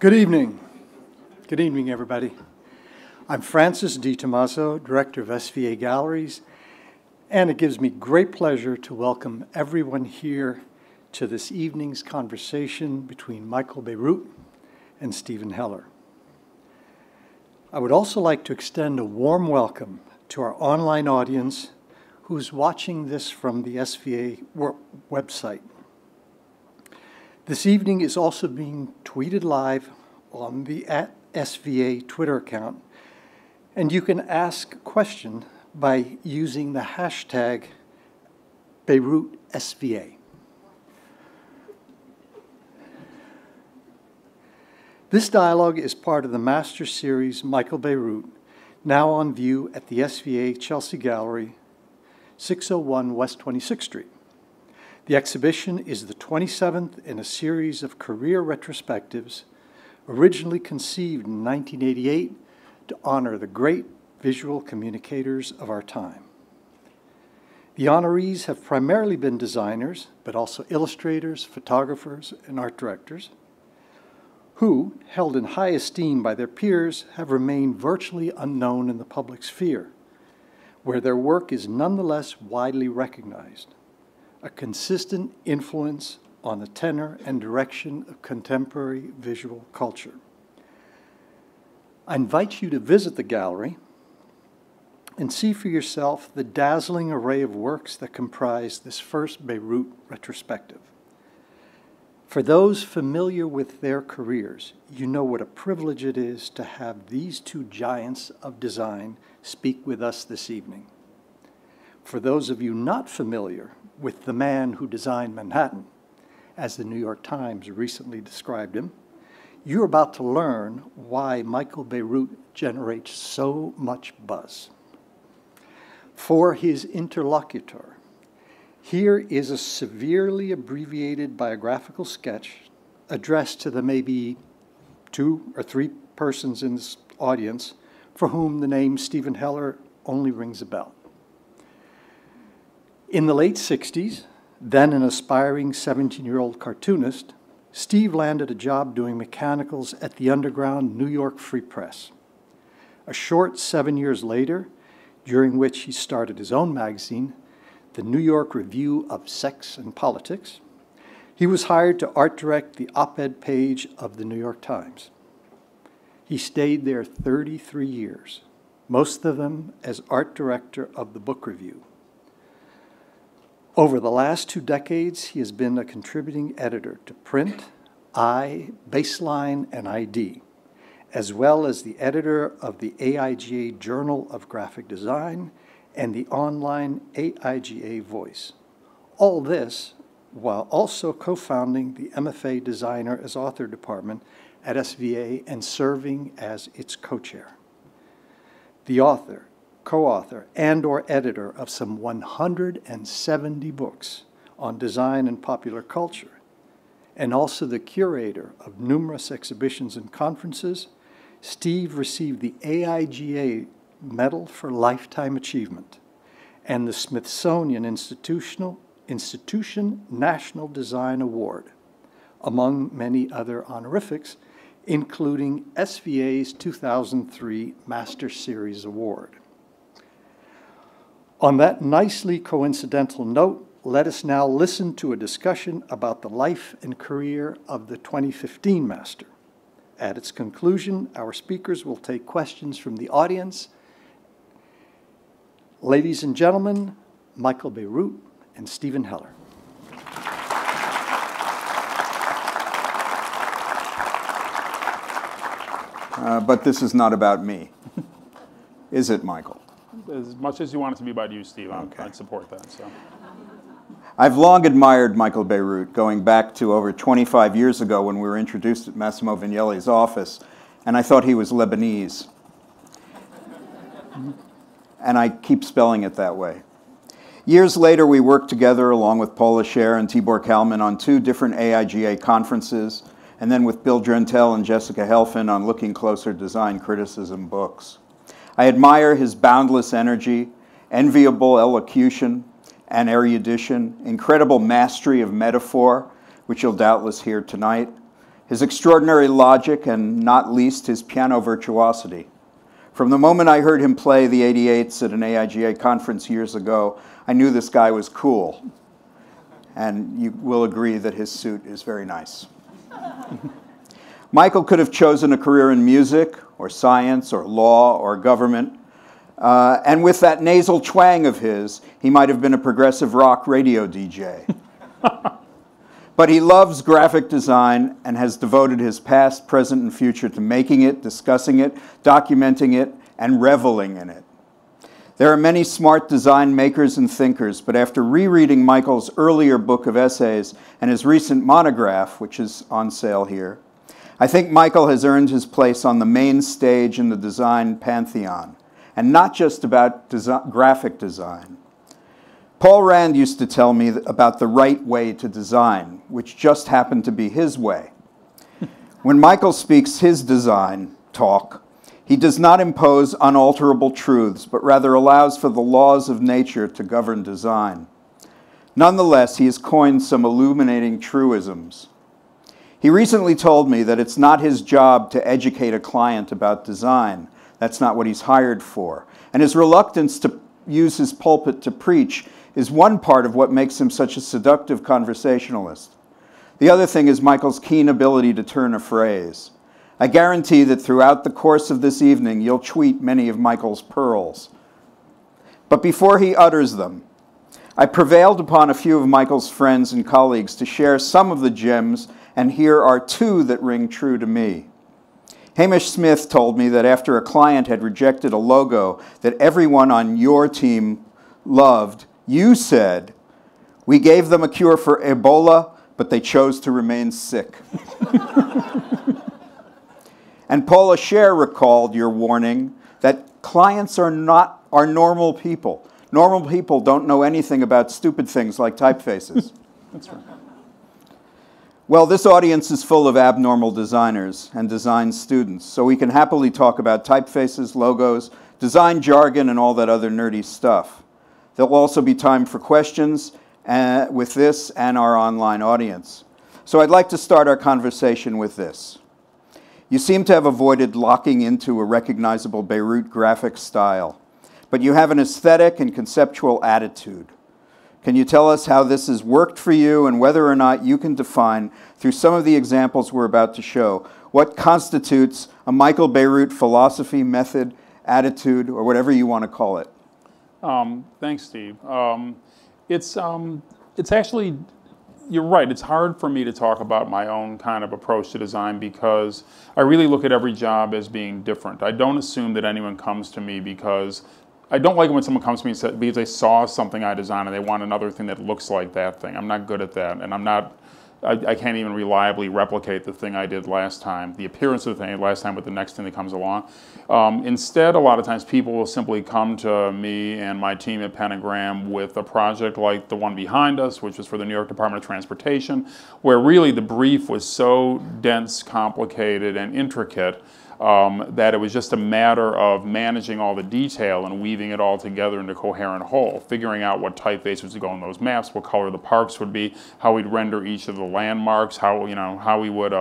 Good evening everybody. I'm Francis DiTommaso, Director of SVA Galleries, and it gives me great pleasure to welcome everyone here to this evening's conversation between Michael Bierut and Stephen Heller. I would also like to extend a warm welcome to our online audience who's watching this from the SVA website. This evening is also being tweeted live on the @SVA Twitter account, and you can ask a question by using the hashtag #BeirutSVA. This dialogue is part of the master series Michael Bierut, now on view at the SVA Chelsea Gallery, 601 West 26th Street. The exhibition is the 27th in a series of career retrospectives originally conceived in 1988 to honor the great visual communicators of our time. The honorees have primarily been designers, but also illustrators, photographers, and art directors, who, held in high esteem by their peers, have remained virtually unknown in the public sphere, where their work is nonetheless widely recognized. A consistent influence on the tenor and direction of contemporary visual culture. I invite you to visit the gallery and see for yourself the dazzling array of works that comprise this first Bierut retrospective. For those familiar with their careers, you know what a privilege it is to have these two giants of design speak with us this evening. For those of you not familiar with the man who designed Manhattan, as the New York Times recently described him, you're about to learn why Michael Bierut generates so much buzz. For his interlocutor, here is a severely abbreviated biographical sketch addressed to the maybe 2 or 3 persons in this audience for whom the name Stephen Heller only rings a bell. In the late 60s, then an aspiring 17-year-old cartoonist, Steve landed a job doing mechanicals at the underground New York Free Press. A short 7 years later, during which he started his own magazine, the New York Review of Sex and Politics, he was hired to art direct the op-ed page of the New York Times. He stayed there 33 years, most of them as art director of the Book Review. Over the last 2 decades, he has been a contributing editor to Print, I, Baseline, and ID, as well as the editor of the AIGA Journal of Graphic Design and the online AIGA Voice. All this while also co-founding the MFA Designer as Author Department at SVA and serving as its co-chair. The author, co-author, and/or editor of some 170 books on design and popular culture, and also the curator of numerous exhibitions and conferences, Steve received the AIGA Medal for Lifetime Achievement and the Smithsonian Institution National Design Award, among many other honorifics, including SVA's 2003 Master Series Award. On that nicely coincidental note, let us now listen to a discussion about the life and career of the 2015 Master. At its conclusion, our speakers will take questions from the audience. Ladies and gentlemen, Michael Bierut and Stephen Heller. But this is not about me, is it, Michael? As much as you want it to be about you, Steve, okay. I'd support that. So. I've long admired Michael Bierut, going back to over 25 years ago when we were introduced at Massimo Vignelli's office, and I thought he was Lebanese. And I keep spelling it that way. Years later, we worked together along with Paula Scher and Tibor Kalman on 2 different AIGA conferences, and then with Bill Drentel and Jessica Helfin on Looking Closer Design Criticism books. I admire his boundless energy, enviable elocution and erudition, incredible mastery of metaphor, which you'll doubtless hear tonight, his extraordinary logic, and not least his piano virtuosity. From the moment I heard him play the 88s at an AIGA conference years ago, I knew this guy was cool. And you will agree that his suit is very nice. Michael could have chosen a career in music, or science, or law, or government. And with that nasal twang of his, he might have been a progressive rock radio DJ. But he loves graphic design and has devoted his past, present, and future to making it, discussing it, documenting it, and reveling in it. There are many smart design makers and thinkers, but after rereading Michael's earlier book of essays and his recent monograph, which is on sale here, I think Michael has earned his place on the main stage in the design pantheon, and not just about graphic design. Paul Rand used to tell me about the right way to design, which just happened to be his way. When Michael speaks his design talk, he does not impose unalterable truths, but rather allows for the laws of nature to govern design. Nonetheless, he has coined some illuminating truisms. He recently told me that it's not his job to educate a client about design. That's not what he's hired for. And his reluctance to use his pulpit to preach is one part of what makes him such a seductive conversationalist. The other thing is Michael's keen ability to turn a phrase. I guarantee that throughout the course of this evening, you'll tweet many of Michael's pearls. But before he utters them, I prevailed upon a few of Michael's friends and colleagues to share some of the gems, and here are two that ring true to me. Hamish Smith told me that after a client had rejected a logo that everyone on your team loved, you said, "We gave them a cure for Ebola, but they chose to remain sick." And Paula Scher recalled your warning that clients are normal people. Normal people don't know anything about stupid things like typefaces. That's right. Well, this audience is full of abnormal designers and design students, so we can happily talk about typefaces, logos, design jargon, and all that other nerdy stuff. There'll also be time for questions with this and our online audience. So I'd like to start our conversation with this. You seem to have avoided locking into a recognizable Beirut graphic style, but you have an aesthetic and conceptual attitude. Can you tell us how this has worked for you and whether or not you can define, through some of the examples we're about to show, what constitutes a Michael Beirut philosophy, method, attitude, or whatever you want to call it? Thanks, Steve. It's actually, you're right, it's hard for me to talk about my own kind of approach to design because I really look at every job as being different. I don't assume that anyone comes to me because, I don't like it when someone comes to me and says, because they saw something I designed and they want another thing that looks like that thing. I'm not good at that, and I can't even reliably replicate the thing I did last time, the appearance of the thing I did last time with the next thing that comes along. Instead, a lot of times people will simply come to me and my team at Pentagram with a project like the one behind us, which was for the New York Department of Transportation, where really the brief was so dense, complicated, and intricate that it was just a matter of managing all the detail and weaving it all together into a coherent whole, figuring out what typefaces would go on those maps, what color the parks would be, how we'd render each of the landmarks, how we would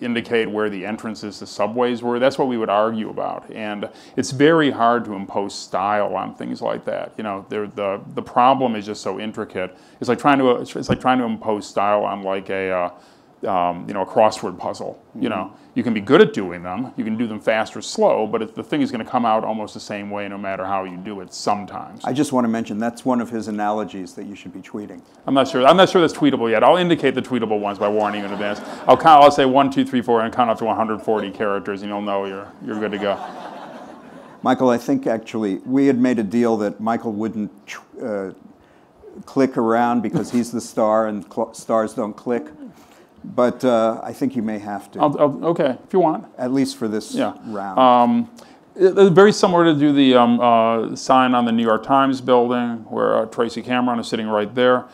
indicate where the entrances to subways were. That's what we would argue about, and it's very hard to impose style on things like that. You know, the problem is just so intricate. It's like trying to impose style on like a a crossword puzzle. You know, you can be good at doing them, you can do them fast or slow, but the thing is going to come out almost the same way no matter how you do it sometimes. I just want to mention that's one of his analogies that you should be tweeting. I'm not sure that's tweetable yet. I'll indicate the tweetable ones by warning you in advance. I'll say 1, 2, 3, 4 and count up to 140 characters and you'll know you're good to go. Michael, I think actually we had made a deal that Michael wouldn't click around because he's the star and stars don't click. But I think you may have to. Okay, if you want. At least for this round. It's very similar to do the sign on the New York Times building, where Tracy Cameron is sitting right there.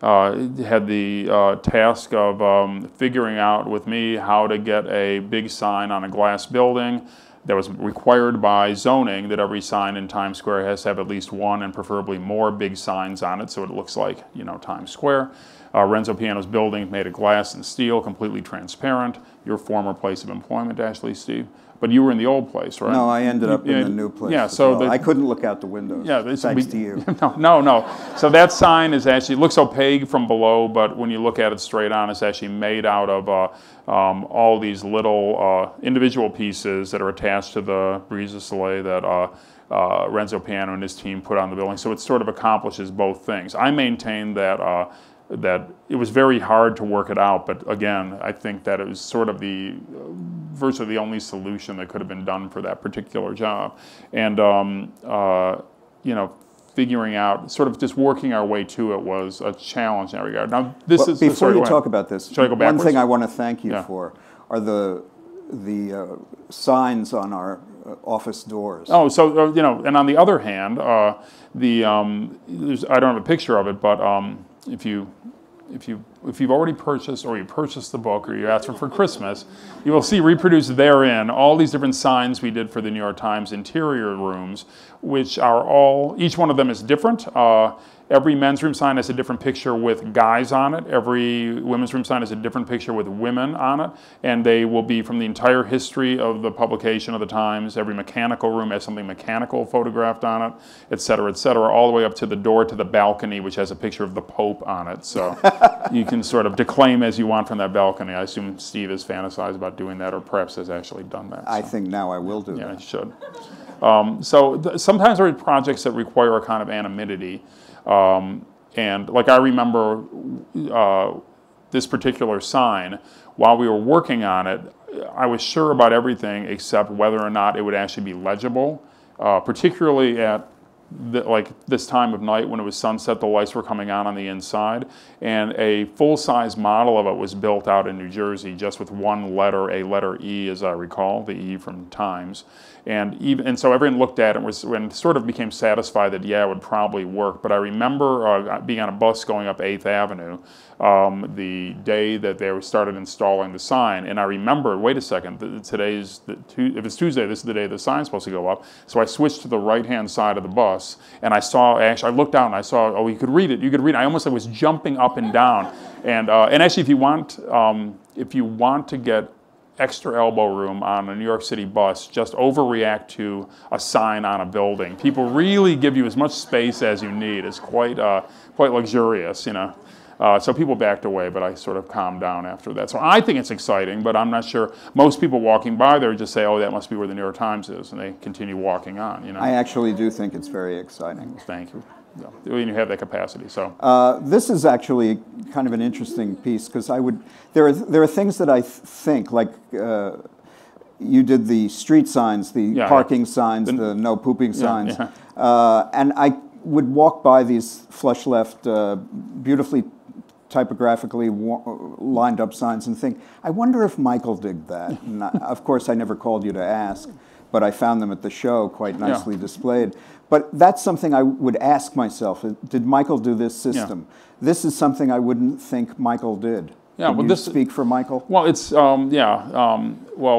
Had the task of figuring out with me how to get a big sign on a glass building that was required by zoning that every sign in Times Square has to have at least one and preferably more big signs on it so it looks like, you know, Times Square. Renzo Piano's building made of glass and steel, completely transparent. Your former place of employment, Ashley, Steve. But you were in the old place, right? No, I ended up in the new place. Yeah, so I couldn't look out the windows, thanks to you. No. So that sign is actually, it looks opaque from below, but when you look at it straight on, it's actually made out of all these little individual pieces that are attached to the Brise de Soleil that Renzo Piano and his team put on the building. So it sort of accomplishes both things. I maintain that that it was very hard to work it out, but again, I think that it was sort of the virtually the only solution that could have been done for that particular job. And, you know, figuring out, sort of just working our way to it was a challenge in that regard. Now, this is... Before you talk about this, one thing I want to thank you for are the signs on our office doors. Oh, so, you know, and on the other hand, I don't have a picture of it, but... If you've already purchased, or you purchased the book, or you asked for Christmas, you will see reproduced therein all these different signs we did for the New York Times interior rooms, which are all, each one of them is different. Every men's room sign has a different picture with guys on it. Every women's room sign has a different picture with women on it. And they will be from the entire history of the publication of the Times. Every mechanical room has something mechanical photographed on it, et cetera, all the way up to the door to the balcony, which has a picture of the Pope on it. So you can sort of declaim as you want from that balcony. I assume Steve has fantasized about doing that, or perhaps has actually done that. So. I think now I will do that. Yeah, I should. Sometimes there are projects that require a kind of anonymity. And like I remember this particular sign, while we were working on it, I was sure about everything except whether or not it would actually be legible, particularly at like this time of night when it was sunset, the lights were coming on the inside, and a full-size model of it was built out in New Jersey just with one letter, a letter E, as I recall, the E from Times. And so everyone looked at it and sort of became satisfied that, yeah, it would probably work. But I remember being on a bus going up 8th Avenue the day that they started installing the sign. And I remember, wait a second, if it's Tuesday, this is the day the sign's supposed to go up. So I switched to the right-hand side of the bus, and I saw, actually, I looked down and I saw, oh, you could read it, you could read it. I almost was jumping up and down. And actually, if you want to get extra elbow room on a New York City bus, just overreact to a sign on a building. People really give you as much space as you need. It's quite luxurious, you know. So people backed away, but I sort of calmed down after that. So I think it's exciting, but I'm not sure. Most people walking by there just say, oh, that must be where the New York Times is, and they continue walking on, you know. I actually do think it's very exciting. Thank you. Yeah. You have that capacity, so. This is actually kind of an interesting piece, because there are things that I think, like you did the street signs, the parking signs, the no pooping signs, and I would walk by these flush left, beautifully typographically lined up signs and think, I wonder if Michael did that. And of course, I never called you to ask, but I found them at the show quite nicely displayed. But that's something I would ask myself. Did Michael do this system? This is something I wouldn't think Michael did. Yeah, well, this speak for Michael? Well, it's, well,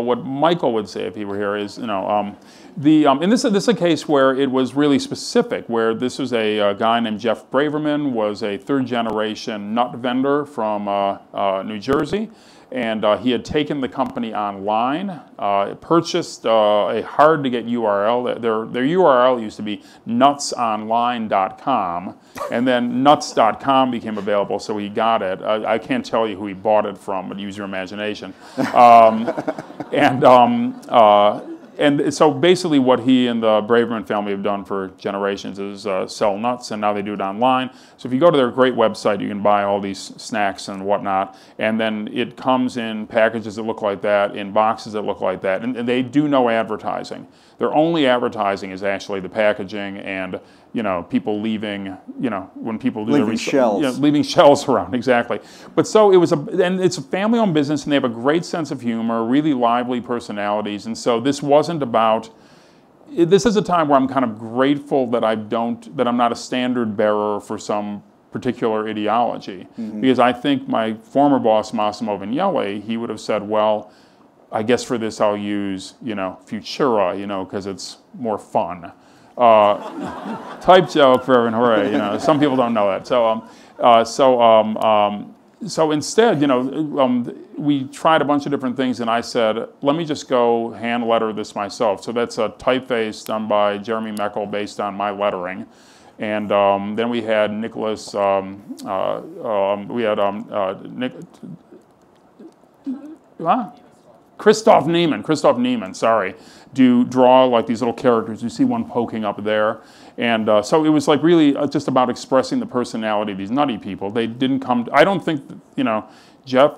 what Michael would say if he were here is, you know, and this is a case where it was really specific, where this was a guy named Jeff Braverman, was a third-generation nut vendor from New Jersey, and he had taken the company online, purchased a hard-to-get URL. Their URL used to be nutsonline.com, and then nuts.com became available, so he got it. I can't tell you who he bought it from, but use your imagination. And so basically what he and the Braverman family have done for generations is sell nuts, and now they do it online. So if you go to their great website, you can buy all these snacks and whatnot, and then it comes in packages that look like that, in boxes that look like that, and they do no advertising. Their only advertising is actually the packaging and, you know, people leaving, you know, when people do leaving shells. You know, leaving shells around, exactly. But so it was and it's a family-owned business, and they have a great sense of humor, really lively personalities, and so this wasn't about, this is a time where I'm kind of grateful that that I'm not a standard bearer for some particular ideology, because I think my former boss, Massimo Vignelli, he would have said, well, I guess for this I'll use, Futura, because it's more fun. Type joke for Evan Hooray, Some people don't know that. So, so instead, we tried a bunch of different things, and I said, let me just go hand letter this myself. So that's a typeface done by Jeremy Meckel based on my lettering. And then we had Nicholas, Christoph Neiman, sorry, draw like these little characters. You see one poking up there. And so it was like really just about expressing the personality of these nutty people. They didn't come, I don't think, Jeff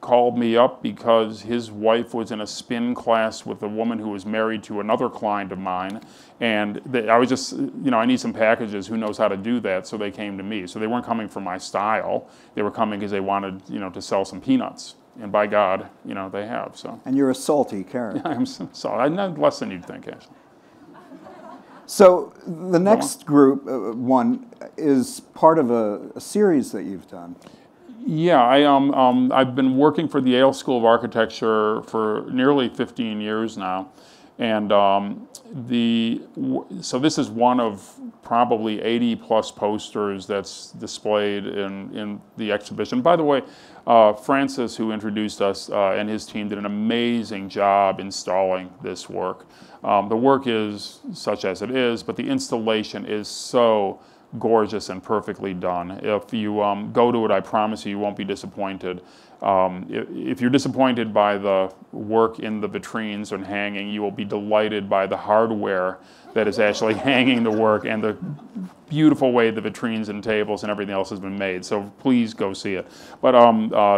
called me up because his wife was in a spin class with a woman who was married to another client of mine. And I was just, I need some packages, who knows how to do that? So they came to me. So they weren't coming for my style. They were coming because they wanted, to sell some peanuts. And by God, they have, so. And you're a salty character. Yeah, I'm salty. I'm not less than you'd think, actually. So the next group, one, is part of a series that you've done. Yeah, I've been working for the Yale School of Architecture for nearly 15 years now. And so this is one of probably 80-plus posters that's displayed in the exhibition. By the way, Francis, who introduced us, and his team did an amazing job installing this work. The work is such as it is, but the installation is so gorgeous and perfectly done. If you go to it, I promise you won't be disappointed. If you're disappointed by the work in the vitrines and hanging, you will be delighted by the hardware that is actually hanging the work and the beautiful way the vitrines and tables and everything else has been made. So please go see it. But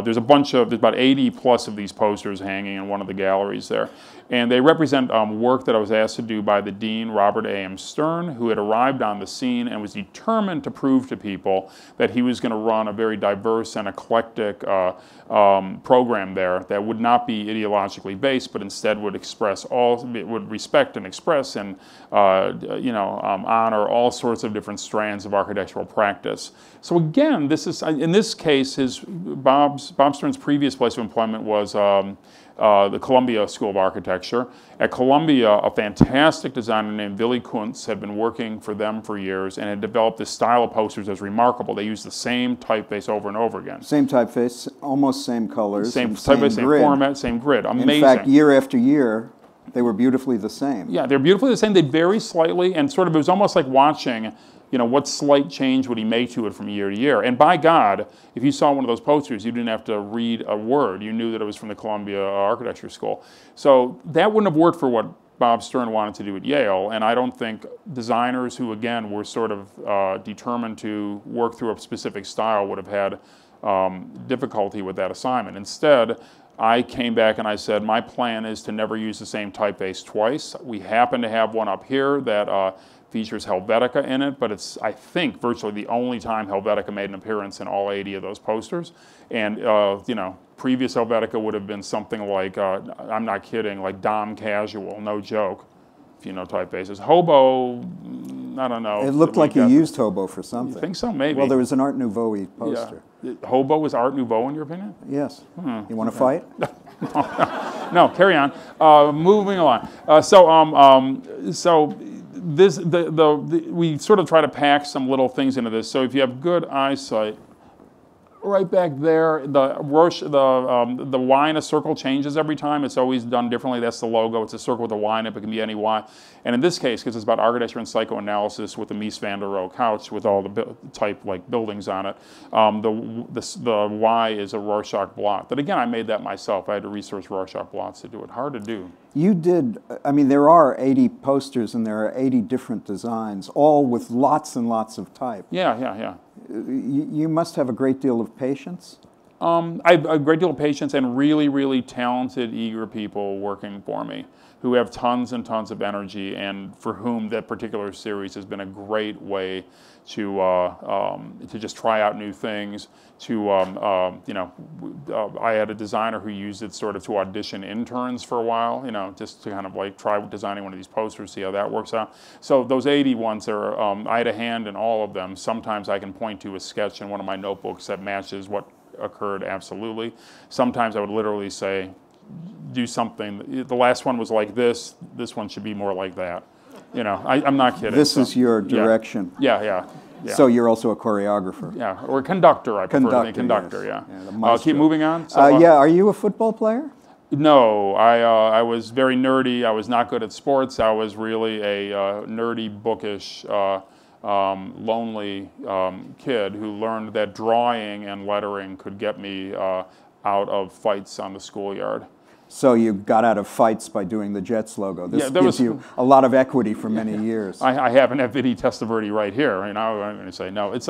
there's about 80 plus of these posters hanging in one of the galleries there. And they represent work that I was asked to do by the dean, Robert A.M. Stern, who had arrived on the scene and was determined to prove to people that he was going to run a very diverse and eclectic program there that would not be ideologically based, but instead would express would respect and express and honor all sorts of different strands of architectural practice. So again, this is in this case, Bob Stern's previous place of employment was. The Columbia School of Architecture. At Columbia, a fantastic designer named Willy Kuntz had been working for them for years and had developed this style of posters as remarkable. They used the same typeface over and over again. Same typeface, almost same colors. Same typeface, same format, same grid. Amazing. In fact, year after year, they were beautifully the same. Yeah, they're beautifully the same. They vary slightly, and sort of it was almost like watching what slight change would he make to it from year to year? And by God, if you saw one of those posters, you didn't have to read a word. You knew that it was from the Columbia Architecture School. So that wouldn't have worked for what Bob Stern wanted to do at Yale, and I don't think designers who, again, were sort of determined to work through a specific style would have had difficulty with that assignment. Instead, I came back and I said, my plan is to never use the same typeface twice. We happen to have one up here that features Helvetica in it, but it's, I think, virtually the only time Helvetica made an appearance in all 80 of those posters. And, previous Helvetica would have been something like, I'm not kidding, like Dom Casual, no joke, if you know typefaces. Hobo, I don't know. It looked like you used Hobo for something. You think so? Maybe. Well, there was an Art Nouveau-y poster. Yeah. Hobo was Art Nouveau, in your opinion? Yes. You want to fight? No, carry on. Moving along. We sort of try to pack some little things into this. So if you have good eyesight, right back there, the Y in a circle changes every time. It's always done differently. That's the logo. It's a circle with a Y in it, but it can be any Y. And in this case, because it's about architecture and psychoanalysis with the Mies van der Rohe couch with all the type-like buildings on it, the Y is a Rorschach blot. But again, I made that myself. I had to research Rorschach blots to do it. Hard to do. You did, I mean, there are 80 posters and there are 80 different designs, all with lots and lots of type. Yeah. You must have a great deal of patience. I have a great deal of patience and really, really talented, eager people working for me who have tons and tons of energy and for whom that particular series has been a great way to just try out new things. I had a designer who used it sort of to audition interns for a while, just to kind of like try designing one of these posters, see how that works out. So those 80 ones are, I had a hand in all of them. Sometimes I can point to a sketch in one of my notebooks that matches what occurred absolutely. Sometimes I would literally say, do something. The last one was like this. This one should be more like that. You know, I'm not kidding. This is your direction. Yeah. So you're also a choreographer. Yeah, or conductor. I prefer to be conductor. Yes. Yeah. Keep moving on. So, yeah. Are you a football player? No, I was very nerdy. I was not good at sports. I was really a nerdy, bookish, lonely kid who learned that drawing and lettering could get me out of fights on the schoolyard. So you got out of fights by doing the Jets logo. This gives you a lot of equity for many years. I have an Vinny Testaverde right here, and I'm going to say no. It's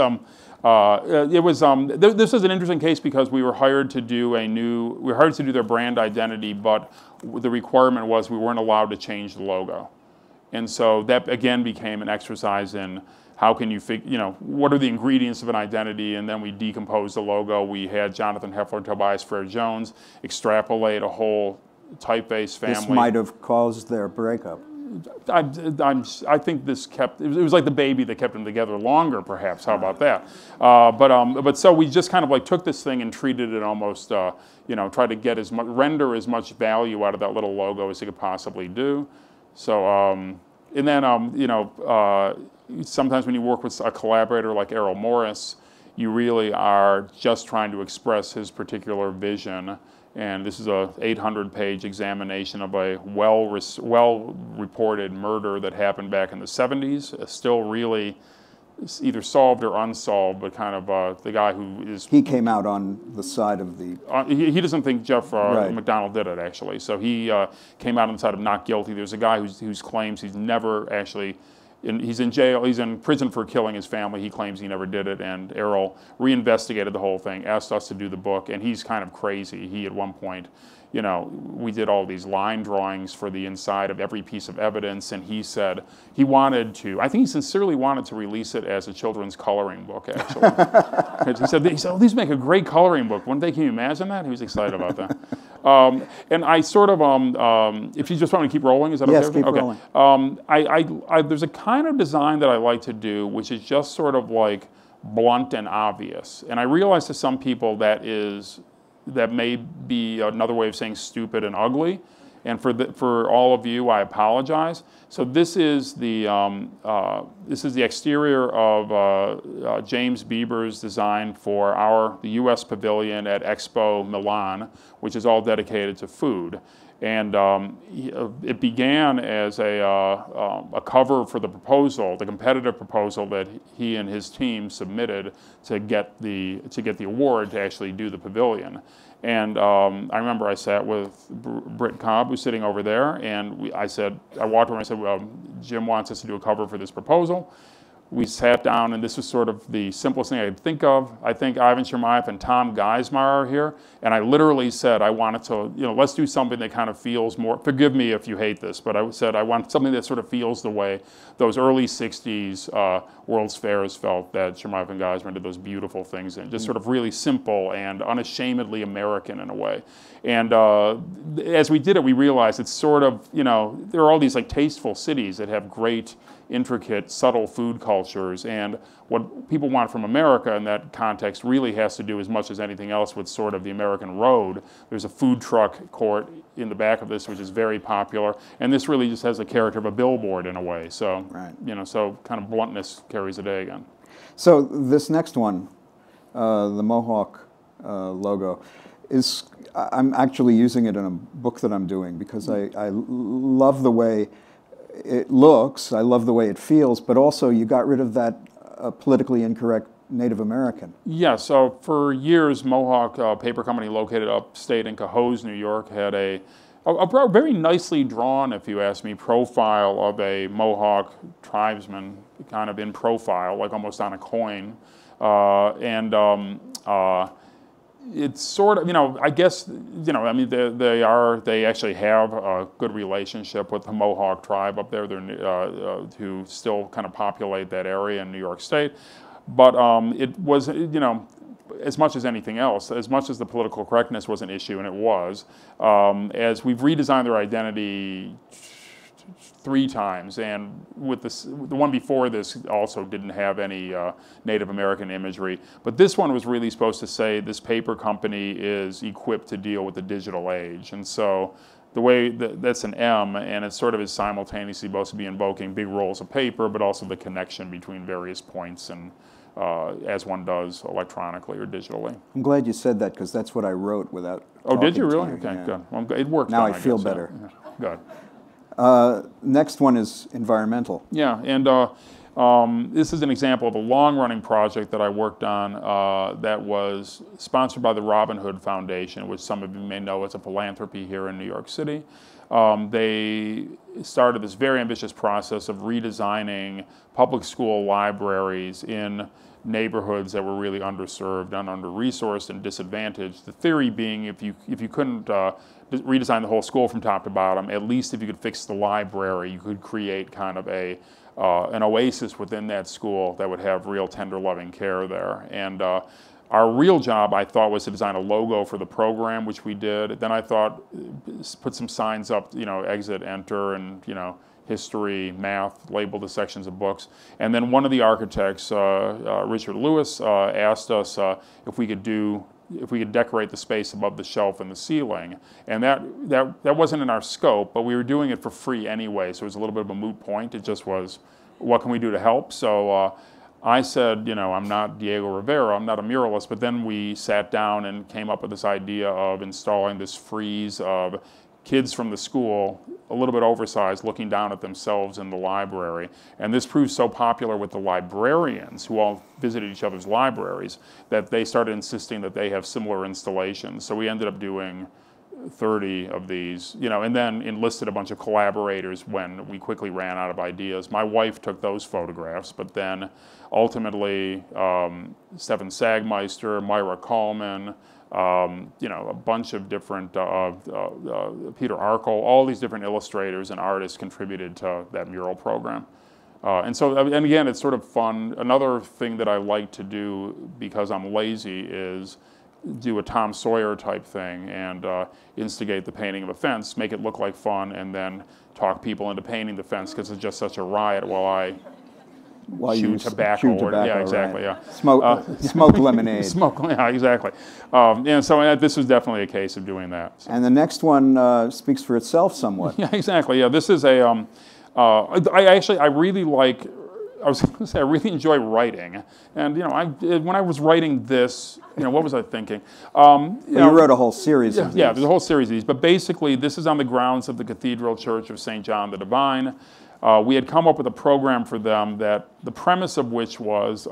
this is an interesting case because we were hired to do their brand identity, but the requirement was we weren't allowed to change the logo, and so that again became an exercise in how can you figure, you know, what are the ingredients of an identity? And then we decompose the logo. We had Jonathan Heffler and Tobias Frere-Jones extrapolate a whole typeface family. This might have caused their breakup. I think this kept, it was like the baby that kept them together longer, perhaps. How about that? But so we just kind of like took this thing and treated it almost, you know, tried to get as much, render as much value out of that little logo as you could possibly do. So, and then, you know, sometimes when you work with a collaborator like Errol Morris, you really are just trying to express his particular vision. And this is a 800-page examination of a well-reported murder that happened back in the 70s. Still really either solved or unsolved, but kind of the guy who is... He came out on the side of the... he doesn't think Jeff McDonald did it, actually. So he came out on the side of not guilty. There's a guy who claims he's never actually... he's in jail, he's in prison for killing his family. He claims he never did it, and Errol reinvestigated the whole thing, asked us to do the book, and he's kind of crazy. He, at one point, you know, we did all these line drawings for the inside of every piece of evidence, and he said he wanted to, I think he sincerely wanted to release it as a children's coloring book, actually. He said, oh, these make a great coloring book. One day, can you imagine that? He was excited about that. And I sort of, if you just want me to keep rolling, is that okay? Yes, keep rolling. There's a kind of design that I like to do, which is just sort of like blunt and obvious. And I realize to some people that may be another way of saying stupid and ugly. And for all of you, I apologize. So this is the exterior of James Bieber's design for the U.S. pavilion at Expo Milan, which is all dedicated to food. And it began as a cover for the proposal, the competitive proposal that he and his team submitted to get the award to actually do the pavilion. And I remember I sat with Britt Cobb, who's sitting over there, and I walked over and I said, well, Jim wants us to do a cover for this proposal. We sat down, and this was sort of the simplest thing I could think of. I think Ivan Chermayev and Tom Geismar are here, and I literally said I wanted to, you know, let's do something that kind of feels more, forgive me if you hate this, but I said I want something that sort of feels the way those early 60s World's Fairs felt that Chermayev and Geismar did those beautiful things, and just sort of really simple and unashamedly American in a way. And as we did it, we realized it's sort of, you know, there are all these like tasteful cities that have great, intricate, subtle food cultures, and what people want from America in that context really has to do as much as anything else with sort of the American road. There's a food truck court in the back of this, which is very popular, and this really just has the character of a billboard in a way. So, you know, so kind of bluntness carries the day again. So this next one, the Mohawk logo, is I'm actually using it in a book that I'm doing because I love the way it looks, I love the way it feels, but also you got rid of that politically incorrect Native American. Yeah, so for years, Mohawk Paper Company, located upstate in Cohoes, New York, had a very nicely drawn, if you ask me, profile of a Mohawk tribesman, kind of in profile, like almost on a coin. It's sort of, you know, I guess, you know, I mean, they actually have a good relationship with the Mohawk tribe up there. They're who still kind of populate that area in New York State. But it was, you know, as much as anything else, as much as the political correctness was an issue, and it was, as we've redesigned their identity three times, and with this, the one before this also didn't have any Native American imagery. But this one was really supposed to say this paper company is equipped to deal with the digital age, and so the way that's an M, and it sort of is simultaneously supposed to be invoking big rolls of paper, but also the connection between various points and as one does electronically or digitally. I'm glad you said that, because that's what I wrote without. Oh, did you really? Okay, yeah. Good. Well, it worked. Now I feel better. Yeah. Good. Next one is environmental. Yeah, and this is an example of a long-running project that I worked on that was sponsored by the Robin Hood Foundation, which some of you may know as a philanthropy here in New York City. They started this very ambitious process of redesigning public school libraries in neighborhoods that were really underserved and under-resourced and disadvantaged. The theory being if you couldn't redesign the whole school from top to bottom, at least if you could fix the library, you could create kind of an oasis within that school that would have real tender, loving care there. And our real job, I thought, was to design a logo for the program, which we did. Then I thought, put some signs up, you know, exit, enter, and, you know, history, math, label the sections of books. And then one of the architects, Richard Lewis, asked us if we could decorate the space above the shelf and the ceiling. And that wasn't in our scope, but we were doing it for free anyway, so it was a little bit of a moot point. It just was, what can we do to help? So I said, you know, I'm not Diego Rivera, I'm not a muralist, but then we sat down and came up with this idea of installing this frieze of kids from the school, a little bit oversized, looking down at themselves in the library. And this proved so popular with the librarians, who all visited each other's libraries, that they started insisting that they have similar installations. So we ended up doing 30 of these, you know, and then enlisted a bunch of collaborators when we quickly ran out of ideas. My wife took those photographs, but then ultimately Stefan Sagmeister, Myra Coleman, you know, a bunch of different, Peter Arkell, all these different illustrators and artists contributed to that mural program. And so, and again, it's sort of fun. Another thing that I like to do, because I'm lazy, is do a Tom Sawyer type thing and instigate the painting of a fence, make it look like fun, and then talk people into painting the fence, because it's just such a riot while I... While chew tobacco, yeah, exactly, right. Yeah. Smoke lemonade. Smoke, yeah, exactly. And so this was definitely a case of doing that. So. And the next one speaks for itself somewhat. Yeah, exactly. Yeah, this is a. I really enjoy writing, and you know, when I was writing this, you know, what was I thinking? You wrote a whole series of these. Yeah, there's a whole series of these, but basically, this is on the grounds of the Cathedral Church of St. John the Divine. We had come up with a program for them that the premise of which was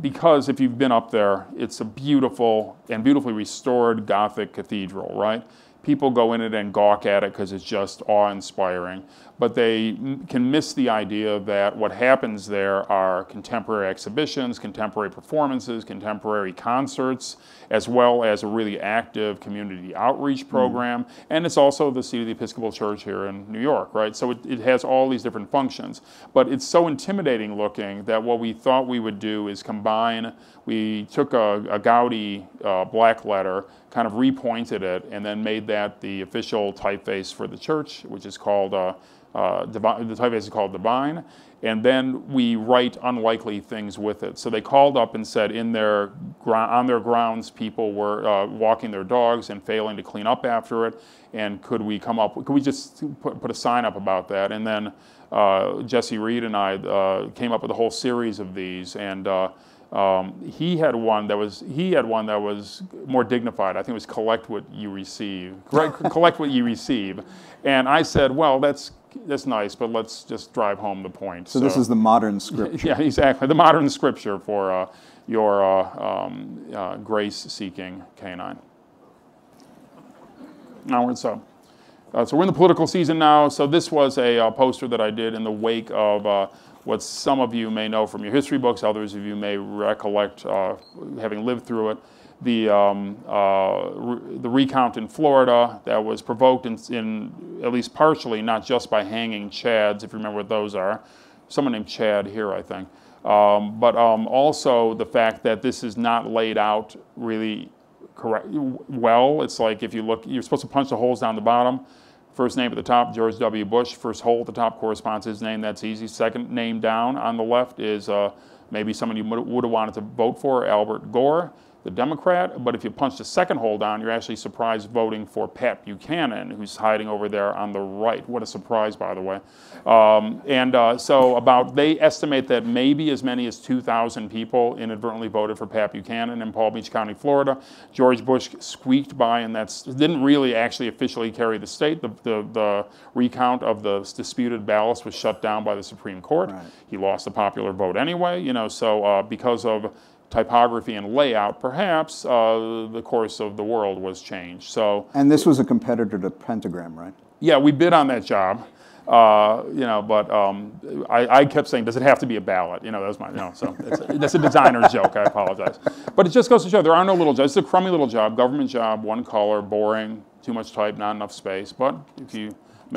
because if you've been up there, it's a beautiful and beautifully restored Gothic cathedral, right? People go in it and gawk at it because it's just awe-inspiring, but they can miss the idea that what happens there are contemporary exhibitions, contemporary performances, contemporary concerts, as well as a really active community outreach program, and it's also the seat of the Episcopal Church here in New York, right? So it has all these different functions, but it's so intimidating looking that what we thought we would do is combine, we took a Gaudi black letter, kind of repointed it, and then made that the official typeface for the church, which is called, the typeface is called Divine, and then we write unlikely things with it. So they called up and said on their grounds people were walking their dogs and failing to clean up after it, and could we just put a sign up about that? And then Jesse Reed and I came up with a whole series of these, and he had one that was more dignified. I think it was collect what you receive. Collect what you receive. And I said, well, that's nice, but let's just drive home the point. So this is the modern scripture. Yeah, exactly. The modern scripture for your grace-seeking canine. Onward, so. So we're in the political season now. So this was a poster that I did in the wake of what some of you may know from your history books, others of you may recollect having lived through it, the recount in Florida that was provoked in at least partially, not just by hanging Chads, if you remember what those are, someone named Chad here, I think, but also the fact that this is not laid out really correct well. It's like if you look, you're supposed to punch the holes down the bottom. First name at the top, George W. Bush. First hole at the top corresponds to his name. That's easy. Second name down on the left is maybe someone you would have wanted to vote for, Albert Gore, the Democrat. But if you punch the second hole down, you're actually surprised voting for Pat Buchanan, who's hiding over there on the right. What a surprise, by the way. So they estimate that maybe as many as 2,000 people inadvertently voted for Pat Buchanan in Palm Beach County, Florida. George Bush squeaked by, and that didn't really actually officially carry the state. The recount of the disputed ballots was shut down by the Supreme Court. Right. He lost the popular vote anyway, because of typography and layout, perhaps, the course of the world was changed. So, and this was a competitor to Pentagram, right? Yeah, we bid on that job, I kept saying, does it have to be a ballot? That was my, that's a designer joke, I apologize. But it just goes to show, there are no little jobs. It's a crummy little job, government job, one color, boring, too much type, not enough space, but if you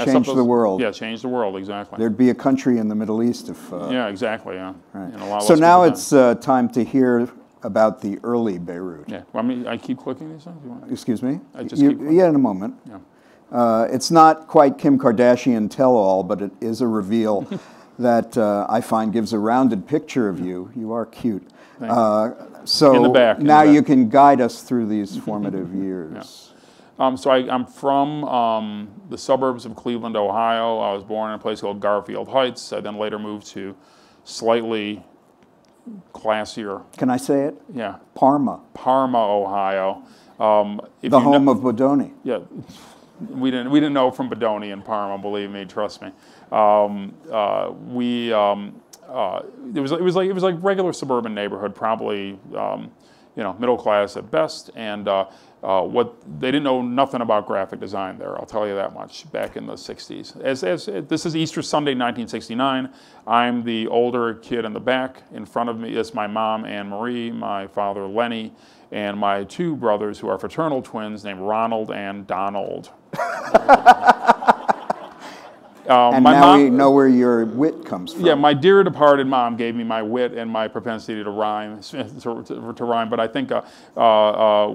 change the world. Yeah, change the world, exactly. There'd be a country in the Middle East if... yeah, exactly, yeah. Right. So now it's time to hear about the early Beirut. Yeah, well, I keep clicking these things? Excuse me? I just keep clicking. Yeah, in a moment. Yeah. It's not quite Kim Kardashian tell-all, but it is a reveal that I find gives a rounded picture of you. You are cute. Thank you. So now you can guide us through these formative years. Yeah. I'm from the suburbs of Cleveland, Ohio. I was born in a place called Garfield Heights. I then later moved to slightly classier. Can I say it? Yeah. Parma. Parma, Ohio. The home of Bodoni. Yeah. We didn't know from Bodoni in Parma, believe me, trust me. It was like regular suburban neighborhood, probably middle class at best, and they didn't know nothing about graphic design there, I'll tell you that much, back in the 60s. This is Easter Sunday, 1969. I'm the older kid in the back. In front of me is my mom, Anne Marie, my father, Lenny, and my two brothers who are fraternal twins named Ronald and Donald. And my now we know where your wit comes from. Yeah, my dear departed mom gave me my wit and my propensity to rhyme. But I think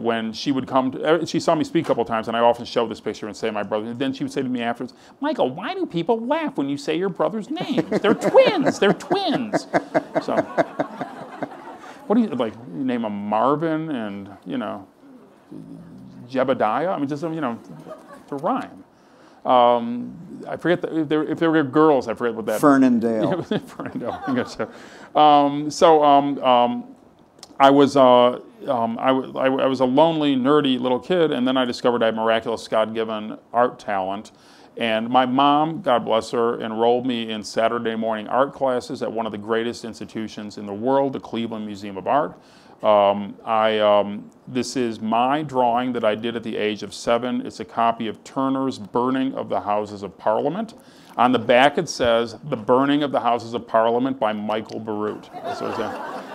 when she would come, she saw me speak a couple times, and I often show this picture and say my brother. And then she would say to me afterwards, "Michael, why do people laugh when you say your brother's names? They're twins. They're twins." So, what do you like? You name them Marvin and Jebediah. I mean, just to rhyme. I forget if there were girls. I forget what that. Fernandale. Fernandale. I was a lonely, nerdy little kid, and then I discovered I had miraculous God-given art talent. And my mom, God bless her, enrolled me in Saturday morning art classes at one of the greatest institutions in the world, the Cleveland Museum of Art. This is my drawing that I did at the age of 7. It's a copy of Turner's Burning of the Houses of Parliament. On the back it says, The Burning of the Houses of Parliament by Michael Beirut.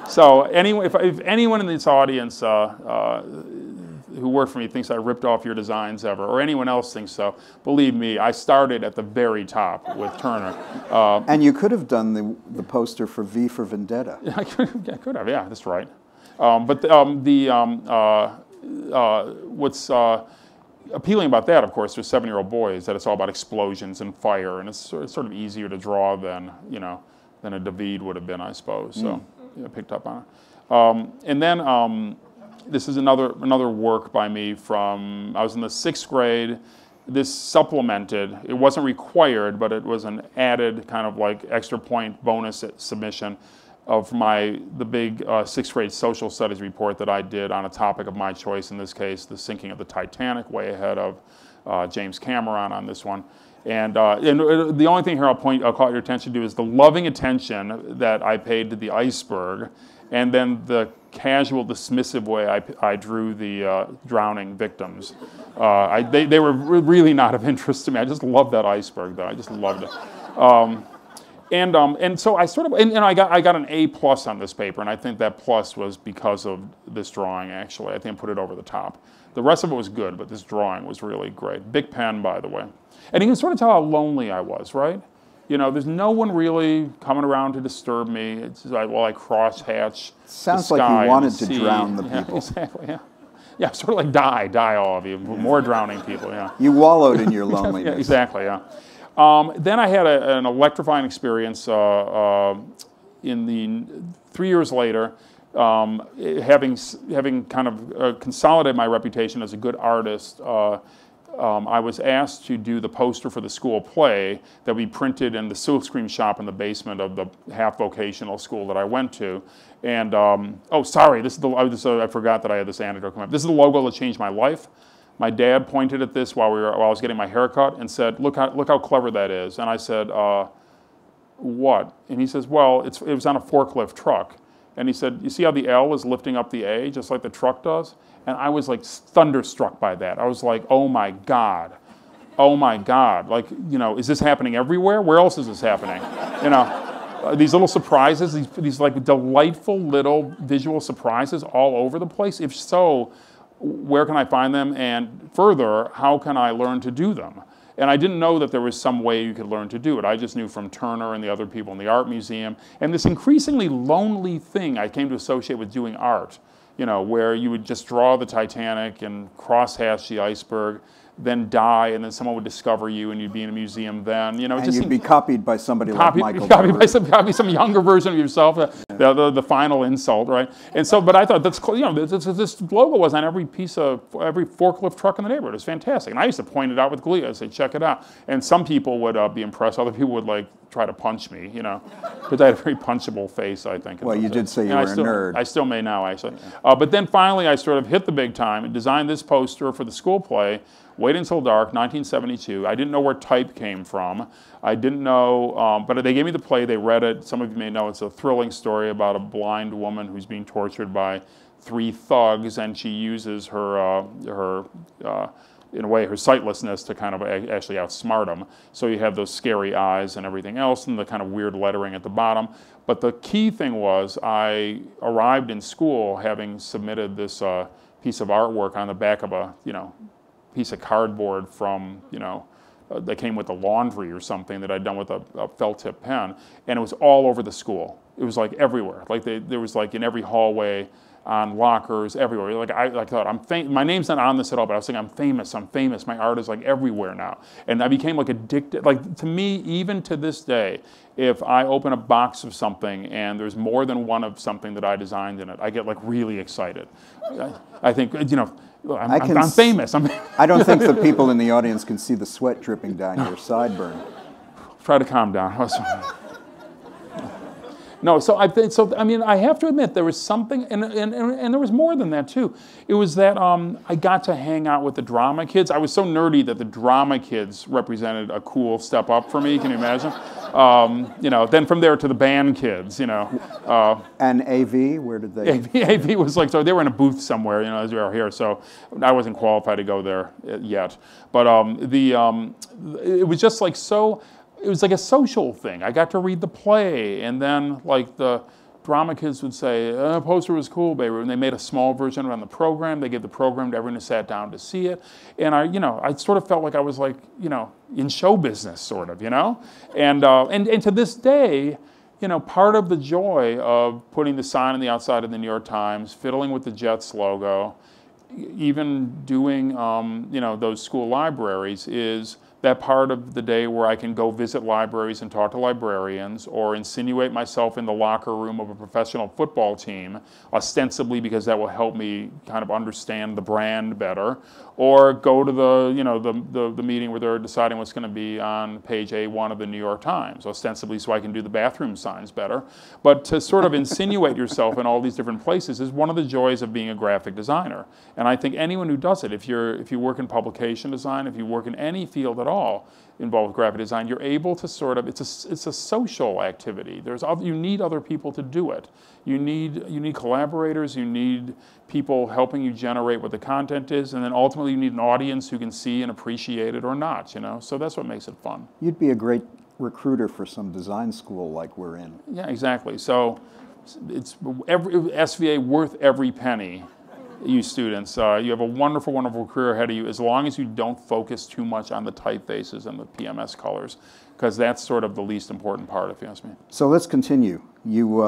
So anyway, if anyone in this audience who worked for me thinks I ripped off your designs ever, or anyone else thinks so, believe me, I started at the very top with Turner. And you could have done the poster for V for Vendetta. I could have, yeah, that's right. What's appealing about that, of course, to a 7-year-old boy is that it's all about explosions and fire, and it's sort of easier to draw than a David would have been, I suppose. So I picked up on it. This is another work by me from, I was in the 6th grade. This supplemented, it wasn't required, but it was an added kind of like extra point bonus submission of the big 6th grade social studies report that I did on a topic of my choice, in this case, the sinking of the Titanic, way ahead of James Cameron on this one. And the only thing here I'll call your attention to is the loving attention that I paid to the iceberg, and then the casual, dismissive way I drew the drowning victims. They were really not of interest to me. I just loved that iceberg, though. I just loved it. So I got an A+ on this paper, and I think that plus was because of this drawing, actually. I think I put it over the top. The rest of it was good, but this drawing was really great. Big pen, by the way. And you can sort of tell how lonely I was, right? There's no one really coming around to disturb me. It's like, well, I crosshatch the sky. Sounds like you wanted to drown the people. Yeah, exactly, yeah. Yeah, sort of like die all of you, more drowning people, yeah. You wallowed in your loneliness. Yeah, exactly, yeah. Then I had an electrifying experience in the 3 years later, having kind of consolidated my reputation as a good artist. I was asked to do the poster for the school play that we printed in the silk screen shop in the basement of the half vocational school that I went to. And oh, sorry, I forgot that I had this anecdote coming up. This is the logo that changed my life. My dad pointed at this while I was getting my haircut and said, "Look how clever that is." And I said, "What?" And he says, "Well, it was on a forklift truck." And he said, "You see how the L is lifting up the A, just like the truck does?" And I was like thunderstruck by that. I was like, "Oh my God, oh my God!" Like, you know, is this happening everywhere? Where else is this happening? You know. These little surprises, these like delightful little visual surprises all over the place? If so, where can I find them? And further, how can I learn to do them? And I didn't know that there was some way you could learn to do it. I just knew from Turner and the other people in the art museum. And this increasingly lonely thing I came to associate with doing art, you know, where you would just draw the Titanic and cross-hatch the iceberg, then die, and then someone would discover you, and you'd be in a museum then. You know, it and just you'd be copied by somebody like Michael. Copied by some younger version of yourself, yeah. the final insult, right? And so, but I thought, that's, you know, this logo was on every forklift truck in the neighborhood. It was fantastic. And I used to point it out with glee. I'd say, "Check it out." And some people would be impressed. Other people would, like, try to punch me, you know, because I had a very punchable face, I think. Well, you did say you were a nerd. I still may now, actually. Yeah. But then finally, I sort of hit the big time and designed this poster for the school play, Wait Until Dark, 1972. I didn't know where type came from. I didn't know, but they gave me the play, they read it. Some of you may know it's a thrilling story about a blind woman who's being tortured by three thugs, and she uses her, in a way, her sightlessness to kind of actually outsmart them. So you have those scary eyes and everything else and the kind of weird lettering at the bottom. But the key thing was I arrived in school having submitted this piece of artwork on the back of a, you know, piece of cardboard from, you know, that came with the laundry or something that I'd done with a felt tip pen, and it was all over the school. It was like everywhere. Like there was like in every hallway, on lockers, everywhere. Like I thought, my name's not on this at all, but I was thinking, I'm famous. My art is like everywhere now. And I became like addicted. Like to me, even to this day, if I open a box of something and there's more than one of something that I designed in it, I get like really excited. I think, you know, I'm famous. I don't think the people in the audience can see the sweat dripping down your sideburn. Try to calm down. No, so I mean, I have to admit there was something, and there was more than that too. It was that I got to hang out with the drama kids. I was so nerdy that the drama kids represented a cool step up for me. Can you imagine? You know, then from there to the band kids, you know. And AV, where did they? AV was like, so they were in a booth somewhere, you know, as we are here. So I wasn't qualified to go there yet. But it was just like so. It was like a social thing. I got to read the play, and then like the drama kids would say, "The poster was cool, baby." And they made a small version around the program. They gave the program to everyone who sat down to see it. And I, you know, I sort of felt like I was like, you know, in show business, sort of, you know. And to this day, you know, part of the joy of putting the sign on the outside of the New York Times, fiddling with the Jets logo, even doing, you know, those school libraries is that part of the day where I can go visit libraries and talk to librarians or insinuate myself in the locker room of a professional football team, ostensibly because that will help me kind of understand the brand better, or go to the, you know, the meeting where they're deciding what's going to be on page A1 of the New York Times, ostensibly so I can do the bathroom signs better. But to sort of insinuate yourself in all these different places is one of the joys of being a graphic designer. And I think anyone who does it, if you work in publication design, if you work in any field at all involved with graphic design, you're able to sort of, it's a social activity. You need other people to do it. You need collaborators, you need people helping you generate what the content is, and then ultimately you need an audience who can see and appreciate it or not, you know? So that's what makes it fun. You'd be a great recruiter for some design school like we're in. Yeah, exactly. So it's SVA worth every penny. You students, you have a wonderful, wonderful career ahead of you as long as you don't focus too much on the typefaces and the PMS colors, because that's sort of the least important part, if you ask me. So let's continue. You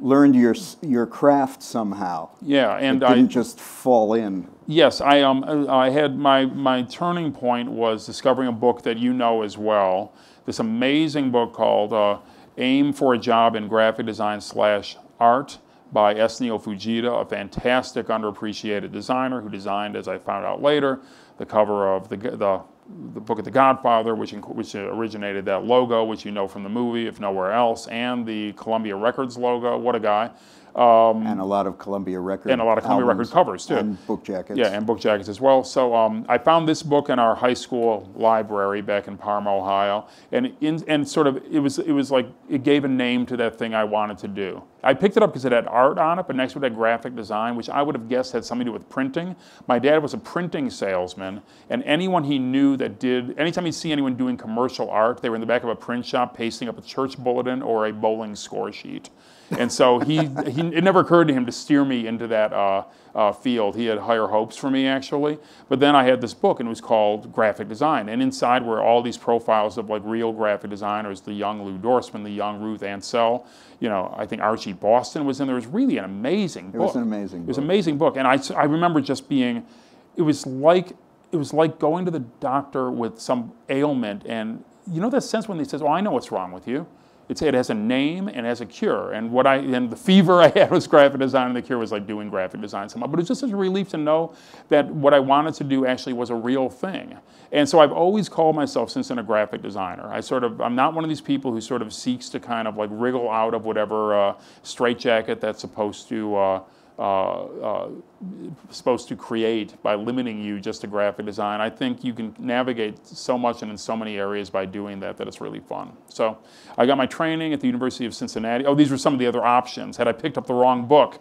learned your craft somehow. Yeah, and it didn't just fall in. Yes, I had my turning point was discovering a book that you know as well. This amazing book called "Aim for a Job in Graphic Design / Art" by S. Neil Fujita, a fantastic underappreciated designer who designed, as I found out later, the cover of the book of The Godfather, which originated that logo, which you know from the movie, if nowhere else, and the Columbia Records logo. What a guy. And a lot of Columbia Records. And a lot of Columbia Records covers, too. And book jackets. Yeah, and book jackets as well. So I found this book in our high school library back in Parma, Ohio, and sort of, it was like, it gave a name to that thing I wanted to do. I picked it up because it had art on it, but next to it had graphic design, which I would have guessed had something to do with printing. My dad was a printing salesman, and anyone he knew that did, anytime he'd see anyone doing commercial art, they were in the back of a print shop pasting up a church bulletin or a bowling score sheet. And so he it never occurred to him to steer me into that field. He had higher hopes for me, actually. But then I had this book, and it was called Graphic Design. And inside were all these profiles of like real graphic designers, the young Lou Dorssman, the young Ruth Ansell. You know, I think Archie Boston was in there. It was really an amazing book. It was an amazing book. It was an amazing book. And I remember just being, it was like going to the doctor with some ailment. And you know that sense when they says, "Oh, I know what's wrong with you." It has a name and has a cure. And and the fever I had was graphic design, and the cure was like doing graphic design somehow. But it was just such a relief to know that what I wanted to do actually was a real thing. And so I've always called myself since then a graphic designer. I'm not one of these people who sort of seeks to kind of like wriggle out of whatever straitjacket that's supposed to create by limiting you just to graphic design. I think you can navigate so much and in so many areas by doing that that it's really fun. So I got my training at the University of Cincinnati. Oh, these were some of the other options. Had I picked up the wrong book,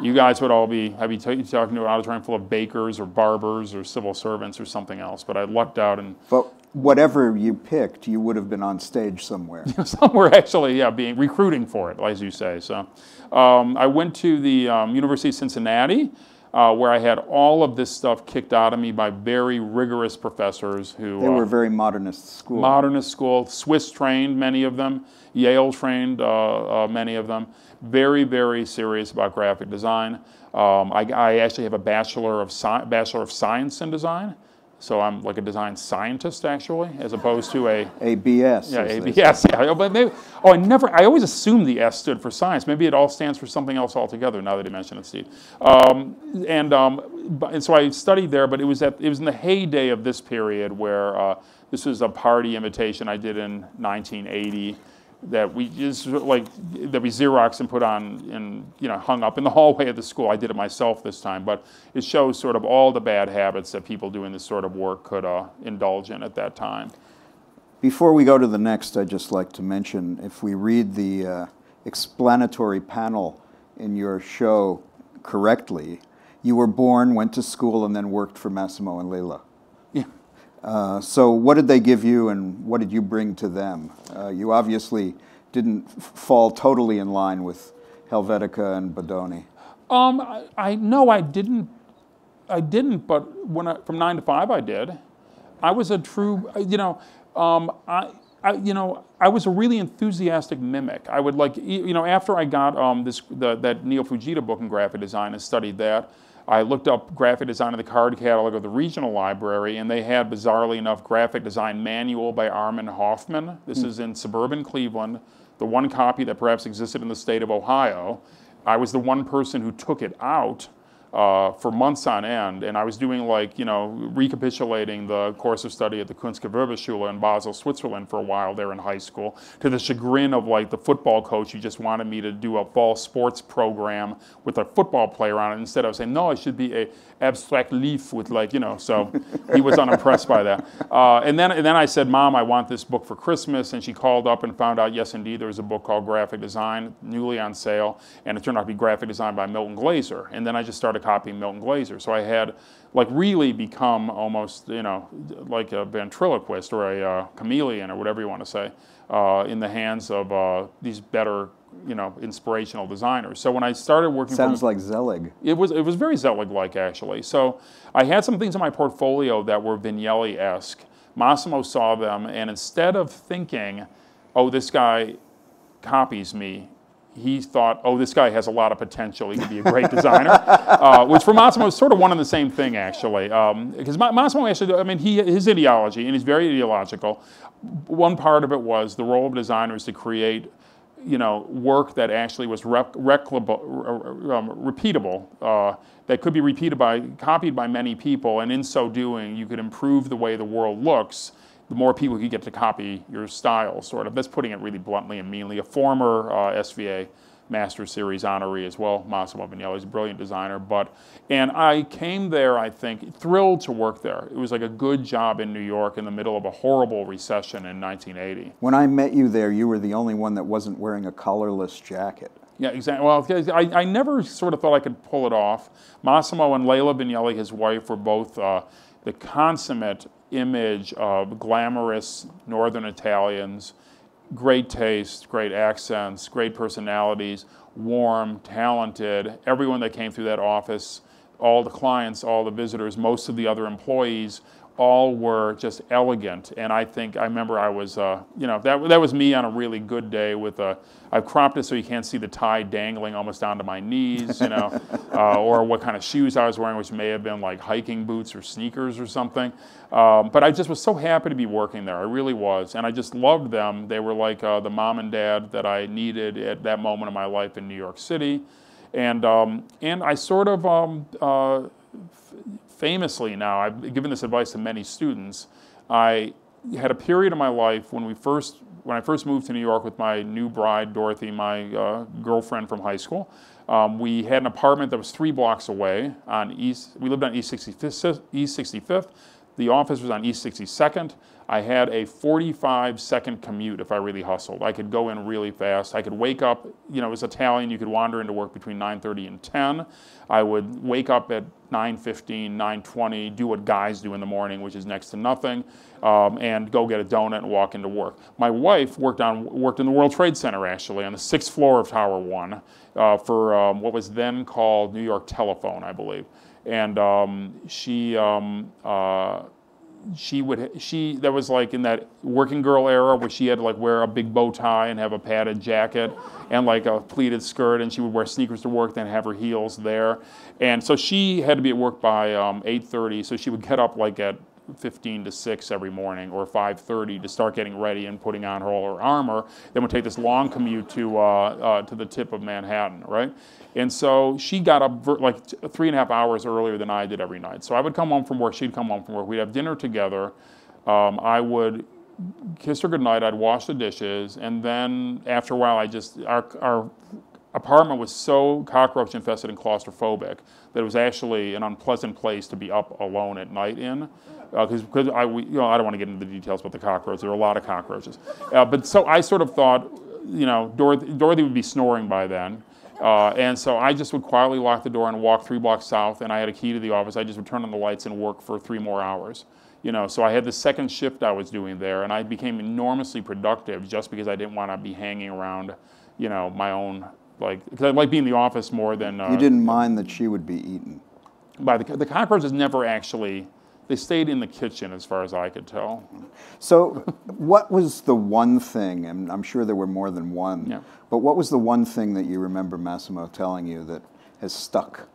you guys would all be, I'd be talking to an auditorium full of bakers or barbers or civil servants or something else, but I lucked out and... But whatever you picked, you would have been on stage somewhere. Somewhere, actually, yeah, being recruiting for it, as you say. So I went to the University of Cincinnati, where I had all of this stuff kicked out of me by very rigorous professors who... They were very modernist school. Modernist school, Swiss trained, many of them, Yale trained, many of them. Very, very serious about graphic design. I actually have a Bachelor of Science in Design, so I'm like a design scientist actually, as opposed to a... ABS. Yeah, ABS. Yeah. But maybe, oh, I always assumed the S stood for science. Maybe it all stands for something else altogether, now that you mention it, Steve. And so I studied there, but it was in the heyday of this period where this was a party invitation I did in 1980. That we just like that we Xeroxed and put on and hung up in the hallway of the school. I did it myself this time, but it shows sort of all the bad habits that people doing this sort of work could indulge in at that time. Before we go to the next, I'd just like to mention if we read the explanatory panel in your show correctly, you were born, went to school, and then worked for Massimo and Leila. Yeah. So what did they give you and what did you bring to them? You obviously didn't fall totally in line with Helvetica and Bodoni. No, I didn't, but from 9 to 5 I did. I was a true, I was a really enthusiastic mimic. I would like, after I got that Neil Fujita book in graphic design and studied that, I looked up graphic design in the card catalog of the regional library, and they had, bizarrely enough, Graphic Design Manual by Armin Hoffman. This is in suburban Cleveland, the one copy that perhaps existed in the state of Ohio. I was the one person who took it out for months on end, and I was doing recapitulating the course of study at the Kunstgewerbeschule in Basel, Switzerland for a while there in high school, to the chagrin of the football coach who just wanted me to do a fall sports program with a football player on it. Instead I was saying, no, it should be a abstract leaf with so he was unimpressed by that. And then I said, Mom, I want this book for Christmas, and she called up and found out, yes indeed, there was a book called Graphic Design, newly on sale, and it turned out to be Graphic Design by Milton Glaser. And then I just started copying Milton Glaser. So I had really become almost, like a ventriloquist or a chameleon or whatever you want to say, in the hands of these better, inspirational designers. So when I started working... Sounds like Zelig. It was very Zelig-like, actually. So I had some things in my portfolio that were Vignelli-esque. Massimo saw them, and instead of thinking, oh, this guy copies me, he thought, oh, this guy has a lot of potential. He could be a great designer, which for Massimo is sort of one and the same thing, actually. Because Massimo actually, I mean, his ideology, and he's very ideological, one part of it was the role of designers to create, you know, work that actually was repeatable, that could be copied by many people, and in so doing, you could improve the way the world looks. The more people you get to copy your style, sort of. That's putting it really bluntly and meanly. A former SVA Master Series honoree as well, Massimo Vignelli. He's a brilliant designer. And I came there, I think, thrilled to work there. It was like a good job in New York in the middle of a horrible recession in 1980. When I met you there, you were the only one that wasn't wearing a collarless jacket. Yeah, exactly. Well, I never sort of thought I could pull it off. Massimo and Leila Vignelli, his wife, were both the consummate image of glamorous Northern Italians, great taste, great accents, great personalities, warm, talented. Everyone that came through that office, all the clients, all the visitors, most of the other employees, all were just elegant. And I think, I remember I was, you know, that was me on a really good day with a, I've cropped it so you can't see the tie dangling almost down to my knees, you know, or what kind of shoes I was wearing, which may have been like hiking boots or sneakers or something. But I just was so happy to be working there. I really was. And I just loved them. They were like the mom and dad that I needed at that moment of my life in New York City. And I sort of, famously now, I've given this advice to many students, I had a period of my life when I first moved to New York with my new bride, Dorothy, my girlfriend from high school. We had an apartment that was 3 blocks away on we lived on East 65th. The office was on East 62nd. I had a 45-second commute if I really hustled. I could go in really fast. I could wake up, you know, it was Italian. You could wander into work between 9:30 and 10. I would wake up at 9:15, 9:20, do what guys do in the morning, which is next to nothing, and go get a donut and walk into work. My wife worked in the World Trade Center, actually, on the 6th floor of Tower 1 for what was then called New York Telephone, I believe. And she that was like in that working girl era where she had to like wear a big bow tie and have a padded jacket and like a pleated skirt, and she would wear sneakers to work, then have her heels there. And so she had to be at work by 8:30, so she would get up like at 15 to 6 every morning, or 5:30, to start getting ready and putting on all her armor, then would take this long commute to the tip of Manhattan, right? And so she got up like 3.5 hours earlier than I did every night. So I would come home from work, she'd come home from work, we'd have dinner together, I would kiss her goodnight, I'd wash the dishes, and then after a while I just, our apartment was so cockroach infested and claustrophobic that it was actually an unpleasant place to be up alone at night in. Because you know, I don't want to get into the details about the cockroaches. There were a lot of cockroaches. But so I sort of thought, you know, Dorothy would be snoring by then. And so I just would quietly lock the door and walk 3 blocks south, and I had a key to the office. I just would turn on the lights and work for 3 more hours. You know, so I had the second shift I was doing there, and I became enormously productive just because I didn't want to be hanging around, you know, my own, like, because I like being in the office more than... you didn't mind that she would be eaten. By the cockroaches never actually... They stayed in the kitchen, as far as I could tell. So what was the one thing, and I'm sure there were more than one, yeah, but what was the one thing that you remember Massimo telling you that has stuck?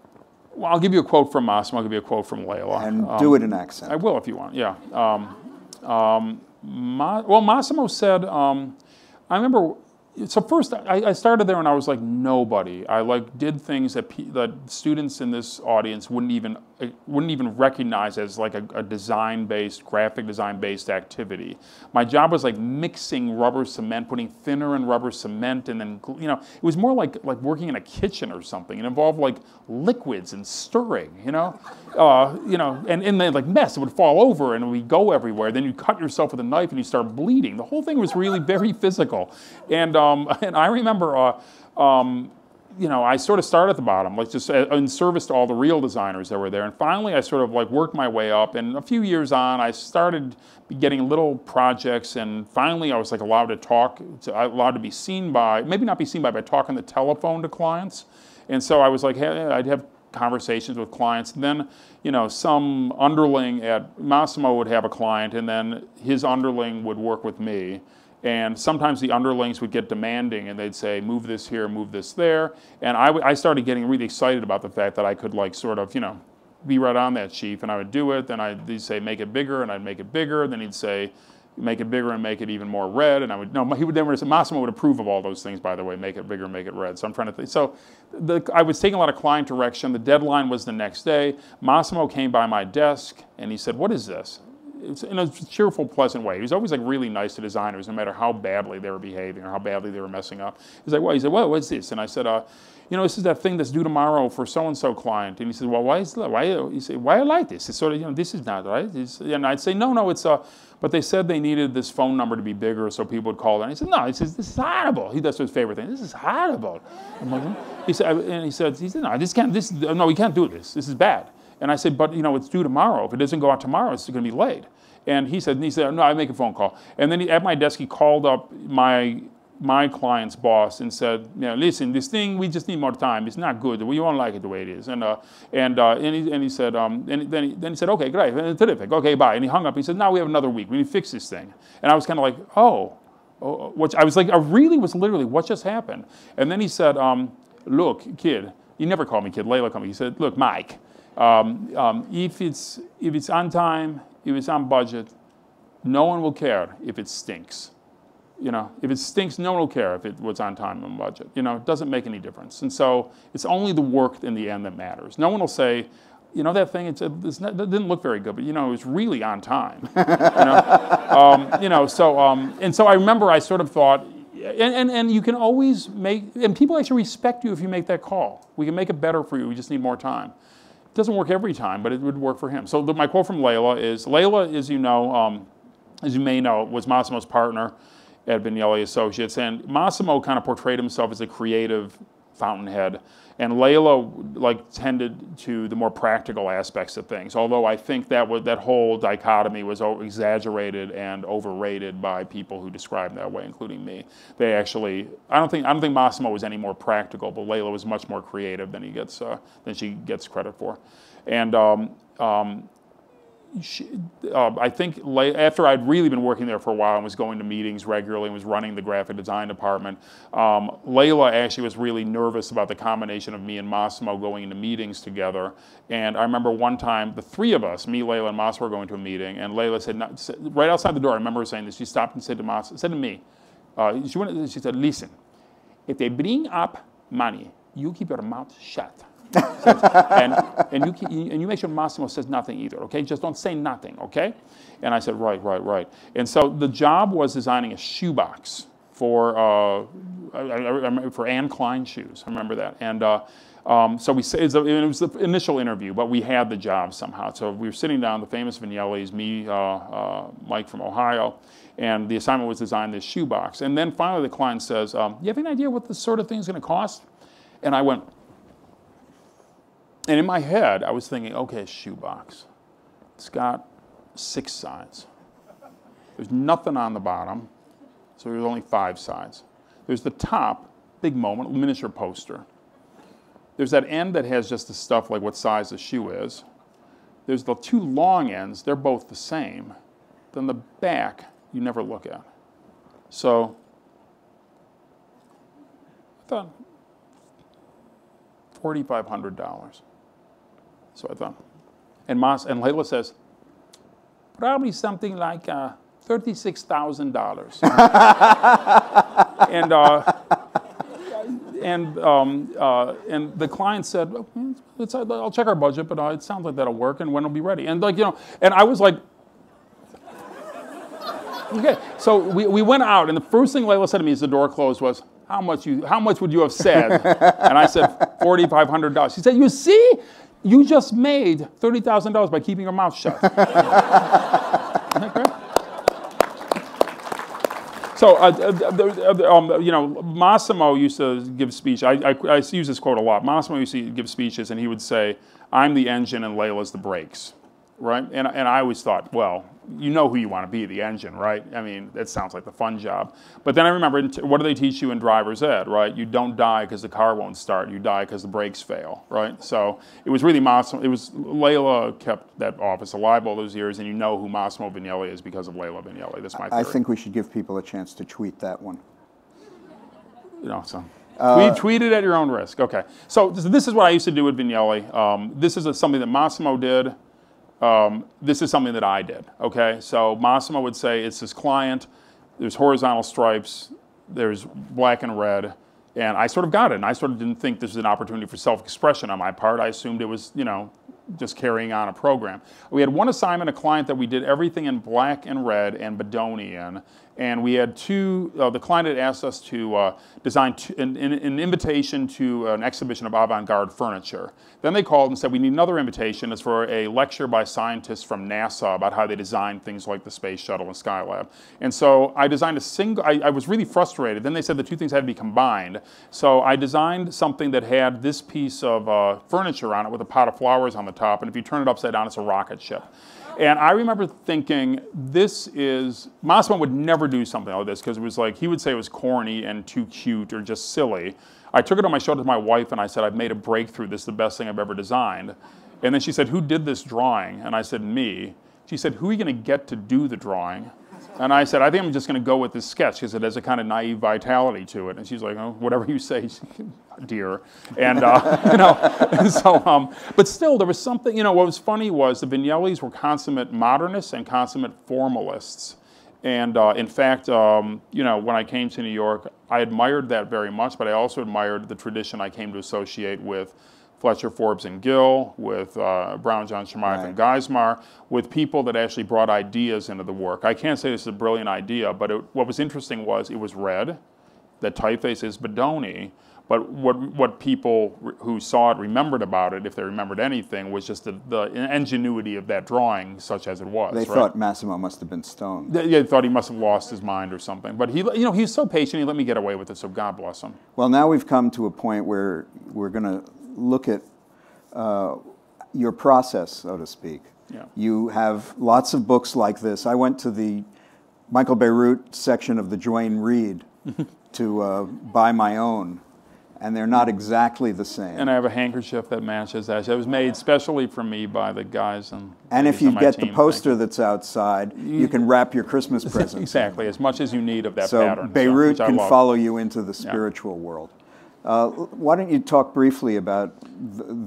Well, I'll give you a quote from Massimo, I'll give you a quote from Leila. And do it in accent. I will if you want, yeah. Well, Massimo said, I remember, so first I started there and I was like nobody. I like did things that students in this audience wouldn't even recognize as like a design-based, graphic design-based activity. My job was like mixing rubber cement, putting thinner in rubber cement, and then, you know, it was more like working in a kitchen or something. It involved like liquids and stirring, you know, and then like mess, it would fall over and it would go everywhere. Then you cut yourself with a knife and you start bleeding. The whole thing was really very physical. And I remember, you know, I sort of started at the bottom, like just in service to all the real designers that were there. And finally, I sort of like worked my way up. And a few years on, I started getting little projects. And finally, I was like allowed to talk, allowed to be seen by, maybe not be seen by talking the telephone to clients. And so I was like, hey, I'd have conversations with clients. And then, you know, some underling at Massimo would have a client, and then his underling would work with me. And sometimes the underlings would get demanding, and they'd say, move this here, move this there. And I started getting really excited about the fact that I could, like, sort of, you know, be right on that chief, and I would do it. Then he'd say, make it bigger, and I'd make it bigger. Then he'd say, make it bigger and make it even more red. And I would, no, he would never, Massimo would approve of all those things, by the way, make it bigger, make it red. So I'm trying to think. So I was taking a lot of client direction. The deadline was the next day. Massimo came by my desk, and he said, what is this? It's in a cheerful, pleasant way. He was always like really nice to designers, no matter how badly they were behaving or how badly they were messing up. He's like, well, he said, well, what's this? And I said, you know, this is that thing that's due tomorrow for so-and-so client. And he said, well, why is that? Why? He said, why like this? It's sort of, you know, this is not right. It's, and I'd say, no, it's a. But they said they needed this phone number to be bigger, so people would call it. And he said, no, he says, this is horrible. That's his favorite thing. This is horrible. I'm like, he said, no, no, you can't do this. This is bad. And I said, but you know, it's due tomorrow. If it doesn't go out tomorrow, it's going to be late. And he said, no, I make a phone call. And then at my desk, he called up my client's boss and said, you know, listen, this thing, we just need more time. It's not good. We won't like it the way it is. And he said, okay, great, terrific. Okay, bye. And he hung up. He said, now we have another week. We need to fix this thing. And I was kind of like, oh, which I was like, I really was literally, what just happened? And then he said, look, kid. He never called me kid. Layla called me. He said, look, Mike. If it's on time, if it's on budget, no one will care if it stinks. You know, if it stinks, no one will care if it was on time and budget. You know, it doesn't make any difference. And so it's only the work in the end that matters. No one will say, you know, that thing, it didn't look very good, but, you know, it was really on time. You know? And so I remember I sort of thought, and you can always make, and people actually respect you if you make that call. We can make it better for you, we just need more time. It doesn't work every time, but it would work for him. So my quote from Layla, as you may know, was Massimo's partner at Vignelli Associates, and Massimo kind of portrayed himself as a creative fountainhead, and Layla like tended to the more practical aspects of things. Although I think that whole dichotomy was exaggerated and overrated by people who described that way, including me. They actually, I don't think Massimo was any more practical, but Layla was much more creative than she gets credit for. And I think after I'd really been working there for a while and was going to meetings regularly and was running the graphic design department, Layla actually was really nervous about the combination of me and Massimo going into meetings together. And I remember one time, the three of us, me, Layla, and Massimo, were going to a meeting, and Layla said, right outside the door, I remember her saying this, she stopped and said to Massimo, she said, listen, if they bring up money, you keep your mouth shut. and you make sure Massimo says nothing either, okay? Just don't say nothing, okay? And I said, right. And so the job was designing a shoebox for Anne Klein shoes. I remember that. And so it was the initial interview, but we had the job somehow. So we were sitting down, the famous Vignellis, me, Mike from Ohio, and the assignment was design this shoebox. And then finally the client says, you have any idea what this sort of thing is going to cost? And I went... And in my head, I was thinking, okay, shoebox. It's got 6 sides. There's nothing on the bottom, so there's only 5 sides. There's the top, big moment, miniature poster. There's that end that has just the stuff like what size the shoe is. There's the 2 long ends, they're both the same. Then the back, you never look at. So, I thought, $4,500. So I thought. And Layla says, probably something like $36,000. And the client said, I'll check our budget, but it sounds like that'll work, and when it'll be ready. And like, you know, and I was like, okay. So we went out, and the first thing Layla said to me as the door closed was, how much would you have said? And I said, $4,500. She said, you see, you just made $30,000 by keeping your mouth shut. Isn't that great? So, you know, Massimo used to give speeches. I use this quote a lot. Massimo used to give speeches, and he would say, I'm the engine and Layla's the brakes. right? And I always thought, well, you know who you want to be, the engine, right? I mean, that sounds like the fun job. But then I remember, what do they teach you in driver's ed, right? You don't die because the car won't start. You die because the brakes fail, right? So it was really Massimo. It was Layla kept that office alive all those years, and you know who Massimo Vignelli is because of Layla Vignelli. That's my theory. I think we should give people a chance to tweet that one. You know, so. Tweet it at your own risk. Okay. So this is what I used to do with Vignelli. This is something that Massimo did. This is something that I did, okay? So Massimo would say, it's his client, there's horizontal stripes, there's black and red, and I sort of got it, and I sort of didn't think this was an opportunity for self-expression on my part. I assumed it was, you know, just carrying on a program. We had one assignment, a client that we did everything in black and red and Bodoni in, and we had two, the client had asked us to design an invitation to an exhibition of avant-garde furniture. Then they called and said, we need another invitation. It's for a lecture by scientists from NASA about how they design things like the Space Shuttle and Skylab. And so I designed a single, I was really frustrated. Then they said the two things had to be combined. So I designed something that had this piece of furniture on it with a pot of flowers on the top, and if you turn it upside down, it's a rocket ship. And I remember thinking, this is, Massimo would never do something like this, because it was like, he would say it was corny and too cute or just silly. I took it on my shoulder to my wife and I said, I've made a breakthrough, this is the best thing I've ever designed. And then she said, who did this drawing? And I said, me. She said, who are you gonna get to do the drawing? And I said, I think I'm just gonna go with this sketch, because it has a kind of naive vitality to it. And she's like, oh, whatever you say, dear. And, you know, and so, but still there was something, you know, what was funny was the Vignellis were consummate modernists and consummate formalists. And in fact, you know, when I came to New York, I admired that very much, but I also admired the tradition I came to associate with Fletcher, Forbes, and Gill, with Brown, John, Shamayev, and Geismar, with people that actually brought ideas into the work. I can't say this is a brilliant idea, but what was interesting was it was red, the typeface is Bodoni, but what people who saw it remembered about it, if they remembered anything, was just the ingenuity of that drawing, such as it was. They thought Massimo must have been stoned. They thought he must have lost his mind or something. But he, you know, he's so patient, he let me get away with it, so God bless him. Well, now we've come to a point where we're going to look at your process, so to speak. Yeah. You have lots of books like this. I went to the Michael Bierut section of the Duane Reade to buy my own, and they're not exactly the same. And I have a handkerchief that matches that. It was made specially for me by the guys and if you get the poster that's outside, you can wrap your Christmas presents. Exactly, as much as you need of that pattern. So Bierut can follow you into the spiritual world. Why don't you talk briefly about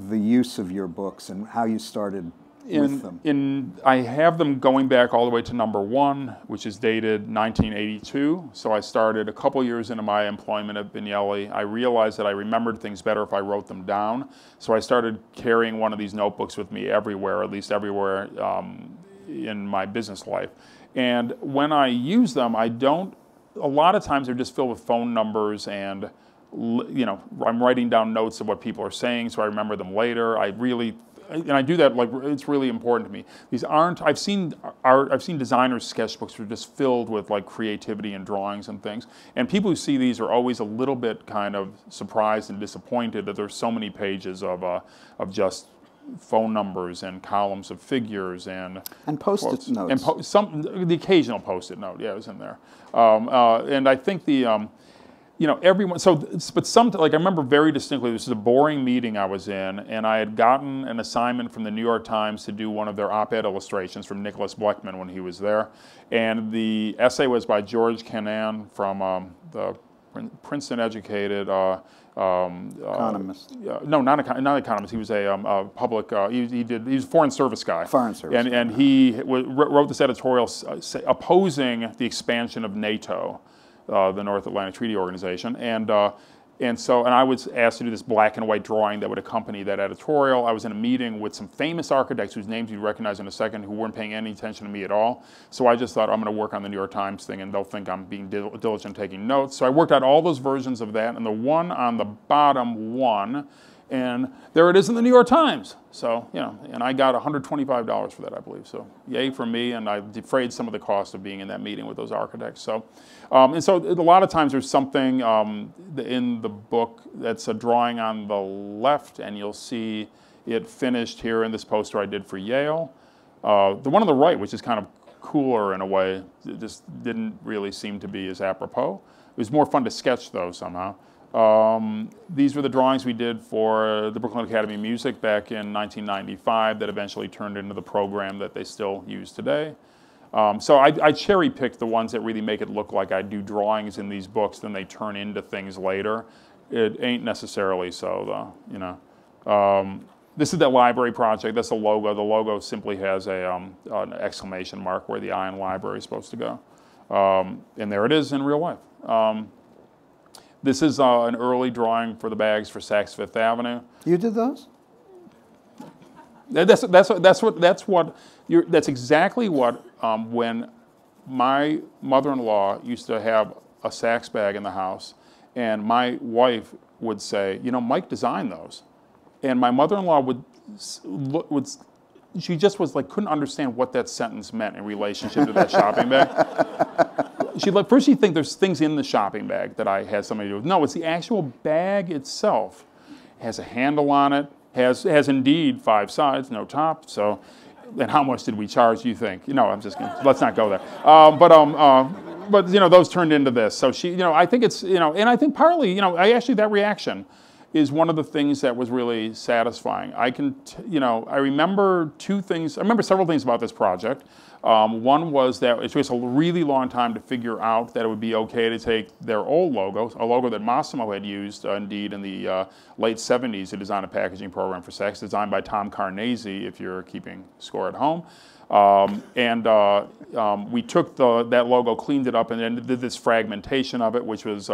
the use of your books and how you started with them? I have them going back all the way to #1, which is dated 1982. So I started a couple years into my employment at Vignelli. I realized that I remembered things better if I wrote them down. So I started carrying one of these notebooks with me everywhere, at least everywhere in my business life. And when I use them, I don't, a lot of times they're just filled with phone numbers and you know, I'm writing down notes of what people are saying, so I remember them later. And I do that, like, it's really important to me. These aren't, I've seen designers' sketchbooks that are just filled with, like, creativity and drawings and things. And people who see these are always a little bit kind of surprised and disappointed that there's so many pages of just phone numbers and columns of figures and post-it notes. And the occasional post-it note, yeah, it was in there. And I think the, you know, everyone, so, but some, like I remember very distinctly, this is a boring meeting I was in, and I had gotten an assignment from the New York Times to do one of their op-ed illustrations from Nicholas Bleckman when he was there. And the essay was by George Kennan from the Princeton-educated economist. No, not an economist. He was a public. He was a foreign service guy. Foreign service. And he wrote this editorial opposing the expansion of NATO. The North Atlantic Treaty Organization, and I was asked to do this black and white drawing that would accompany that editorial. I was in a meeting with some famous architects whose names you'd recognize in a second who weren't paying any attention to me at all. So I just thought, I'm going to work on the New York Times thing and they'll think I'm being diligent taking notes. So I worked out all those versions of that, and the one on the bottom won, and there it is in the New York Times. So, you know, and I got $125 for that, I believe. So yay for me, and I defrayed some of the cost of being in that meeting with those architects. So, and so a lot of times there's something in the book that's a drawing on the left, and you'll see it finished here in this poster I did for Yale. The one on the right, which is kind of cooler in a way, just didn't really seem to be as apropos. It was more fun to sketch, though, somehow. These were the drawings we did for the Brooklyn Academy of Music back in 1995 that eventually turned into the program that they still use today. So I cherry-picked the ones that really make it look like I do drawings in these books, then they turn into things later. It ain't necessarily so, though, you know. This is that library project. That's the logo. The logo simply has a, an exclamation mark where the I in library is supposed to go. And there it is in real life. This is an early drawing for the bags for Saks Fifth Avenue. You did those? That's exactly what when my mother-in-law used to have a Saks bag in the house, and my wife would say, you know, Mike designed those, and my mother-in-law would she just was like couldn't understand what that sentence meant in relationship to that shopping bag. First she'd think there's things in the shopping bag that I had something to do with. No, it's the actual bag itself. It has a handle on it, has indeed 5 sides, no top, so, and how much did we charge, you think? You know, I'm just kidding, let's not go there. But you know, those turned into this. So she, you know, I think it's, you know, and I think partly, you know, that reaction is one of the things that was really satisfying. I can, I remember several things about this project. One was that it took a really long time to figure out that it would be okay to take their old logo, a logo that Massimo had used, indeed, in the late 70s to design a packaging program for Saks, designed by Tom Carnese, if you're keeping score at home. We took that logo, cleaned it up, and then did this fragmentation of it, which was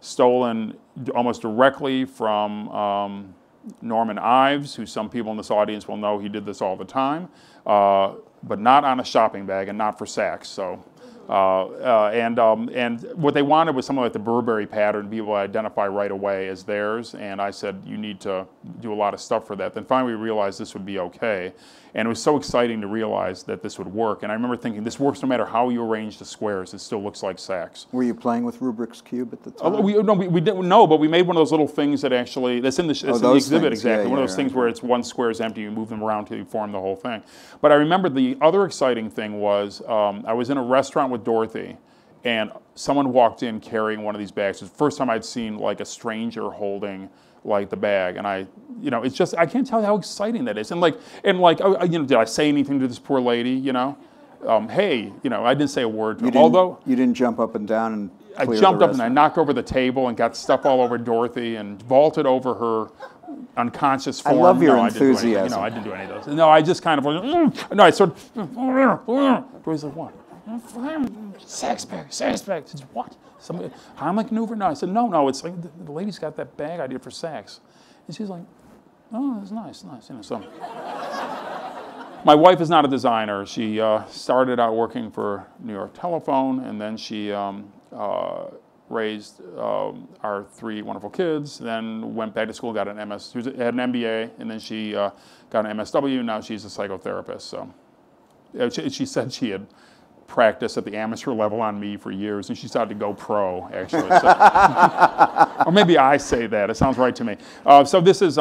stolen almost directly from Norman Ives, who some people in this audience will know he did this all the time, but not on a shopping bag and not for Saks. So, and what they wanted was something like the Burberry pattern, people identify right away as theirs. And I said, you need to do a lot of stuff for that. Then finally we realized this would be okay. And it was so exciting to realize that this would work. And I remember thinking, this works no matter how you arrange the squares, it still looks like Saks. Were you playing with Rubik's Cube at the time? No, but we made one of those little things that actually, that's in the exhibit things. Exactly. Yeah, one of those things where it's one square is empty, you move them around till you form the whole thing. But I remember the other exciting thing was I was in a restaurant with Dorothy, and someone walked in carrying one of these bags. It was the first time I'd seen like a stranger holding like the bag, and I, you know, it's just, I can't tell you how exciting that is. And like, you know, did I say anything to this poor lady? You know, hey, you know, I didn't say a word to her. Although you didn't jump up and down and I jumped up and I knocked over the table and got stuff all over Dorothy and vaulted over her unconscious form. I love your enthusiasm. No, I didn't do any of those. No, I just kind of like, no, I sort of. Dorothy's like, what? Saks bag. It's what? Somebody, Heimlich maneuver? No, I said, no, it's like the lady's got that bag idea for Saks. And she's like, oh, that's nice. You know, so. My wife is not a designer. She started out working for New York Telephone, and then she raised our 3 wonderful kids, then went back to school, got an MS, had an MBA, and then she got an MSW, and now she's a psychotherapist. So she said she had practice at the amateur level on me for years, and she started to go pro, actually. So. Or maybe I say that. It sounds right to me. So this is,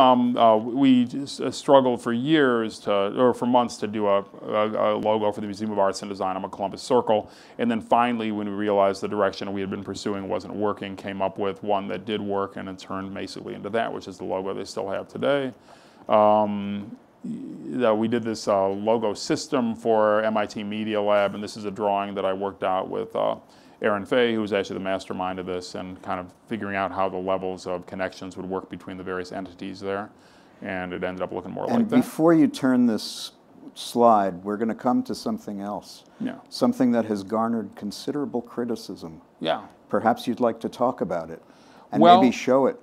we just struggled for years for months to do a logo for the Museum of Arts and Design on a Columbus Circle, and then finally, when we realized the direction we had been pursuing wasn't working, came up with one that did work, and it turned basically into that, which is the logo they still have today. We did this logo system for MIT Media Lab, and this is a drawing that I worked out with Aaron Fay, who was actually the mastermind of this, and kind of figuring out how the levels of connections would work between the various entities there, and it ended up looking more like that. And before you turn this slide, we're going to come to something else, yeah. Something that has garnered considerable criticism. Yeah. Perhaps you'd like to talk about it, and maybe show it.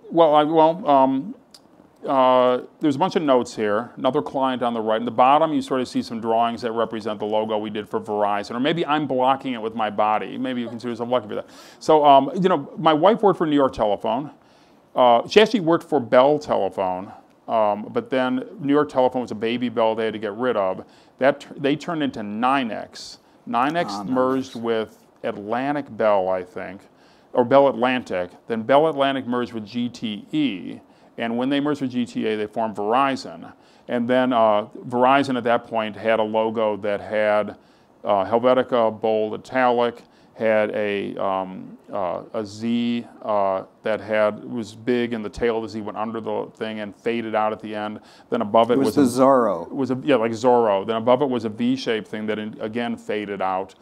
There's a bunch of notes here, another client on the right. In the bottom, you sort of see some drawings that represent the logo we did for Verizon, or maybe I'm blocking it with my body. Maybe you consider yourself lucky for that. So, you know, my wife worked for New York Telephone. She actually worked for Bell Telephone, but then New York Telephone was a baby Bell they had to get rid of. They turned into 9X. 9X merged with Atlantic Bell, I think, or Bell Atlantic. Then Bell Atlantic merged with GTE. And when they merged with GTA, they formed Verizon. And then Verizon at that point had a logo that had Helvetica, bold, italic, had a Z that was big, and the tail of the Z went under the thing and faded out at the end. Then above it was the Zorro. Yeah, like Zorro. Then above it was a V-shaped thing that again faded out.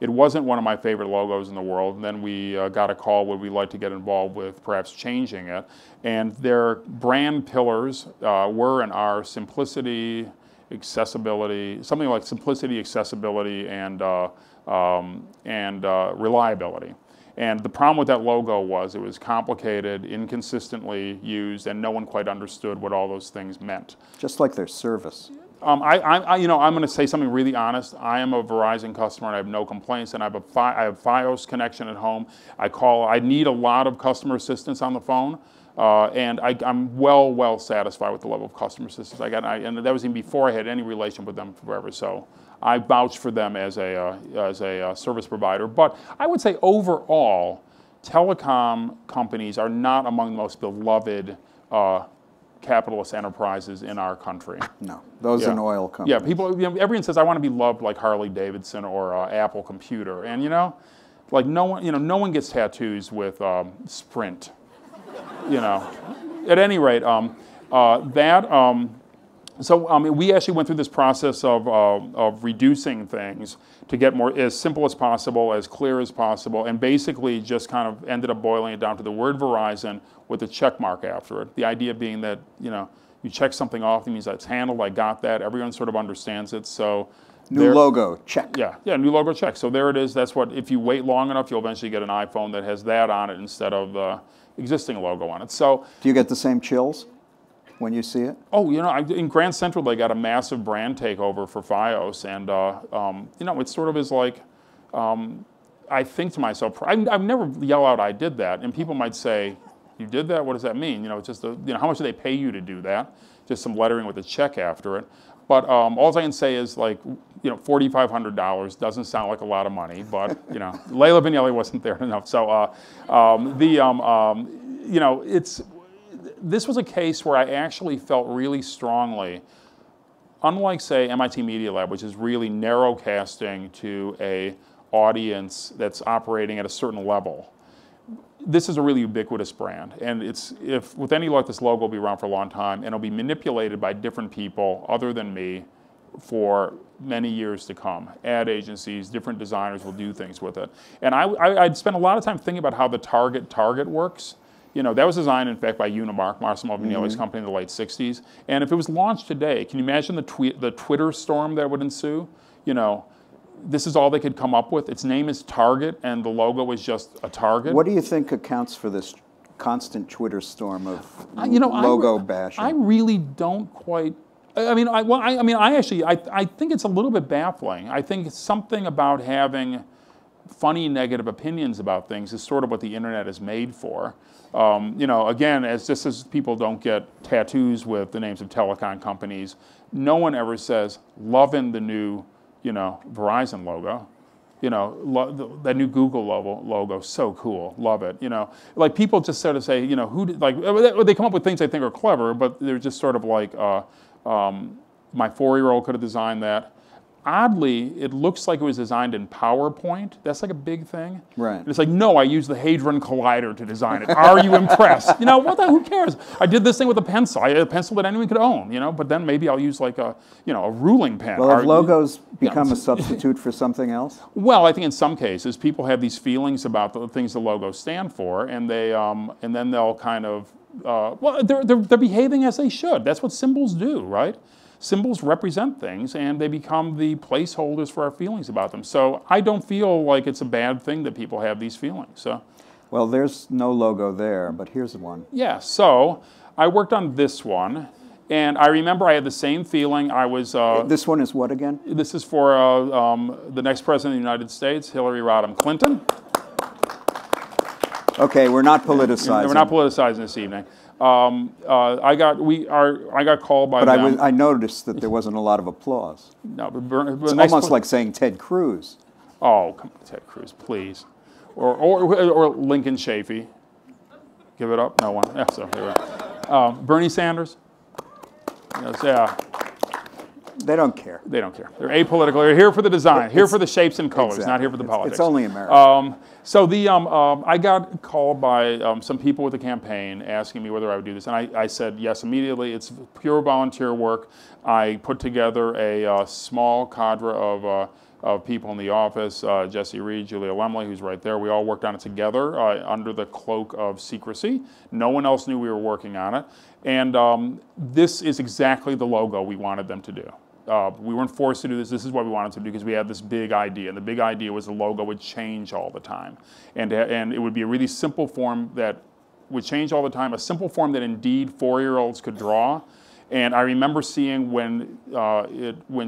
It wasn't one of my favorite logos in the world. And then we got a call, would we like to get involved with perhaps changing it? And their brand pillars were and are simplicity, accessibility, something like simplicity, accessibility, and reliability. And the problem with that logo was it was complicated, inconsistently used, and no one quite understood what all those things meant. Just like their service. I'm going to say something really honest. I am a Verizon customer, and I have no complaints. And I have a Fios connection at home. I need a lot of customer assistance on the phone, and I'm well satisfied with the level of customer assistance I got. And that was even before I had any relation with them forever. So I vouch for them as a service provider. But I would say overall, telecom companies are not among the most beloved capitalist enterprises in our country. No, those are an oil company. Yeah, people. You know, everyone says I want to be loved like Harley Davidson or Apple Computer, and like no one gets tattoos with Sprint. At any rate, we actually went through this process of reducing things to get more as simple as possible, as clear as possible, and basically just kind of ended up boiling it down to the word Verizon with a check mark after it. The idea being that, you check something off, it means that's handled, I got that, everyone sort of understands it, so... New logo, check. Yeah, new logo, check. So there it is, that's what, if you wait long enough, you'll eventually get an iPhone that has that on it instead of the existing logo on it, so... Do you get the same chills when you see it? Oh, in Grand Central they got a massive brand takeover for Fios, and it sort of is like, I think to myself, I've never yell out I did that, and people might say, you did that? What does that mean? It's just how much do they pay you to do that? Just some lettering with a check after it. But all I can say is $4,500 doesn't sound like a lot of money, but Leila Vignelli wasn't there enough, so This was a case where I actually felt really strongly, unlike, say, MIT Media Lab, which is really narrow casting to an audience that's operating at a certain level. This is a really ubiquitous brand, and with any luck, this logo will be around for a long time, and it'll be manipulated by different people other than me for many years to come. Ad agencies, different designers will do things with it. And I'd spent a lot of time thinking about how the target works. That was designed, in fact, by Unimarc, Massimo Vignelli's company in the late 60s. And if it was launched today, can you imagine the Twitter storm that would ensue? This is all they could come up with. Its name is Target, and the logo is just a target. What do you think accounts for this constant Twitter storm of logo bashing? I really don't quite... I think it's a little bit baffling. I think it's something about having funny negative opinions about things is sort of what the internet is made for. Again, as just as people don't get tattoos with the names of telecom companies, no one ever says, loving the new, Verizon logo. That new Google logo, so cool, love it. Like people just sort of say, they come up with things they think are clever, but they're just sort of like, my 4-year-old could have designed that. Oddly, it looks like it was designed in PowerPoint. That's like a big thing. Right. And it's like, no, I used the Hadron Collider to design it. Are you impressed? Who cares? I did this thing with a pencil. I had a pencil that anyone could own, but then maybe I'll use like a ruling pen. Well, have logos become a substitute for something else? Well, I think in some cases, people have these feelings about the things the logos stand for, and they, and then they'll kind of, they're behaving as they should. That's what symbols do, right? Symbols represent things, and they become the placeholders for our feelings about them. So I don't feel like it's a bad thing that people have these feelings. So, well, there's no logo there, but here's one. Yeah, so I worked on this one, and I remember I had the same feeling. I was... this one is what again? This is for the next president of the United States, Hillary Rodham Clinton. Okay, we're not politicizing. We're not politicizing this evening. I got called by them. I noticed that there wasn't a lot of applause. No, but it's almost like saying Ted Cruz. Oh, come on, Ted Cruz, please, or Lincoln Chafee. Give it up. No one. Yeah, so here we go. Bernie Sanders. Yes, yeah. They don't care. They don't care. They're apolitical. They're here for the design, here for the shapes and colors, exactly. Not here for the politics. It's only America. So the I got called by some people with the campaign asking me whether I would do this, and I said yes immediately. It's pure volunteer work. I put together a small cadre of people in the office, Jesse Reed, Julia Lemley, who's right there. We all worked on it together under the cloak of secrecy. No one else knew we were working on it. And this is exactly the logo we wanted them to do. We weren't forced to do this. This is what we wanted to do because we had this big idea. And the big idea was the logo would change all the time. And it would be a really simple form that would change all the time, a simple form that indeed 4-year-olds could draw. And I remember seeing when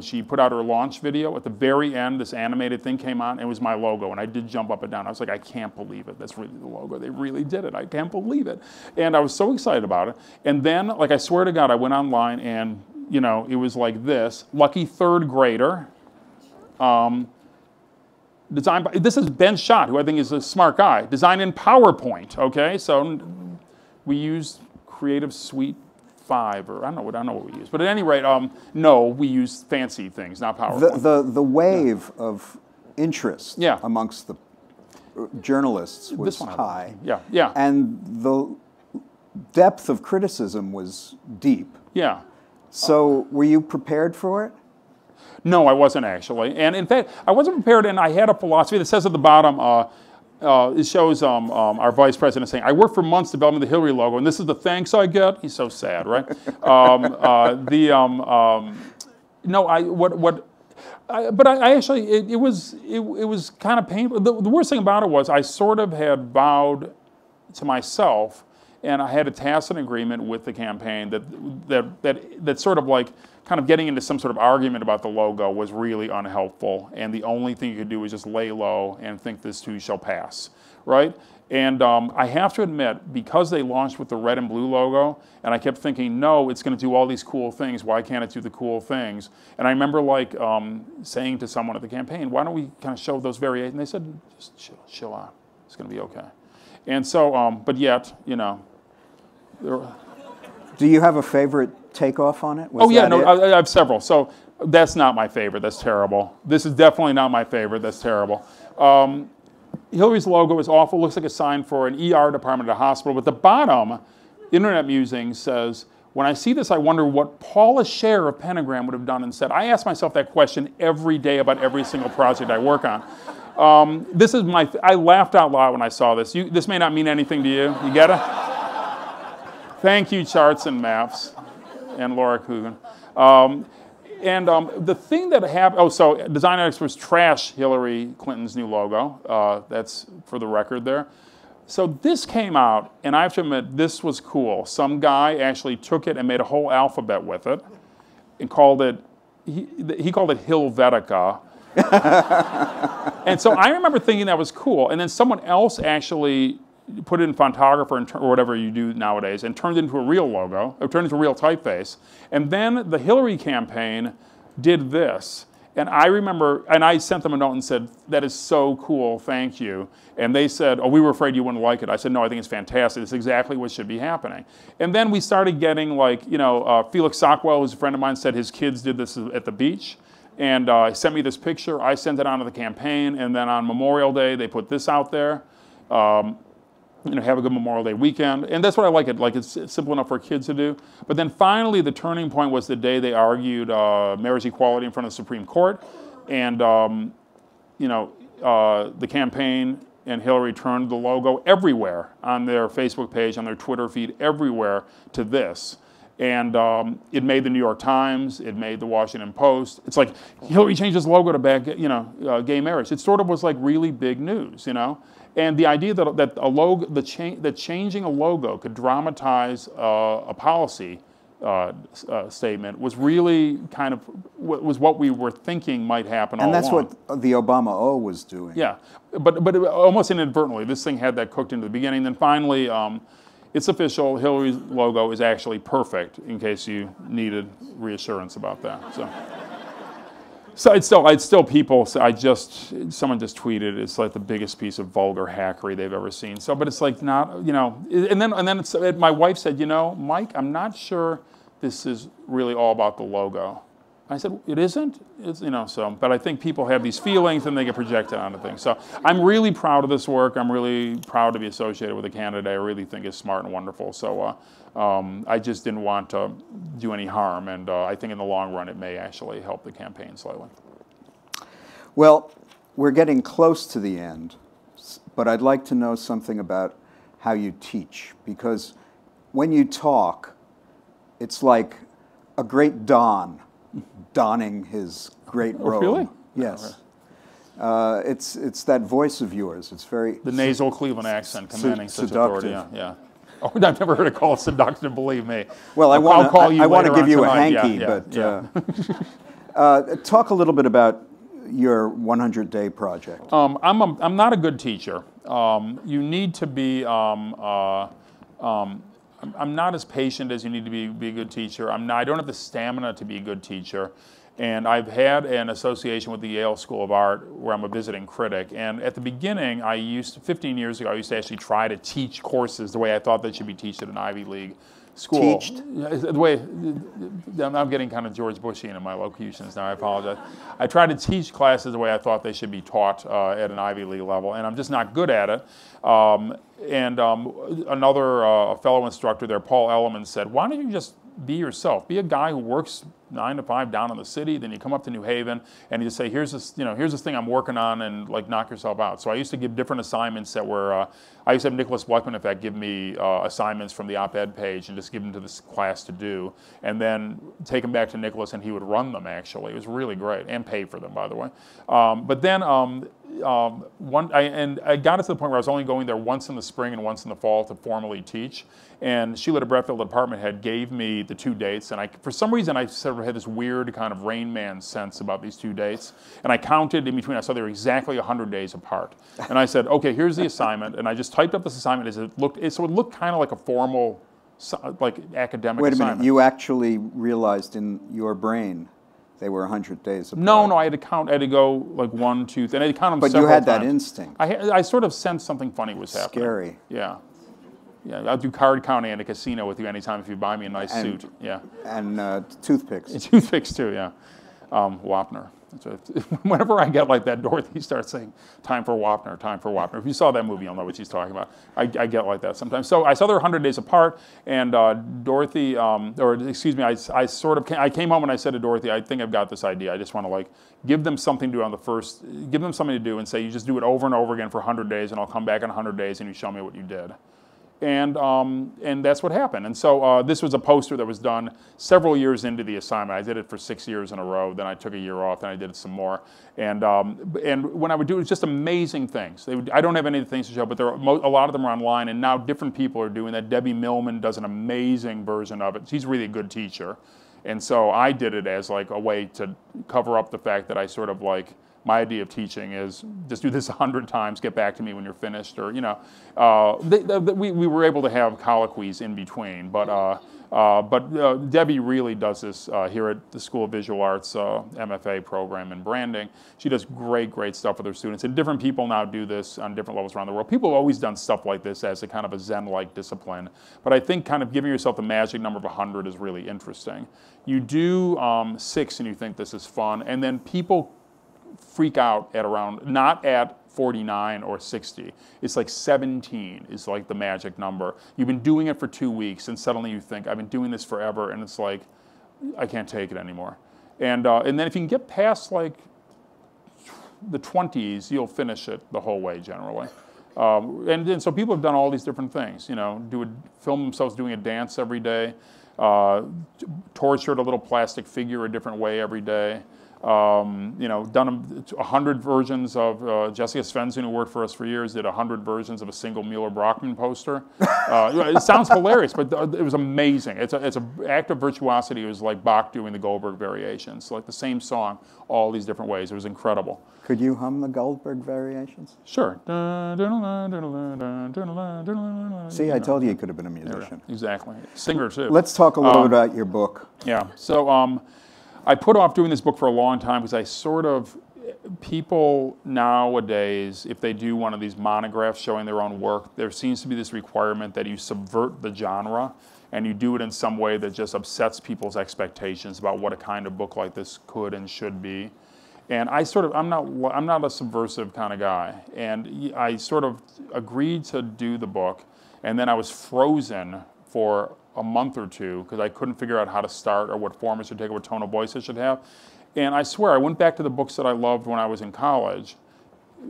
she put out her launch video, at the very end, this animated thing came on, and it was my logo, and I did jump up and down. I was like, I can't believe it. That's really the logo. They really did it. I can't believe it. And I was so excited about it. And then, like, I swear to God, I went online, and, you know, it was like this. Lucky third grader. Designed by, this is Ben Schott, who I think is a smart guy. Designed in PowerPoint, okay? So we used Creative Suite 5, or I don't know what we use, but at any rate, no, we use fancy things, not PowerPoint. The wave of interest amongst the journalists was high. Yeah. And the depth of criticism was deep. Yeah. So were you prepared for it? No, I wasn't actually, and in fact, I wasn't prepared, and I had a philosophy that says at the bottom. It shows our vice president saying, I worked for months developing the Hillary logo, and this is the thanks I get. He's so sad, right? But it was kind of painful. The worst thing about it was I sort of had vowed to myself, and I had a tacit agreement with the campaign that sort of like kind of getting into some sort of argument about the logo was really unhelpful, and the only thing you could do is just lay low and think this too shall pass, right? And I have to admit, because they launched with the red and blue logo, and I kept thinking, no, it's going to do all these cool things. Why can't it do the cool things? And I remember like saying to someone at the campaign, why don't we kind of show those variations? And they said, just chill out. It's going to be okay. And so, but yet, you know. Do you have a favorite takeoff on it? I have several. So that's not my favorite. That's terrible. This is definitely not my favorite. That's terrible. Hillary's logo is awful. Looks like a sign for an ER department at a hospital. But the bottom, Internet Musings says, when I see this, I wonder what Paula Scher of Pentagram would have done and said. I ask myself that question every day about every single project I work on. This is my. I laughed out loud when I saw this. This may not mean anything to you. You get it? Thank you, Charts and Maps, and Laura Coogan. The thing that happened, so design experts trash Hillary Clinton's new logo. That's for the record there. So this came out, and I have to admit, this was cool. Some guy actually took it and made a whole alphabet with it, and called it, he called it Hillvetica. And so I remember thinking that was cool, and then someone else actually put it in Fontographer and or whatever you do nowadays, and turned it into a real logo, or turned it into a real typeface. And then the Hillary campaign did this. And I remember, and I sent them a note and said, that is so cool, thank you. And they said, oh, we were afraid you wouldn't like it. I said, no, I think it's fantastic. It's exactly what should be happening. And then we started getting like, you know, Felix Sockwell, who's a friend of mine, said his kids did this at the beach. And he sent me this picture. I sent it on to the campaign. And then on Memorial Day, they put this out there. You know, have a good Memorial Day weekend. And that's what I like it. Like, it's simple enough for kids to do. But then finally, the turning point was the day they argued marriage equality in front of the Supreme Court. And, you know, the campaign and Hillary turned the logo everywhere on their Facebook page, on their Twitter feed, everywhere to this. And it made the New York Times. It made the Washington Post. It's like, Hillary changed his logo to gay marriage. It sort of was like really big news, you know? And the idea that changing a logo could dramatize a policy statement was really kind of what we were thinking might happen all along. And that's what the Obama O was doing. Yeah, but almost inadvertently, this thing had that cooked into the beginning. Then finally, it's official. Hillary's logo is actually perfect, in case you needed reassurance about that. So. So it's still people. So someone just tweeted it's like the biggest piece of vulgar hackery they've ever seen. So, but it's like not, you know. And then it's, my wife said, you know, Mike, I'm not sure this is really all about the logo. I said, it isn't, it's, you know, so, but I think people have these feelings and they get projected onto things. So I'm really proud of this work. I'm really proud to be associated with a candidate I really think is smart and wonderful. So I just didn't want to do any harm. And I think in the long run, it may actually help the campaign slightly. Well, we're getting close to the end, but I'd like to know something about how you teach, because when you talk, it's like a great don donning his great robe. Oh, really? Yes. It's that voice of yours. It's very... The nasal Cleveland accent commanding such authority. Yeah. Oh, I've never heard it called seductive, believe me. Well, I want to give you tonight. A hanky, but... Yeah. Talk a little bit about your 100-day project. I'm not a good teacher. You need to be... I'm not as patient as you need to be a good teacher. I don't have the stamina to be a good teacher. And I've had an association with the Yale School of Art where I'm a visiting critic. And at the beginning, 15 years ago, I used to actually try to teach courses the way I thought they should be taught at an Ivy League school. Teached? The way, I'm getting kind of George Bushian in my locutions now, I apologize. I tried to teach classes the way I thought they should be taught at an Ivy League level, and I'm just not good at it. Another fellow instructor there, Paul Elliman, said, why don't you just be yourself? Be a guy who works 9 to 5 down in the city, then you come up to New Haven and you say, here's this thing I'm working on, and like knock yourself out. So I used to give different assignments that were, I used to have Nicholas Bleckman, in fact, give me assignments from the op-ed page and just give them to this class to do, and then take them back to Nicholas and he would run them, actually. It was really great, and pay for them, by the way. But then I got it to the point where I was only going there once in the spring and once in the fall to formally teach. And Sheila DeBretfield, the department head, gave me the 2 dates, and for some reason I sort of had this weird kind of Rain Man sense about these 2 dates. And I counted in between. I saw they were exactly 100 days apart. And I said, okay, here's the assignment. And I just typed up this assignment as it looked kind of like a formal, like academic assignment. Wait a minute, you actually realized in your brain they were 100 days apart. No, I had to count. I had to go like 1, 2, and I had to count them. But you had that instinct. I sort of sensed something funny was happening. Scary. Yeah. Yeah, I'll do card counting at a casino with you anytime if you buy me a nice suit. Yeah. And toothpicks. And toothpicks too, yeah. Wapner. Whenever I get like that, Dorothy starts saying, time for Wapner, time for Wapner. If you saw that movie, you'll know what she's talking about. I get like that sometimes. So I saw they were 100 days apart, and Dorothy, I came home and I said to Dorothy, I think I've got this idea. I just want to like give them something to do on the first, give them something to do and say, you just do it over and over again for 100 days, and I'll come back in 100 days and you show me what you did. And that's what happened. And so this was a poster that was done several years into the assignment. I did it for 6 years in a row. Then I took a year off, and I did it some more. And when I would do it, it was just amazing things. I don't have any of the things to show, but there are, a lot of them are online. And now different people are doing that. Debbie Millman does an amazing version of it. She's really a good teacher. And so I did it as like a way to cover up the fact that I sort of like, my idea of teaching is just do this 100 times, get back to me when you're finished, or, you know. We were able to have colloquies in between, but Debbie really does this here at the School of Visual Arts MFA program in branding. She does great, great stuff with her students, and different people now do this on different levels around the world. People have always done stuff like this as a kind of a Zen-like discipline, but I think kind of giving yourself the magic number of 100 is really interesting. You do 6 and you think this is fun, and then people freak out at around, not at 49 or 60. It's like 17 is like the magic number. You've been doing it for 2 weeks and suddenly you think, I've been doing this forever, and it's like, I can't take it anymore. And then if you can get past like the 20s, you'll finish it the whole way generally. And so people have done all these different things, you know, film themselves doing a dance every day, tortured a little plastic figure a different way every day. You know, done 100 versions of Jessica Svensson, who worked for us for years, did 100 versions of a single Mueller Brockman poster. It sounds hilarious, but it was amazing. It's an act of virtuosity. It was like Bach doing the Goldberg Variations, like the same song, all these different ways. It was incredible. Could you hum the Goldberg Variations? Sure. See, I told you could have been a musician. Exactly, singer too. Let's talk a little bit about your book. Yeah. So. I put off doing this book for a long time because I sort of, people nowadays, if they do one of these monographs showing their own work, there seems to be this requirement that you subvert the genre and you do it in some way that just upsets people's expectations about what a kind of book like this could and should be. And I sort of, I'm not a subversive kind of guy. And I sort of agreed to do the book, and then I was frozen for a month or two because I couldn't figure out how to start or what form it should take or what tone of voice it should have. And I swear, I went back to the books that I loved when I was in college.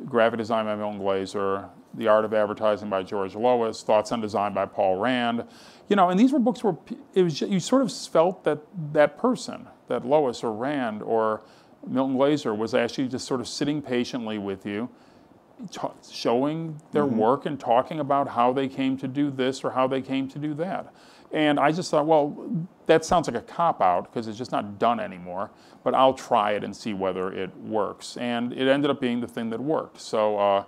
Graphic Design by Milton Glaser, The Art of Advertising by George Lois, Thoughts on Design by Paul Rand. You know, and these were books where it was just, you sort of felt that that person, that Lois or Rand or Milton Glaser, was actually just sort of sitting patiently with you, showing their work and talking about how they came to do this or how they came to do that. And I just thought, well, that sounds like a cop-out because it's just not done anymore, but I'll try it and see whether it works. And it ended up being the thing that worked. So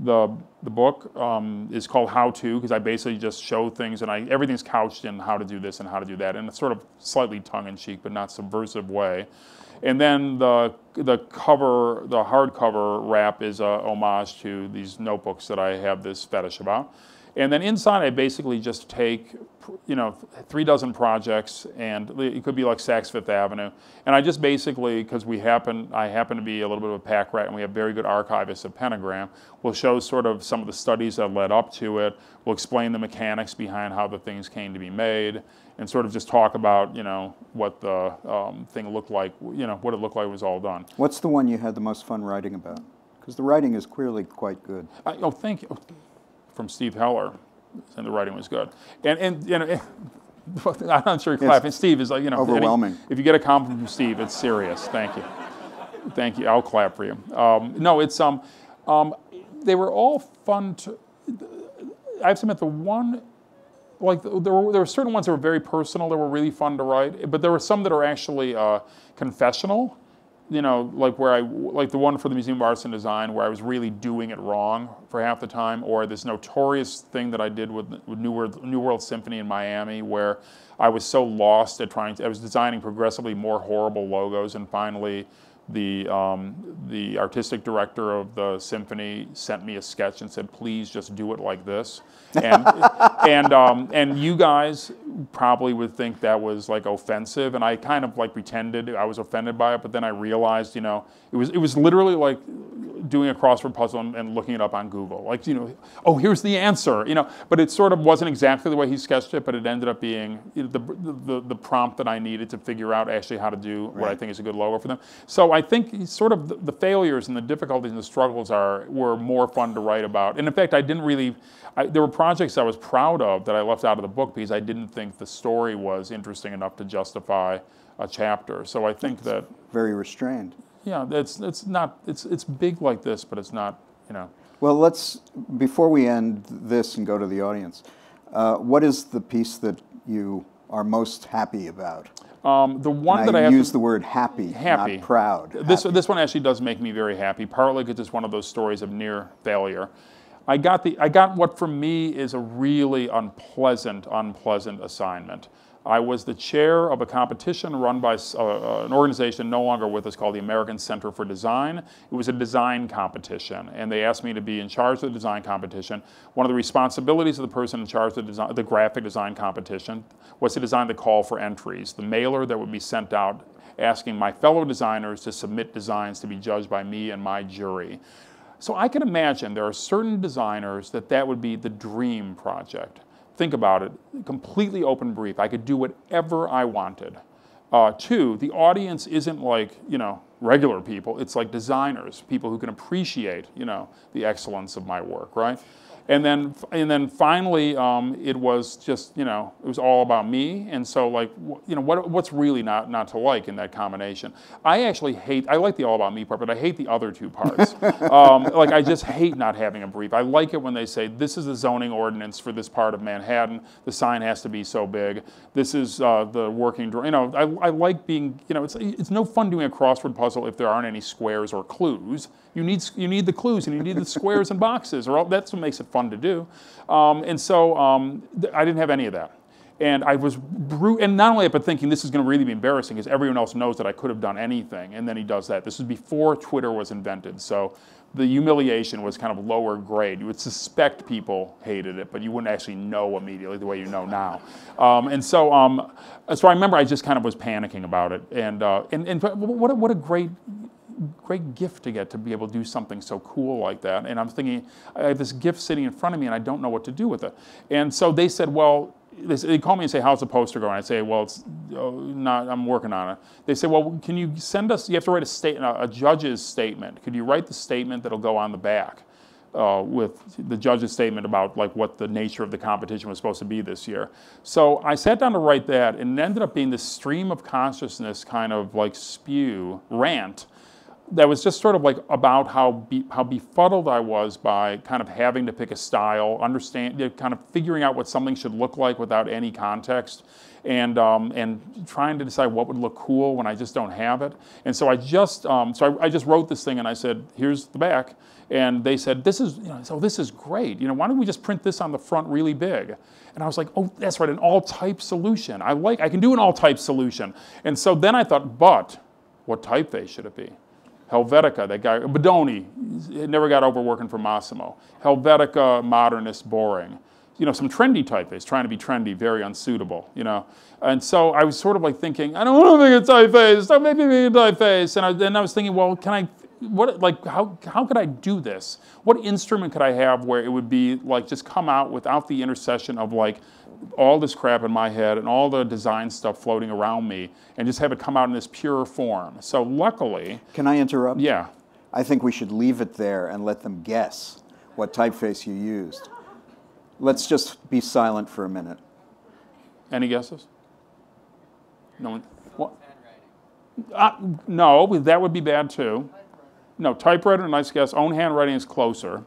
the book is called How To, because I basically just show things, and everything's couched in how to do this and how to do that in a sort of slightly tongue-in-cheek but not subversive way. And then the cover, the hardcover wrap is a homage to these notebooks that I have this fetish about. And then inside, I basically just take, you know, 3 dozen projects, and it could be like Saks Fifth Avenue. And I just basically, because I happen to be a little bit of a pack rat, and we have very good archivists at Pentagram, we'll show sort of some of the studies that led up to it. We'll explain the mechanics behind how the things came to be made, and sort of just talk about, you know, what the thing looked like, you know, what it looked like was all done. What's the one you had the most fun writing about? Because the writing is clearly quite good. Oh, thank you. From Steve Heller, and the writing was good. And you know, I'm not sure you're clapping. Steve is like, you know, overwhelming. If you get a compliment from Steve, it's serious. Thank you, thank you. I'll clap for you. No, it's they were all fun. I have to admit, the one, like there were certain ones that were very personal, that were really fun to write, but there were some that are actually confessional. You know, like where like the one for the Museum of Arts and Design, where I was really doing it wrong for half the time, or this notorious thing that I did with New World Symphony in Miami, where I was so lost at I was designing progressively more horrible logos, and finally the artistic director of the symphony sent me a sketch and said, please just do it like this. And, and you guys probably would think that was like offensive, and I kind of like pretended I was offended by it, but then I realized, you know, it was literally like doing a crossword puzzle and looking it up on Google. Like, you know, oh, here's the answer, you know, but it sort of wasn't exactly the way he sketched it, but it ended up being the prompt that I needed to figure out actually how to do what I think is a good logo for them. So I think sort of the failures and the difficulties and the struggles were more fun to write about. And in fact, I didn't really, there were projects I was proud of that I left out of the book because I didn't think the story was interesting enough to justify a chapter. So I think that... Very restrained. Yeah, it's big like this, but it's not, you know. Well, let's, before we end this and go to the audience, what is the piece that you are most happy about? The one that I have used the word happy, not proud. This one actually does make me very happy, partly because it's one of those stories of near failure. I got what for me is a really unpleasant assignment. I was the chair of a competition run by an organization no longer with us called the American Center for Design. It was a design competition, and they asked me to be in charge of the design competition. One of the responsibilities of the person in charge of the graphic design competition was to design the call for entries, the mailer that would be sent out asking my fellow designers to submit designs to be judged by me and my jury. So I can imagine there are certain designers that would be the dream project. Think about it, completely open brief. I could do whatever I wanted. Two, the audience isn't like, you know, regular people. It's like designers, people who can appreciate, you know, the excellence of my work, right? And then finally, it was just, you know, it was all about me. And so, like, you know, what's really not to like in that combination? I like the all about me part, but I hate the other two parts. Like, I just hate not having a brief. I like it when they say, this is the zoning ordinance for this part of Manhattan. The sign has to be so big. This is the working, you know, I like being, you know, it's no fun doing a crossword puzzle if there aren't any squares or clues. You need the clues, and you need the squares and boxes, or that's what makes it fun to do. And so I didn't have any of that. And I was, and not only that, but thinking this is going to really be embarrassing because everyone else knows that I could have done anything. And then he does that. This is before Twitter was invented. So the humiliation was kind of lower grade. You would suspect people hated it, but you wouldn't actually know immediately the way you know now. So I remember I just kind of was panicking about it. And what a great gift to get to be able to do something so cool like that. And I'm thinking, I have this gift sitting in front of me and I don't know what to do with it. And so they said, well, they call me and say, how's the poster going? I say, well, it's not, I'm working on it. They say, well, can you send us, you have to write a statement, a judge's statement. Could you write the statement that'll go on the back with the judge's statement about like what the nature of the competition was supposed to be this year? So I sat down to write that, and it ended up being this stream of consciousness kind of like rant that was just sort of like about how befuddled I was by kind of having to pick a style, kind of figuring out what something should look like without any context, and trying to decide what would look cool when I just don't have it. And so I just I just wrote this thing and I said, here's the back, and they said, this is, so this is great. Why don't we just print this on the front really big? And I was like, oh, that's right, an all-type solution. I can do an all-type solution. And so then I thought, but what typeface should it be? Helvetica, that guy, Bodoni, never got over working for Massimo. Helvetica, modernist, boring. Some trendy typeface, trying to be trendy, very unsuitable, And so I was sort of like thinking, I don't want to make a typeface, don't make me make a typeface. And then I was thinking, well, how could I do this? What instrument could I have where it would be like, just come out without the intercession of like, all this crap in my head and all the design stuff floating around me, and just have it come out in this pure form. So luckily... Can I interrupt? Yeah. I think we should leave it there and let them guess what typeface you used. Let's just be silent for a minute. Any guesses? No one? What? No, that would be bad too. No, typewriter, nice guess. Own handwriting is closer.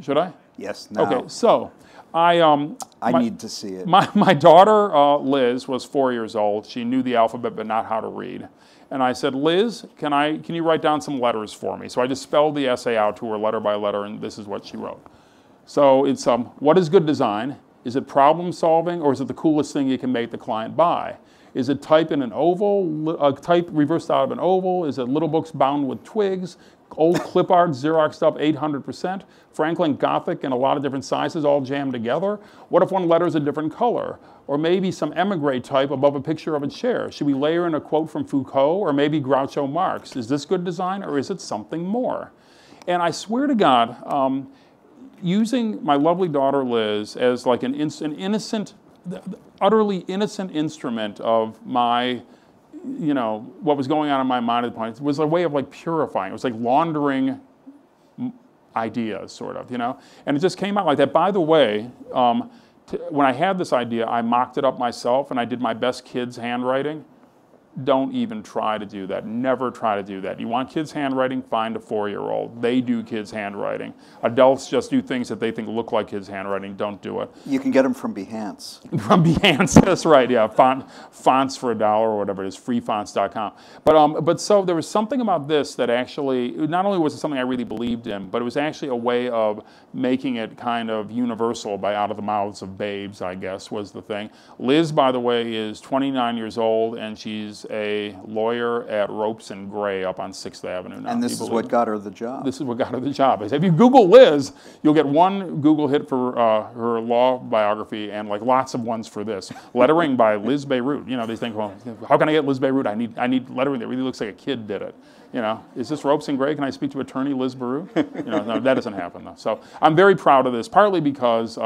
Should I? Yes, now. Okay, so... I need to see it. My daughter, Liz, was 4 years old. She knew the alphabet but not how to read. And I said, Liz, can you write down some letters for me? So I just spelled the essay out to her letter by letter, and this is what she wrote. So it's, what is good design? Is it problem solving, or is it the coolest thing you can make the client buy? Is it type in an oval, type reversed out of an oval? Is it little books bound with twigs? Old clip art, Xeroxed up 800%. Franklin Gothic in a lot of different sizes, all jammed together. What if one letter is a different color? Or maybe some emigre type above a picture of a chair. Should we layer in a quote from Foucault or maybe Groucho Marx? Is this good design, or is it something more? And I swear to God, using my lovely daughter Liz as like an innocent, utterly innocent instrument of my, what was going on in my mind at the point, was a way of like purifying. It was like laundering ideas, sort of, And it just came out like that. By the way, when I had this idea, I mocked it up myself, and I did my best kids' handwriting. Don't even try to do that. Never try to do that. You want kids' handwriting? Find a 4-year-old. They do kids' handwriting. Adults just do things that they think look like kids' handwriting. Don't do it. You can get them from Behance. From Behance, that's right, yeah. Fonts for $1 or whatever it is, freefonts.com. But so there was something about this that actually, not only was it something I really believed in, but it was actually a way of making it kind of universal by out of the mouths of babes, I guess, was the thing. Liz, by the way, is 29 years old, and she's a lawyer at Ropes and Gray up on 6th Avenue. Now, and this is what got her the job. This is what got her the job. If you Google Liz, you'll get one Google hit for her law biography and like lots of ones for this. Lettering by Liz Bierut. They think, well, how can I get Liz Bierut? I need lettering that really looks like a kid did it. Is this Ropes and Gray? Can I speak to attorney Liz Bierut? No, that doesn't happen though. So I'm very proud of this, partly because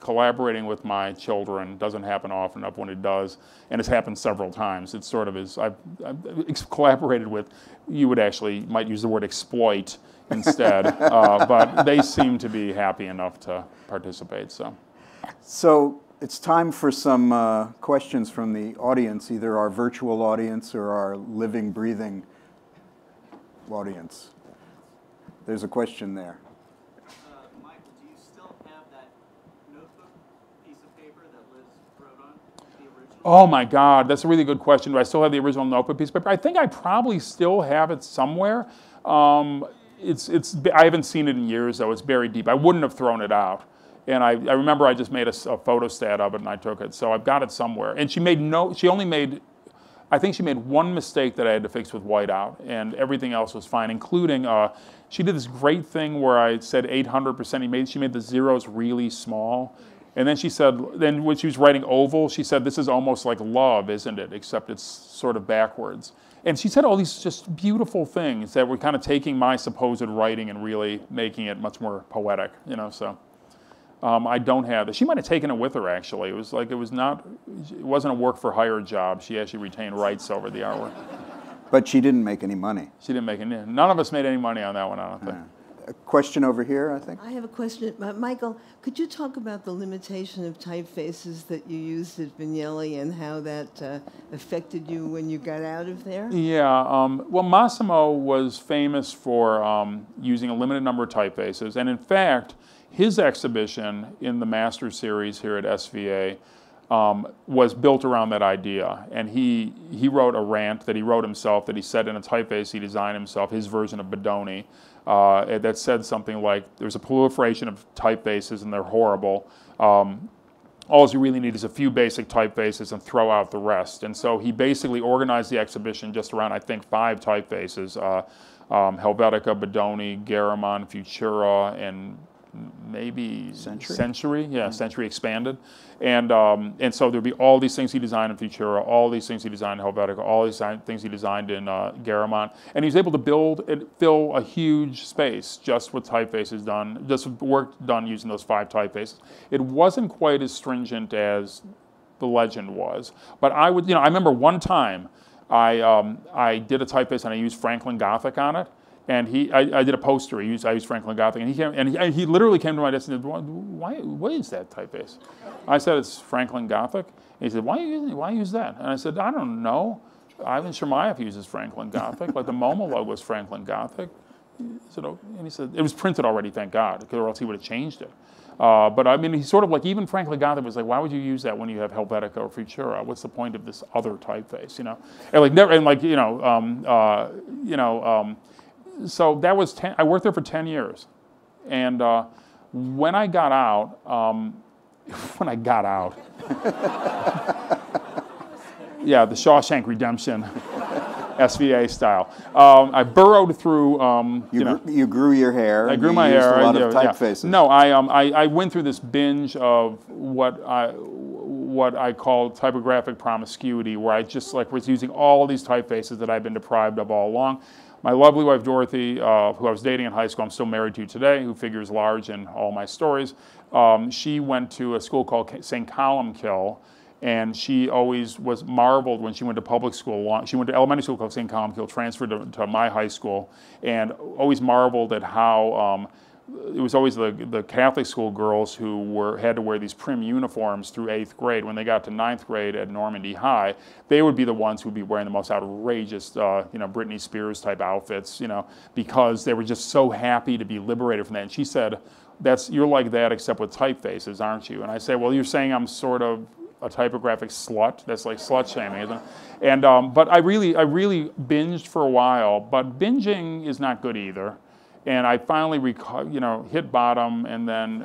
collaborating with my children doesn't happen often enough. When it does, and it's happened several times, it's sort of is, I've collaborated with, you would actually, might use the word exploit instead, but they seem to be happy enough to participate, so. So it's time for some questions from the audience, either our virtual audience or our living, breathing audience. There's a question there. Michael, do you still have that notebook piece of paper that Liz wrote on, the original? Oh my God, that's a really good question. Do I still have the original notebook piece of paper? I think I probably still have it somewhere. I haven't seen it in years, though. It's buried deep. I wouldn't have thrown it out. And I remember I just made a photostat of it and I took it. So I've got it somewhere. And she made no, she only made, I think she made one mistake that I had to fix with whiteout, and everything else was fine, including, she did this great thing where I said 800%, she made the zeros really small. And then she said, then when she was writing oval, she said, this is almost like love, isn't it? Except it's sort of backwards. And she said all these just beautiful things that were kind of taking my supposed writing and really making it much more poetic, you know, so. I don't have it. She might have taken it with her, actually. It was like, it wasn't a work-for-hire job. She actually retained rights over the artwork. But she didn't make any money. She didn't make any. None of us made any money on that one, I don't think. A question over here, I think. I have a question. Michael, could you talk about the limitation of typefaces that you used at Vignelli and how that affected you when you got out of there? Yeah. Well, Massimo was famous for using a limited number of typefaces. And in fact, his exhibition in the Master Series here at SVA was built around that idea. And he wrote a rant that he wrote himself that he said in a typeface he designed himself, his version of Bodoni. That said something like, there's a proliferation of typefaces and they're horrible. All you really need is a few basic typefaces and throw out the rest. And so he basically organized the exhibition just around, I think, 5 typefaces, Helvetica, Bodoni, Garamond, Futura, and maybe Century, yeah, Century Expanded. And so there'd be all these things he designed in Futura, all these things he designed in Helvetica, all these things he designed in Garamond. And he was able to fill a huge space just with typefaces done, just work done using those 5 typefaces. It wasn't quite as stringent as the legend was. But I would, you know, I remember one time I did a typeface and I used Franklin Gothic on it. And I did a poster. I used Franklin Gothic, and he literally came to my desk and said, "Why is that typeface?" I said, "It's Franklin Gothic." And he said, "Why use that?" And I said, "I don't know. Ivan Chermayev uses Franklin Gothic. Like the MoMA logo was Franklin Gothic." And he said, "It was printed already, thank God, or else he would have changed it." But I mean, he sort of like, even Franklin Gothic was like, why would you use that when you have Helvetica or Futura? What's the point of this other typeface, you know? And like never, and like so that was, I worked there for 10 years. And when I got out, yeah, the Shawshank Redemption, SVA style. I burrowed through, you grew your hair. I grew my hair. I used a lot of typefaces. Yeah. No, I went through this binge of what I call typographic promiscuity, where I just like was using all these typefaces that I've been deprived of all along. My lovely wife, Dorothy, who I was dating in high school, I'm still married to today, who figures large in all my stories, she went to a school called St. Columkill, and she always was marveled when she went to public school. She went to elementary school called St. Columkill, transferred to my high school, and always marveled at how it was always the Catholic school girls who had to wear these prim uniforms through 8th grade. When they got to 9th grade at Normandy High, they would be the ones who would be wearing the most outrageous, Britney Spears type outfits, you know, because they were just so happy to be liberated from that. And she said, you're like that except with typefaces, aren't you? And I say, well, you're saying I'm sort of a typographic slut. That's like slut shaming, isn't it? And, but I really binged for a while, but binging is not good either. And I finally, hit bottom, and then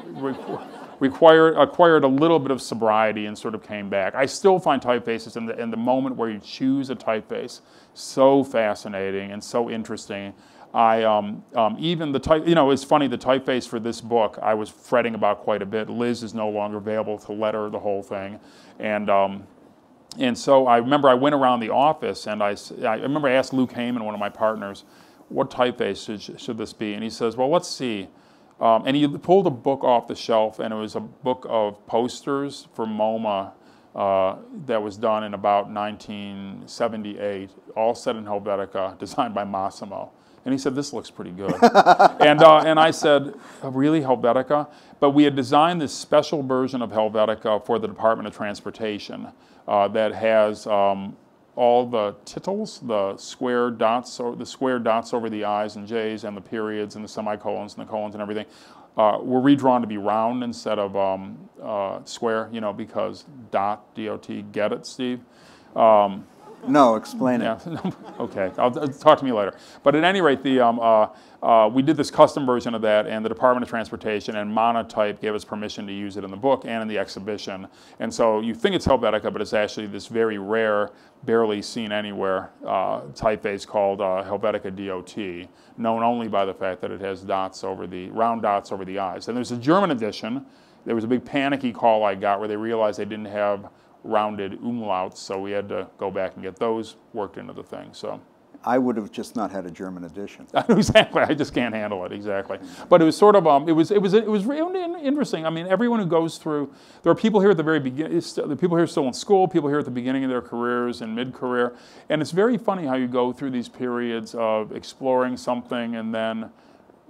acquired a little bit of sobriety and sort of came back. I still find typefaces in the moment where you choose a typeface so fascinating and so interesting. It's funny, the typeface for this book I was fretting about quite a bit. Liz is no longer available to letter the whole thing, and so I remember I went around the office and I remember I asked Luke Heyman, one of my partners, what typeface should this be? And he says, well, let's see. And he pulled a book off the shelf, and it was a book of posters for MoMA that was done in about 1978, all set in Helvetica, designed by Massimo. And he said, this looks pretty good. and I said, oh, really, Helvetica? But we had designed this special version of Helvetica for the Department of Transportation that has all the tittles, the square dots over the I's and J's, and the periods and the semicolons and the colons and everything, were redrawn to be round instead of square, because dot, D-O-T, get it, Steve? No, explain it. Yeah. Okay, talk to me later. But at any rate, the, we did this custom version of that, and the Department of Transportation and Monotype gave us permission to use it in the book and in the exhibition. And so you think it's Helvetica, but it's actually this very rare, barely seen anywhere typeface called Helvetica DOT, known only by the fact that it has dots over the, round dots over the eyes. And there's a German edition. There was a big panicky call I got where they realized they didn't have rounded umlauts, so we had to go back and get those worked into the thing. So I would have just not had a German edition. Exactly, I just can't handle it. Exactly, but it was sort of it was really interesting. I mean, everyone who goes through, there are people here at the very beginning. The people here are still in school. People here at the beginning of their careers and mid-career, and it's very funny how you go through these periods of exploring something and then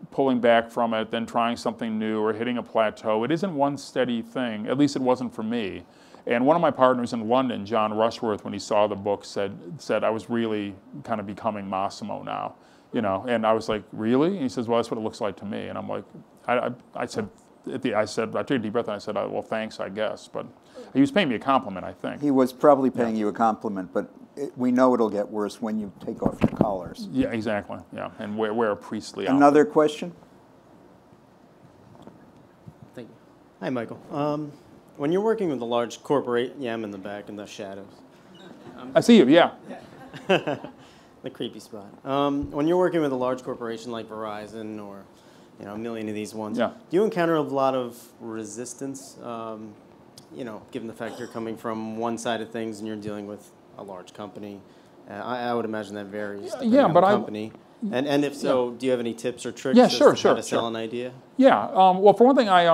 pulling back from it, then trying something new or hitting a plateau. It isn't one steady thing. At least it wasn't for me. And one of my partners in London, John Rushworth, when he saw the book, said I was really kind of becoming Massimo now, you know. And I was like, really? And he says, well, that's what it looks like to me. And I'm like, I took a deep breath and I said, well, thanks, I guess. But he was paying me a compliment, I think. He was probably paying you a compliment, but we know it'll get worse when you take off your collars. Yeah, exactly. Yeah, and wear a priestly outfit. Another question? Thank you. Hi, Michael. When you're working with a large corporate, yeah, I'm in the back in the shadows. I see you, yeah. The creepy spot. When you're working with a large corporation like Verizon or, you know, a million of these ones, yeah, do you encounter a lot of resistance, you know, given the fact you're coming from one side of things and you're dealing with a large company? I would imagine that varies depending on the company. And if so, do you have any tips or tricks to sell an idea? Yeah. Well, for one thing, I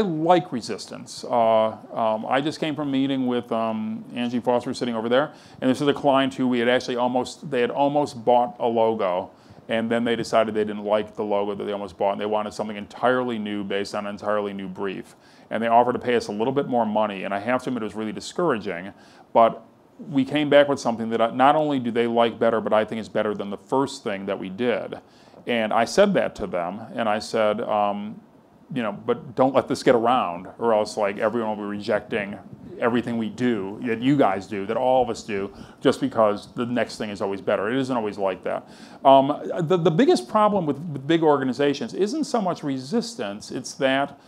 like resistance. I just came from a meeting with Angie Foster, sitting over there, and this is a client who they had almost bought a logo, and then they decided they didn't like the logo that they almost bought, and they wanted something entirely new based on an entirely new brief, and they offered to pay us a little bit more money, and I have to admit it was really discouraging, but we came back with something that not only do they like better, but I think is better than the first thing that we did. And I said that to them, and I said, you know, but don't let this get around, or else like everyone will be rejecting everything we do, that you guys do, that all of us do, just because the next thing is always better. It isn't always like that. The biggest problem with big organizations isn't so much resistance, it's that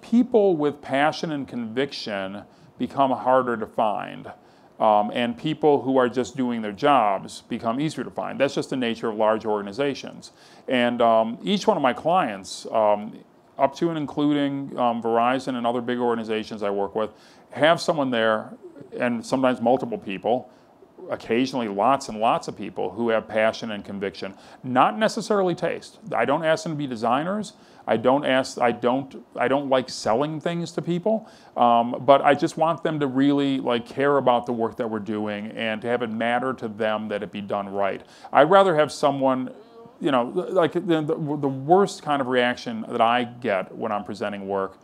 people with passion and conviction become harder to find, and people who are just doing their jobs become easier to find. That's just the nature of large organizations. And each one of my clients, up to and including Verizon and other big organizations I work with, have someone there, and sometimes multiple people, occasionally lots and lots of people who have passion and conviction. Not necessarily taste. I don't ask them to be designers. I don't like selling things to people, but I just want them to really like care about the work that we're doing and to have it matter to them that it be done right. I'd rather have someone, you know, like the worst kind of reaction that I get when I'm presenting work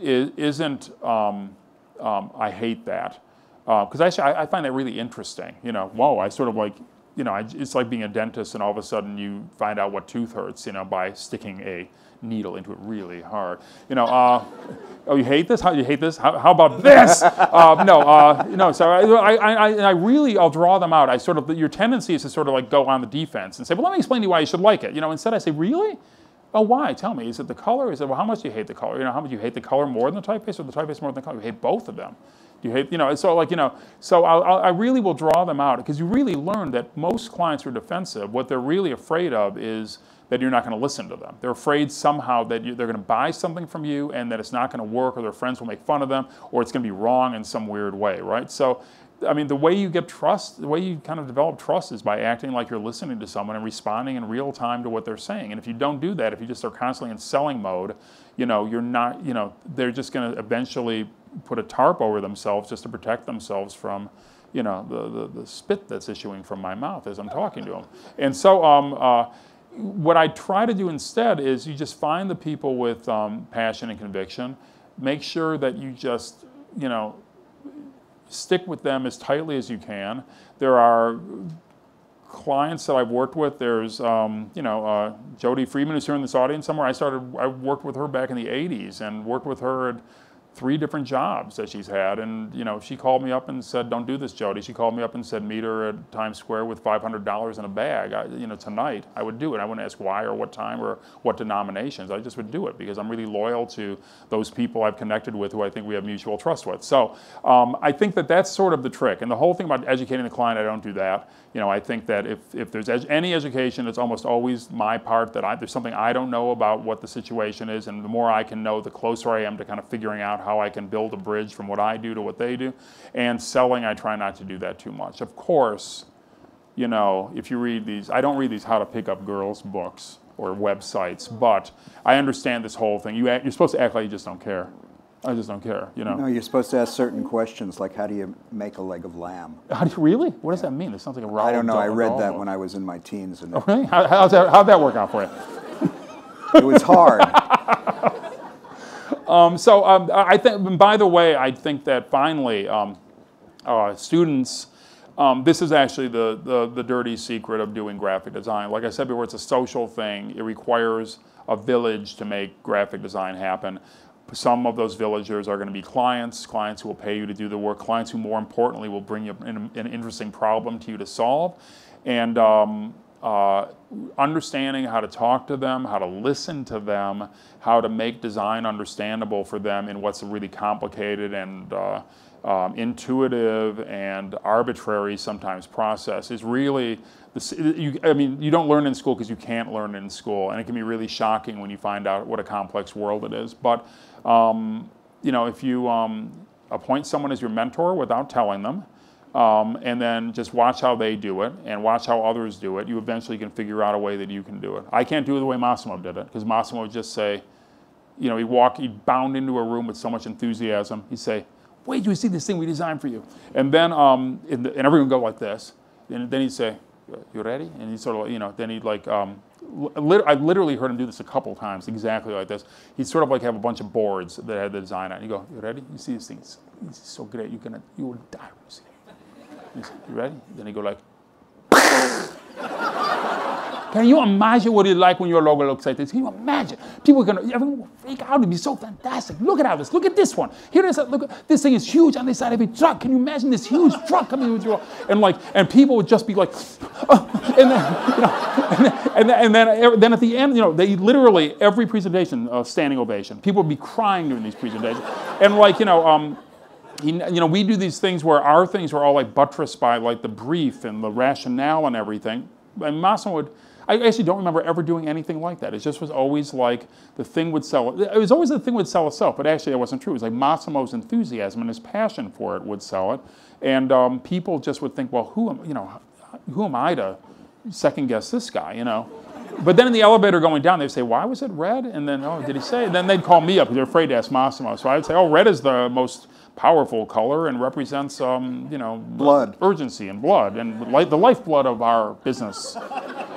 isn't, I hate that. Because I find that really interesting, you know, whoa, I sort of like, you know, it's like being a dentist and all of a sudden you find out what tooth hurts, you know, by sticking a needle into it really hard. You know, oh, you hate this? How you hate this? How about this? No, so I really, I'll draw them out. I sort of, your tendency is to sort of like go on the defense and say, well, let me explain to you why you should like it. You know, instead I say, really? Oh, why? Tell me. Is it the color? Is it, well, how much do you hate the color? You know, how much do you hate the color more than the typeface or the typeface more than the color? You hate both of them. You hate, you know, so like, you know, so I really will draw them out because you really learn that most clients are defensive. What they're really afraid of is that you're not going to listen to them. They're afraid somehow that they're going to buy something from you and that it's not going to work, or their friends will make fun of them, or it's going to be wrong in some weird way, right? So, I mean, the way you get trust, the way you kind of develop trust is by acting like you're listening to someone and responding in real time to what they're saying. And if you don't do that, if you just are constantly in selling mode, you know, you're not, you know, they're just going to eventually put a tarp over themselves just to protect themselves from, you know, the spit that's issuing from my mouth as I'm talking to them. And so what I try to do instead is you just find the people with passion and conviction, make sure that you just, you know, stick with them as tightly as you can. There are clients that I've worked with. There's, you know, Jody Friedman, who's here in this audience somewhere. I worked with her back in the 80s and worked with her at 3 different jobs that she's had. And you know, she called me up and said, "Don't do this, Jody." She called me up and said, "Meet her at Times Square with $500 in a bag. Tonight." I would do it. I wouldn't ask why or what time or what denominations. I just would do it because I'm really loyal to those people I've connected with who I think we have mutual trust with. So I think that that's sort of the trick. And the whole thing about educating the client, I don't do that. You know, I think that if there's any education, it's almost always my part that there's something I don't know about what the situation is, and the more I can know, the closer I am to kind of figuring out how I can build a bridge from what I do to what they do. And selling, I try not to do that too much. Of course, you know, if you read these, I don't read these how to pick up girls books or websites, but I understand this whole thing. You're supposed to act like you just don't care. I just don't care, you know. No, you're supposed to ask certain questions, like how do you make a leg of lamb? Really? What does that mean? It sounds like a raw. I don't know. I read that when I was in my teens. And okay. How'd that work out for you? It was hard. I think, by the way, I think that finally, students, this is actually the dirty secret of doing graphic design. Like I said before, it's a social thing. It requires a village to make graphic design happen. Some of those villagers are going to be clients who will pay you to do the work, clients who, more importantly, will bring you an interesting problem to you to solve. And understanding how to talk to them, how to listen to them, how to make design understandable for them in what's really complicated and intuitive and arbitrary sometimes process is really, I mean, you don't learn in school because you can't learn in school, and it can be really shocking when you find out what a complex world it is. But you know, if you appoint someone as your mentor without telling them, and then just watch how they do it and watch how others do it, you eventually can figure out a way that you can do it. I can't do it the way Massimo did it, because Massimo would just say, you know, he'd bound into a room with so much enthusiasm. He'd say, "Wait, you see this thing we designed for you?" And then, and everyone would go like this. And then he'd say, "You ready?" And he sort of, you know, then he'd like, I literally heard him do this a couple times, exactly like this. He'd sort of like have a bunch of boards that had the design on. He'd go, "You ready? You see this thing? This is so great. You will die when you see it. You ready?" Then he go like, "Can you imagine what it's like when your logo looks like this? Can you imagine? Everyone will freak out. It'd be so fantastic. Look at this one. Here it is. Look, this thing is huge on the side of a truck. Can you imagine this huge truck coming with you?" And people would just be like, and then, you know, and then at the end, you know, they literally every presentation, standing ovation. People would be crying during these presentations, and like, you know. You know, we do these things where our things were all like buttressed by like the brief and the rationale and everything. And Massimo would, I actually don't remember ever doing anything like that. It just was always like the thing would sell. It was always the thing would sell itself, but actually that wasn't true. It was like Massimo's enthusiasm and his passion for it would sell it. And people just would think, well, who am I to second guess this guy, you know? But then in the elevator going down, they'd say, "Why was it red?" And then, "Oh, did he say?" And then they'd call me up because they're afraid to ask Massimo. So I would say, "Oh, red is the most powerful color and represents, you know, blood, urgency, and blood, and the lifeblood of our business."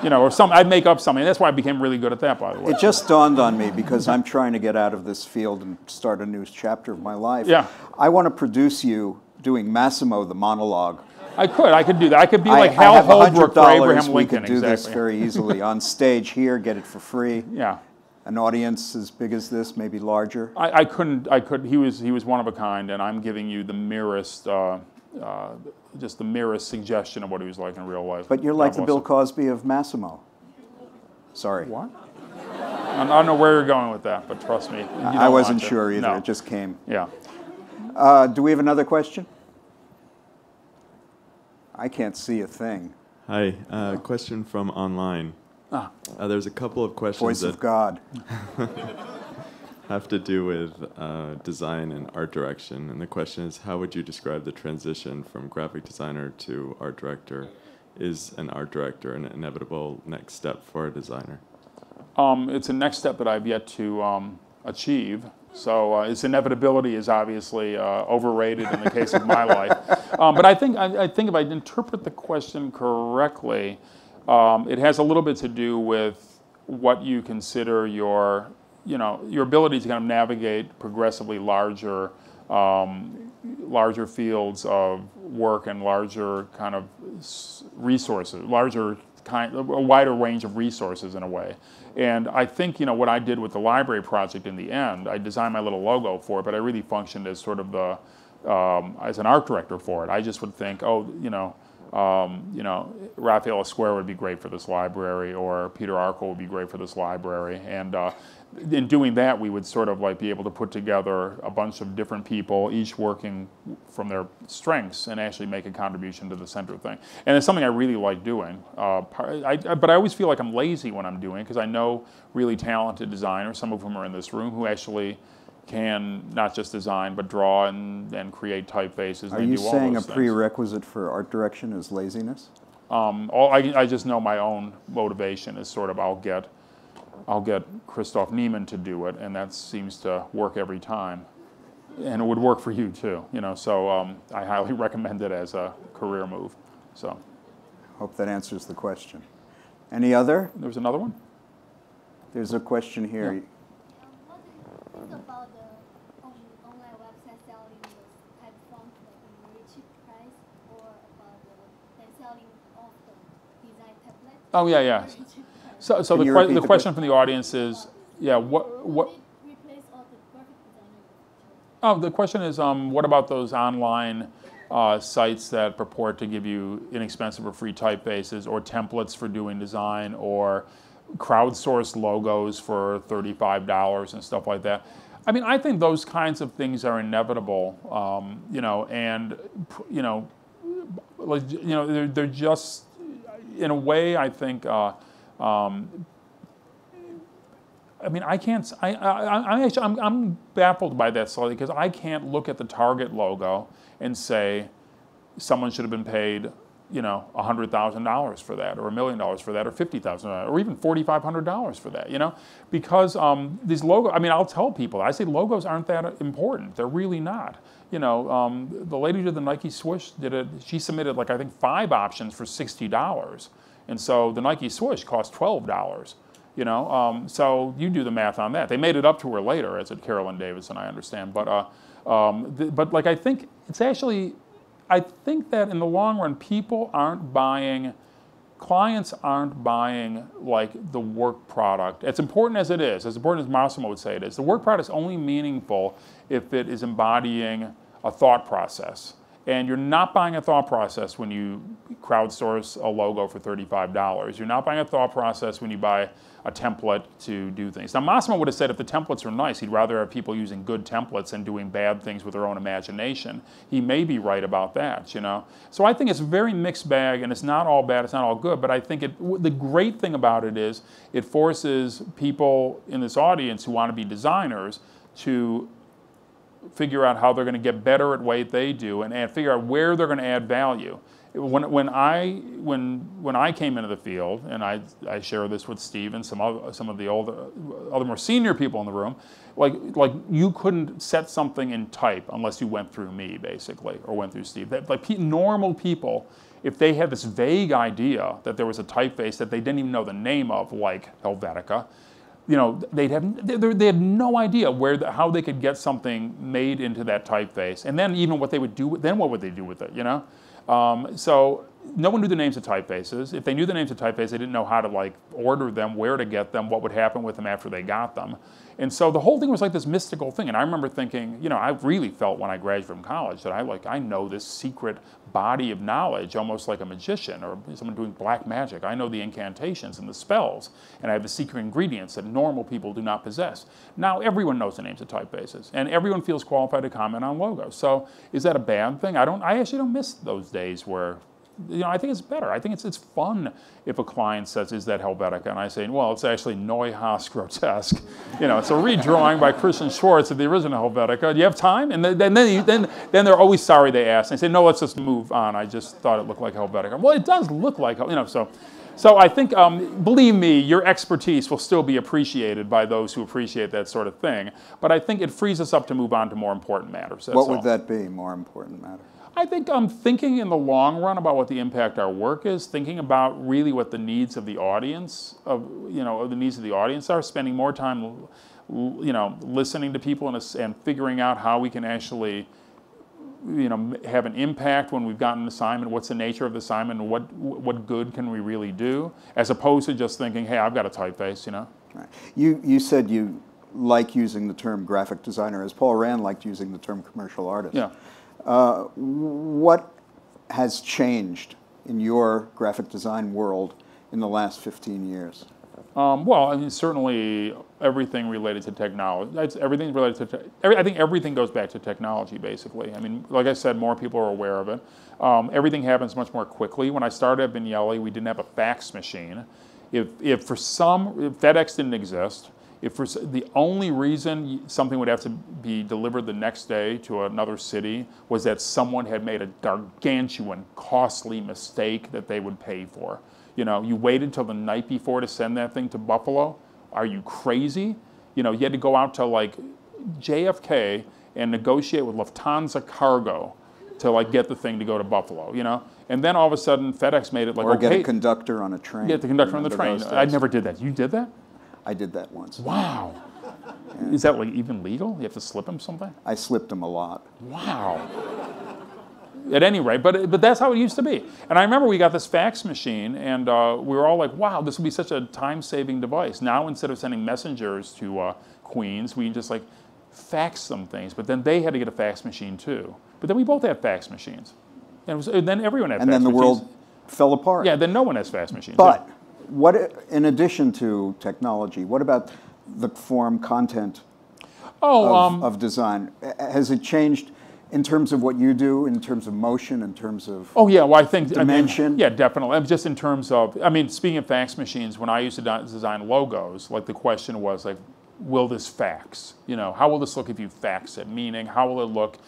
You know, or some. I'd make up something. That's why I became really good at that, by the way. It just dawned on me because I'm trying to get out of this field and start a new chapter of my life. Yeah. I want to produce you doing Massimo the monologue. I could do that. I could be like Hal Holbrook for Abraham Lincoln. We could do exactly. This very easily on stage here. Get it for free. Yeah. An audience as big as this, maybe larger. I couldn't. He was one of a kind, and I'm giving you the merest, just the merest suggestion of what he was like in real life. But you're like the Bill Cosby of Massimo. Sorry. What? I don't know where you're going with that, but trust me. I wasn't sure either. No. It just came. Yeah. Do we have another question? I can't see a thing. Hi. Question from online. There's a couple of questions. Voice of God. Have to do with design and art direction. And the question is, how would you describe the transition from graphic designer to art director? Is an art director an inevitable next step for a designer? It's a next step that I've yet to achieve. So its inevitability is obviously overrated in the case of my life. But I think if I interpret the question correctly, it has a little bit to do with what you consider your, you know, your ability to kind of navigate progressively larger, larger fields of work and larger kind of resources, larger a wider range of resources in a way. And I think, you know, what I did with the library project in the end, I designed my little logo for it, but I really functioned as sort of the, as an art director for it. I just would think, oh, you know, Raphael Esquire would be great for this library, or Peter Arkell would be great for this library. And in doing that, we would sort of like be able to put together a bunch of different people, each working from their strengths, and actually make a contribution to the center thing. And it's something I really like doing. But I always feel like I'm lazy when I'm doing it, because I know really talented designers, some of whom are in this room, who actually can not just design, but draw and create typefaces. Are you saying a prerequisite for art direction is laziness? I just know my own motivation is sort of I'll get Christoph Niemann to do it, and that seems to work every time. And it would work for you too, you know, so I highly recommend it as a career move. So, hope that answers the question. Any other? There was another one? There's a question here. Yeah. Oh, yeah, yeah. So the question from the audience is, yeah, what? Oh, the question is, what about those online sites that purport to give you inexpensive or free typefaces, or templates for doing design, or crowdsourced logos for $35 and stuff like that? I mean, I think those kinds of things are inevitable, you know, and, they're just, in a way, I think, I mean, I can't, I'm baffled by that slightly, because I can't look at the Target logo and say someone should have been paid, you know, $100,000 for that, or $1 million for that, or $50,000, or even $4,500 for that, you know? Because these logos, I mean, I'll tell people, I say logos aren't that important. They're really not. You know, the lady who did the Nike swoosh did it, she submitted like, I think, 5 options for $60. And so the Nike swoosh cost $12, you know? So you do the math on that. They made it up to her later, as at Carolyn Davidson, I understand. But, like, I think it's actually, I think that in the long run, people aren't buying, clients aren't buying like the work product. As important as it is, as important as Massimo would say it is, the work product is only meaningful if it is embodying a thought process. And you're not buying a thought process when you crowdsource a logo for $35. You're not buying a thought process when you buy a template to do things. Now, Massimo would have said if the templates are nice, he'd rather have people using good templates than doing bad things with their own imagination. He may be right about that, you know? So I think it's a very mixed bag, and it's not all bad, it's not all good, but I think the great thing about it is it forces people in this audience who want to be designers to figure out how they're going to get better at what they do, and figure out where they're going to add value. When I came into the field, and I share this with Steve and some of the other more senior people in the room, like you couldn't set something in type unless you went through me, basically, or went through Steve. Like normal people, if they had this vague idea that there was a typeface that they didn't even know the name of, like Helvetica, you know, they had no idea how they could get something made into that typeface, and then even what they would do with, then what would they do with it, you know? So no one knew the names of typefaces. If they knew the names of typefaces, they didn't know how to like order them, where to get them, what would happen with them after they got them. And so the whole thing was like this mystical thing. And I remember thinking, you know, I really felt when I graduated from college that I know this secret body of knowledge, almost like a magician or someone doing black magic. I know the incantations and the spells, and I have the secret ingredients that normal people do not possess. Now everyone knows the names of typefaces, and everyone feels qualified to comment on logos. So is that a bad thing? I actually don't miss those days where, you know, I think it's better. I think it's fun if a client says, is that Helvetica? And I say, well, it's actually Neuhaus Grotesque. You know, it's a redrawing by Christian Schwarz of the original Helvetica. Do you have time? And then they're always sorry they asked. They say, no, let's just move on. I just thought it looked like Helvetica. Well, it does look like, you know, so I think, believe me, your expertise will still be appreciated by those who appreciate that sort of thing. But I think it frees us up to move on to more important matters. That's all. What would that be, more important matter? I think thinking in the long run about what the impact our work is, thinking about really what the needs of the audience, are, spending more time, listening to people and figuring out how we can actually have an impact when we've got an assignment, what's the nature of the assignment, and what good can we really do, as opposed to just thinking, hey, I've got a typeface, you know. Right. You said you like using the term graphic designer, as Paul Rand liked using the term commercial artist. Yeah. What has changed in your graphic design world in the last 15 years? Well, I mean, certainly everything related to technology. I think everything goes back to technology, basically. I mean, like I said, more people are aware of it. Everything happens much more quickly. When I started at Vignelli, we didn't have a fax machine. If FedEx didn't exist, the only reason something would have to be delivered the next day to another city was that someone had made a gargantuan, costly mistake that they would pay for. You know, you waited till the night before to send that thing to Buffalo? Are you crazy? You know, you had to go out to like JFK and negotiate with Lufthansa Cargo to like get the thing to go to Buffalo, you know? And then all of a sudden FedEx made it like, or okay, get a conductor on a train. Get the conductor on the train. I never did that. You did that? I did that once. Wow. Yeah. Is that like even legal? You have to slip him something? I slipped him a lot. Wow. At any rate, but that's how it used to be. And I remember we got this fax machine, and we were all like, wow, this would be such a time-saving device. Now instead of sending messengers to Queens, we just like fax some things. But then they had to get a fax machine too. But then we both had fax machines. And, then everyone had fax machines. And then the world fell apart. Yeah, then no one has fax machines. But what, in addition to technology, what about the form, content of design? Has it changed in terms of what you do, in terms of motion, in terms of dimension? Yeah, definitely. Just in terms of, I mean, speaking of fax machines, when I used to design logos, like the question was, like, will this fax? You know, how will this look if you fax it? Meaning, how will it look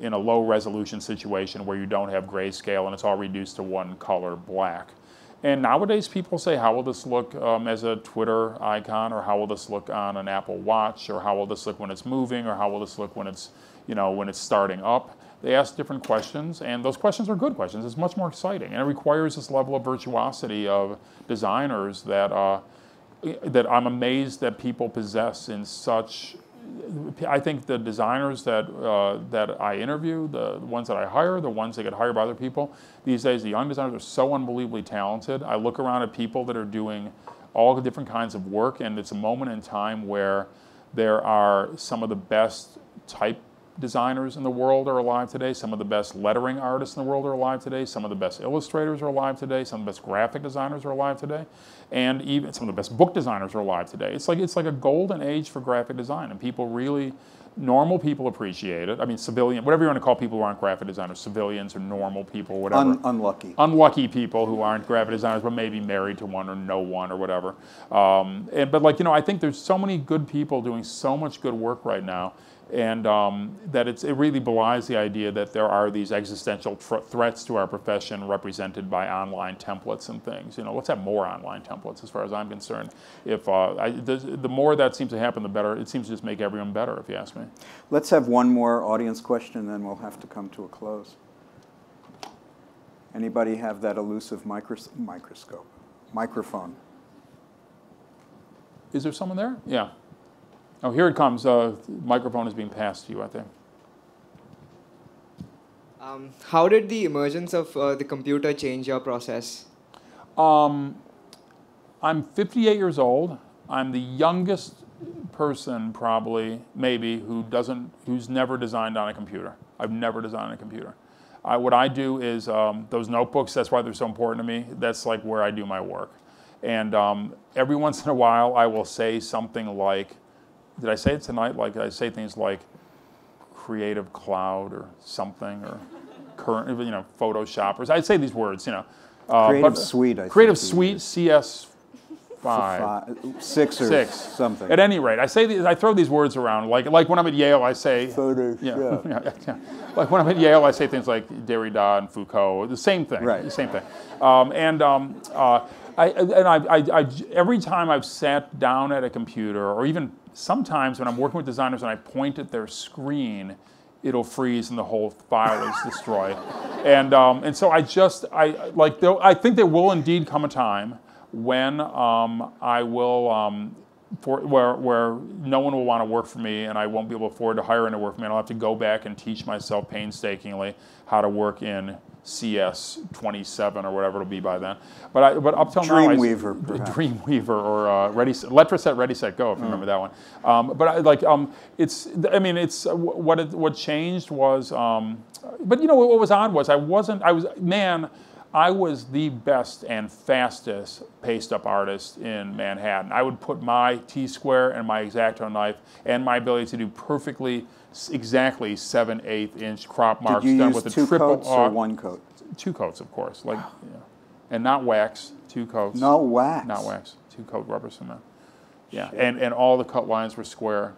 in a low-resolution situation where you don't have grayscale and it's all reduced to one color, black? And nowadays people say, how will this look as a Twitter icon, or how will this look on an Apple Watch, or how will this look when it's moving, or how will this look when it's, you know, when it's starting up? They ask different questions, and those questions are good questions. It's much more exciting, and it requires this level of virtuosity of designers that, that I'm amazed that people possess in such. I think the designers that, that I interview, the ones that I hire, the ones that get hired by other people, these days the young designers are so unbelievably talented. I look around at people that are doing all the different kinds of work, and it's a moment in time where there are some of the best type designers in the world are alive today, some of the best lettering artists in the world are alive today, some of the best illustrators are alive today, some of the best graphic designers are alive today, and even some of the best book designers are alive today. It's like a golden age for graphic design, and people really, normal people appreciate it. I mean, civilian, whatever you want to call people who aren't graphic designers, civilians or normal people, whatever. Unlucky. Unlucky people who aren't graphic designers, but maybe married to one or know one or whatever. But like, you know, I think there's so many good people doing so much good work right now, and that it really belies the idea that there are these existential threats to our profession represented by online templates and things. You know, let's have more online templates as far as I'm concerned. If the more that seems to happen, the better. It seems to just make everyone better, if you ask me. Let's have one more audience question, and then we'll have to come to a close. Anybody have that elusive microphone? Is there someone there? Yeah. Oh, here it comes. The microphone is being passed to you, I think. How did the emergence of the computer change your process? I'm 58 years old. I'm the youngest person, probably, maybe, who's never designed on a computer. I've never designed on a computer. What I do is those notebooks. That's why they're so important to me. That's like where I do my work. And every once in a while, I will say something like, did I say it tonight? Like, I say things like Creative Cloud or something, or current, you know, Photoshop, or I say these words, you know. Creative Suite, I think. Creative Suite CS6 something. At any rate, I throw these words around. Like when I'm at Yale, I say Photoshop. Like when I'm at Yale, I say things like Derrida and Foucault, the same thing. Right. The same thing. Every time I've sat down at a computer, or even sometimes when I'm working with designers and I point at their screen, it'll freeze and the whole file is destroyed. And so I think there will indeed come a time when I will where no one will want to work for me, and I won't be able to afford to hire anyone to work for me, and I'll have to go back and teach myself painstakingly how to work in CS 27 or whatever it'll be by then. But up till now, Dreamweaver or Ready Set Go, if you remember that one. What changed was, but you know what was odd was I was the best and fastest paste-up artist in Manhattan. I would put my T-square and my X-Acto knife and my ability to do perfectly, exactly 7/8" crop marks done with a triple. Did you use two coats or one coat? Two coats, of course. Like, wow. Yeah. And not wax, two coats. No wax? Not wax, two coat rubber cement. Yeah, and all the cut lines were square.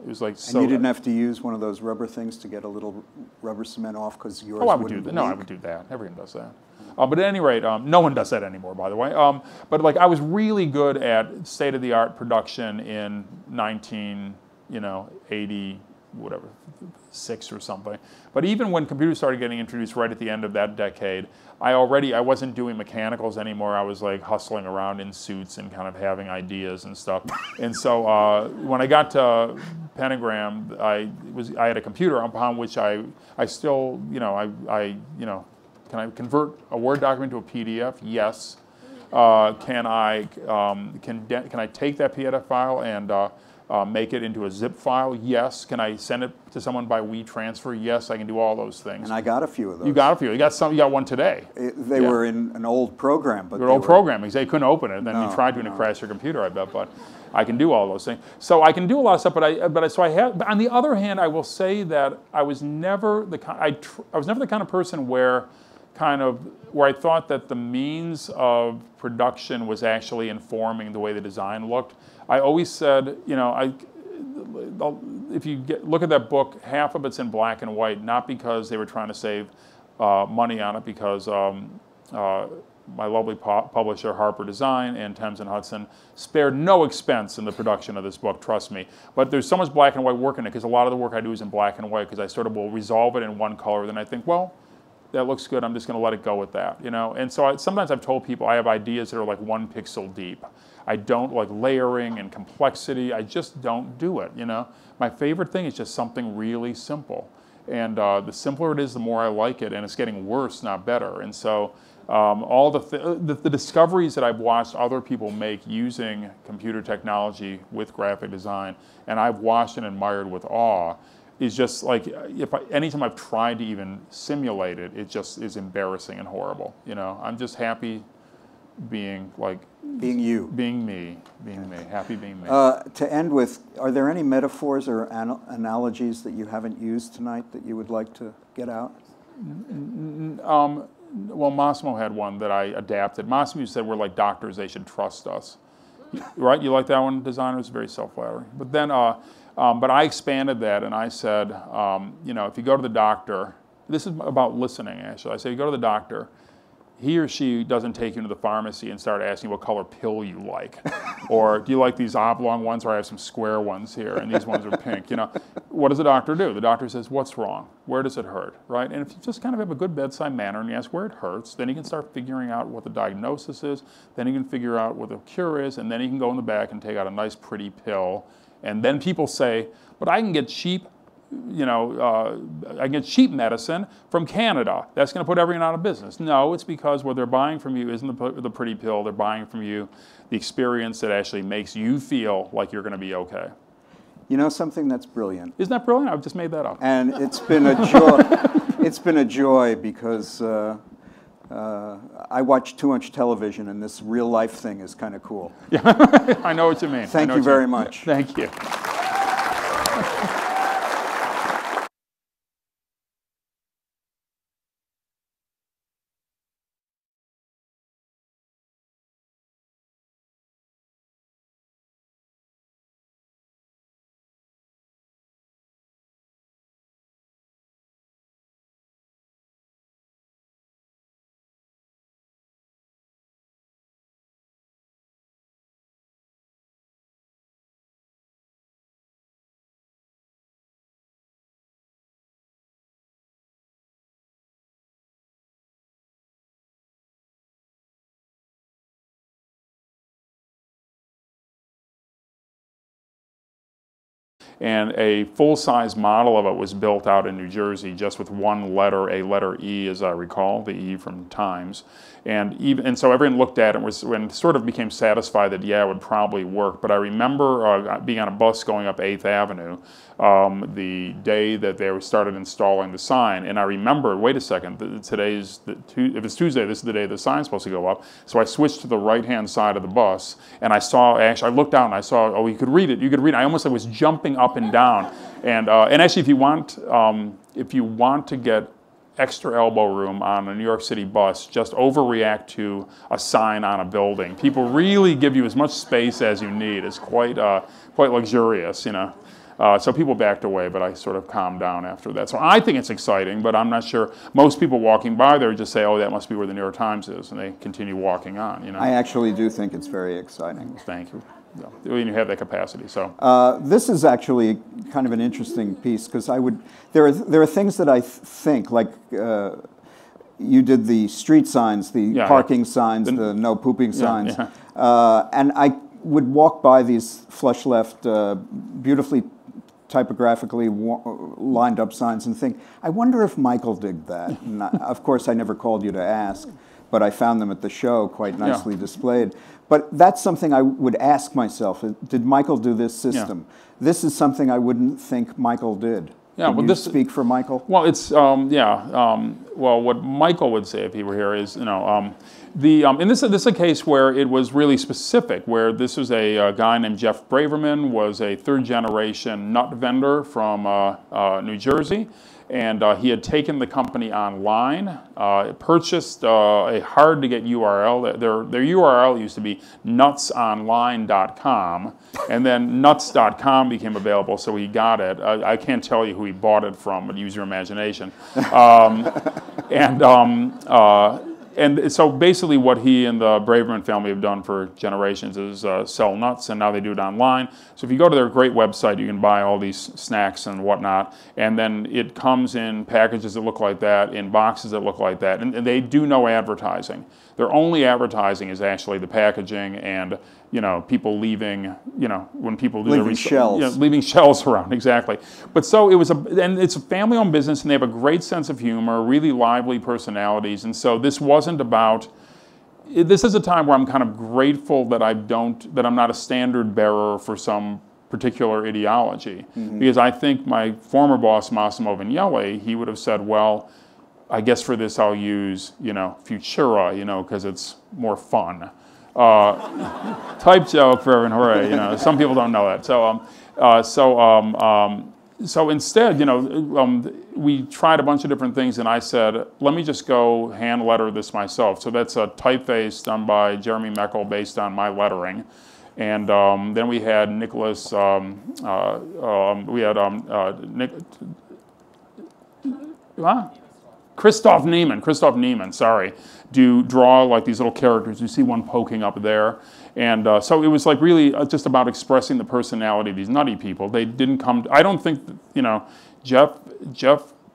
It was like so. And you didn't have to use one of those rubber things to get a little rubber cement off because yours wouldn't leak? No, I would do that. Everyone does that. But at any rate, no one does that anymore, by the way. But like, I was really good at state-of-the-art production in 80, whatever, 6 or something. But even when computers started getting introduced right at the end of that decade, I wasn't doing mechanicals anymore. I was like hustling around in suits and kind of having ideas and stuff. And so when I got to Pentagram, I had a computer upon which I still, can I convert a Word document to a PDF? Yes. Can I take that PDF file and make it into a zip file? Yes. Can I send it to someone by WeTransfer? Yes, I can do all those things. And I got a few of those. You got a few. You got one today. They were in an old program, but because they couldn't open it. And then you tried to, and it crashed your computer, I bet. But I can do all those things. So I can do a lot of stuff. But on the other hand, I will say that I was never the kind of person where I thought that the means of production was actually informing the way the design looked. I always said, if you look at that book, half of it's in black and white, not because they were trying to save money on it, because my lovely publisher, Harper Design, and Thames & Hudson spared no expense in the production of this book, trust me. But there's so much black and white work in it, because a lot of the work I do is in black and white, because I sort of will resolve it in one color, then I think, well, that looks good, I'm just going to let it go with that, And so sometimes I've told people I have ideas that are like 1 pixel deep. I don't like layering and complexity. I just don't do it, My favorite thing is just something really simple. And the simpler it is, the more I like it, and it's getting worse, not better. And so all the discoveries that I've watched other people make using computer technology with graphic design, and I've watched and admired with awe, is just like, anytime I've tried to even simulate it, it just is embarrassing and horrible. I'm just happy being like... Being you. Being me. Being me. Happy being me. To end with, are there any metaphors or analogies that you haven't used tonight that you would like to get out? Well, Massimo had one that I adapted. Massimo said we're like doctors, they should trust us. Right? You like that one, designer? It's very self-flattering. But then... but I expanded that, and I said, if you go to the doctor, this is about listening, actually. I say, you go to the doctor, he or she doesn't take you to the pharmacy and start asking what color pill you like. Or do you like these oblong ones, or I have some square ones here, and these ones are pink, What does the doctor do? The doctor says, what's wrong? Where does it hurt, right? And if you just kind of have a good bedside manner and you ask where it hurts, then you can start figuring out what the diagnosis is, then you can figure out what the cure is, and then you can go in the back and take out a nice, pretty pill. And then people say, but I can get cheap, I can get cheap medicine from Canada. That's going to put everyone out of business. No, it's because what they're buying from you isn't the pretty pill. They're buying from you the experience that actually makes you feel like you're going to be okay. You know something that's brilliant. Isn't that brilliant? I've just made that up. And it's been a joy. It's been a joy because I watch too much television, and this real-life thing is kind of cool. Yeah, I know what you mean. Thank you very much. Thank you. and a full-size model of it was built out in New Jersey just with one letter, a letter E, as I recall, the E from Times. And so everyone looked at it and sort of became satisfied that, yeah, it would probably work. But I remember being on a bus going up 8th Avenue the day that they started installing the sign. And I remembered, wait a second, if it's Tuesday, this is the day the sign's supposed to go up. So I switched to the right-hand side of the bus, and I saw, actually, I looked down and I saw, oh, you could read it, you could read it. I almost was jumping up and down. And actually, if you want to get extra elbow room on a New York City bus, just overreact to a sign on a building. People really give you as much space as you need. It's quite luxurious, you know. So people backed away, but I sort of calmed down after that. So I think it's exciting, but I'm not sure. Most people walking by there just say, oh, that must be where the New York Times is, and they continue walking on, you know. I actually do think it's very exciting. Thank you. When you have that capacity, so. This is actually kind of an interesting piece, because I would, there are things that I think, like you did the street signs, the parking signs, the no pooping signs, and I would walk by these flush left, beautifully typographically lined up signs and think, I wonder if Michael did that. And of course, I never called you to ask, but I found them at the show quite nicely displayed. But that's something I would ask myself. Did Michael do this system? Yeah. This is something I wouldn't think Michael did. Yeah, can you speak for Michael? Well, it's, well, what Michael would say if he were here is, you know, and this is a case where it was really specific, where this was a guy named Jeff Braverman, was a third-generation nut vendor from New Jersey. And he had taken the company online, purchased a hard-to-get URL. Their URL used to be nutsonline.com, and then nuts.com became available, so he got it. I can't tell you who he bought it from, but use your imagination. And so basically what he and the Braverman family have done for generations is sell nuts, and now they do it online. So if you go to their great website, you can buy all these snacks and whatnot, and then it comes in packages that look like that, in boxes that look like that, and they do no advertising. Their only advertising is actually the packaging and, you know, people leaving, you know, when people do leaving shells. You know, leaving shells around, exactly. But so it was and it's a family-owned business, and they have a great sense of humor, really lively personalities, and so this wasn't about, this is a time where I'm kind of grateful that that I'm not a standard bearer for some particular ideology, because I think my former boss, Massimo Vignelli, he would have said, well, I guess for this I'll use, you know, Futura, you know, because it's more fun. Type joke for everyone, hooray, you know, some people don't know that. So, so instead, you know, we tried a bunch of different things, and I said, let me just go hand letter this myself. So that's a typeface done by Jeremy Meckel based on my lettering. And then we had Nicholas, Christoph Neiman, sorry, draw like these little characters. You see one poking up there. And so it was like really just about expressing the personality of these nutty people. They didn't come, I don't think, that, you know, Jeff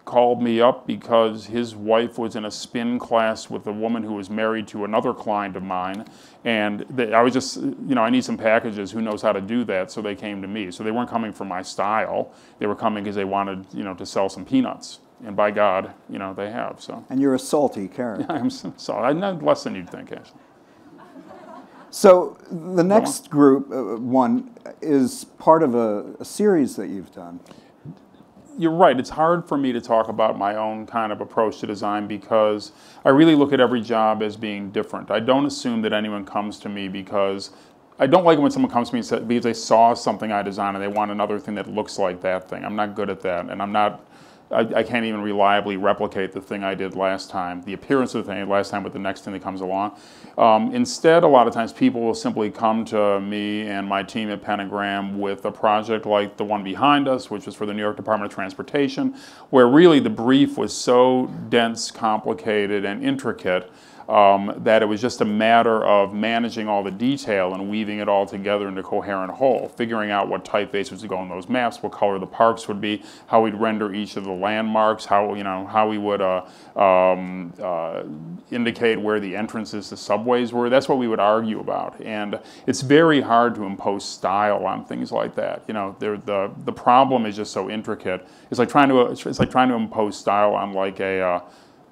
called me up because his wife was in a spin class with a woman who was married to another client of mine. And I was just, you know, I need some packages. Who knows how to do that? So they came to me. So they weren't coming for my style. They were coming because they wanted, you know, to sell some peanuts. And by God, you know, they have, so. And you're a salty character. Yeah, I'm salty. I know less than you'd think, actually. So the next group, one, is part of a series that you've done. You're right. It's hard for me to talk about my own kind of approach to design because I really look at every job as being different. I don't assume that anyone comes to me because I don't like it when someone comes to me because they saw something I designed and they want another thing that looks like that thing. I'm not good at that, and I'm not... I can't even reliably replicate the thing I did last time, the appearance of the thing last time with the next thing that comes along. Instead, a lot of times people will simply come to me and my team at Pentagram with a project like the one behind us, which was for the New York Department of Transportation, where really the brief was so dense, complicated, and intricate that it was just a matter of managing all the detail and weaving it all together into a coherent whole, figuring out what typeface was to go on those maps, what color the parks would be, how we'd render each of the landmarks, how, you know, how we would indicate where the entrances to subways were. That's what we would argue about, and it's very hard to impose style on things like that. You know, the problem is just so intricate. It's like trying to impose style on like a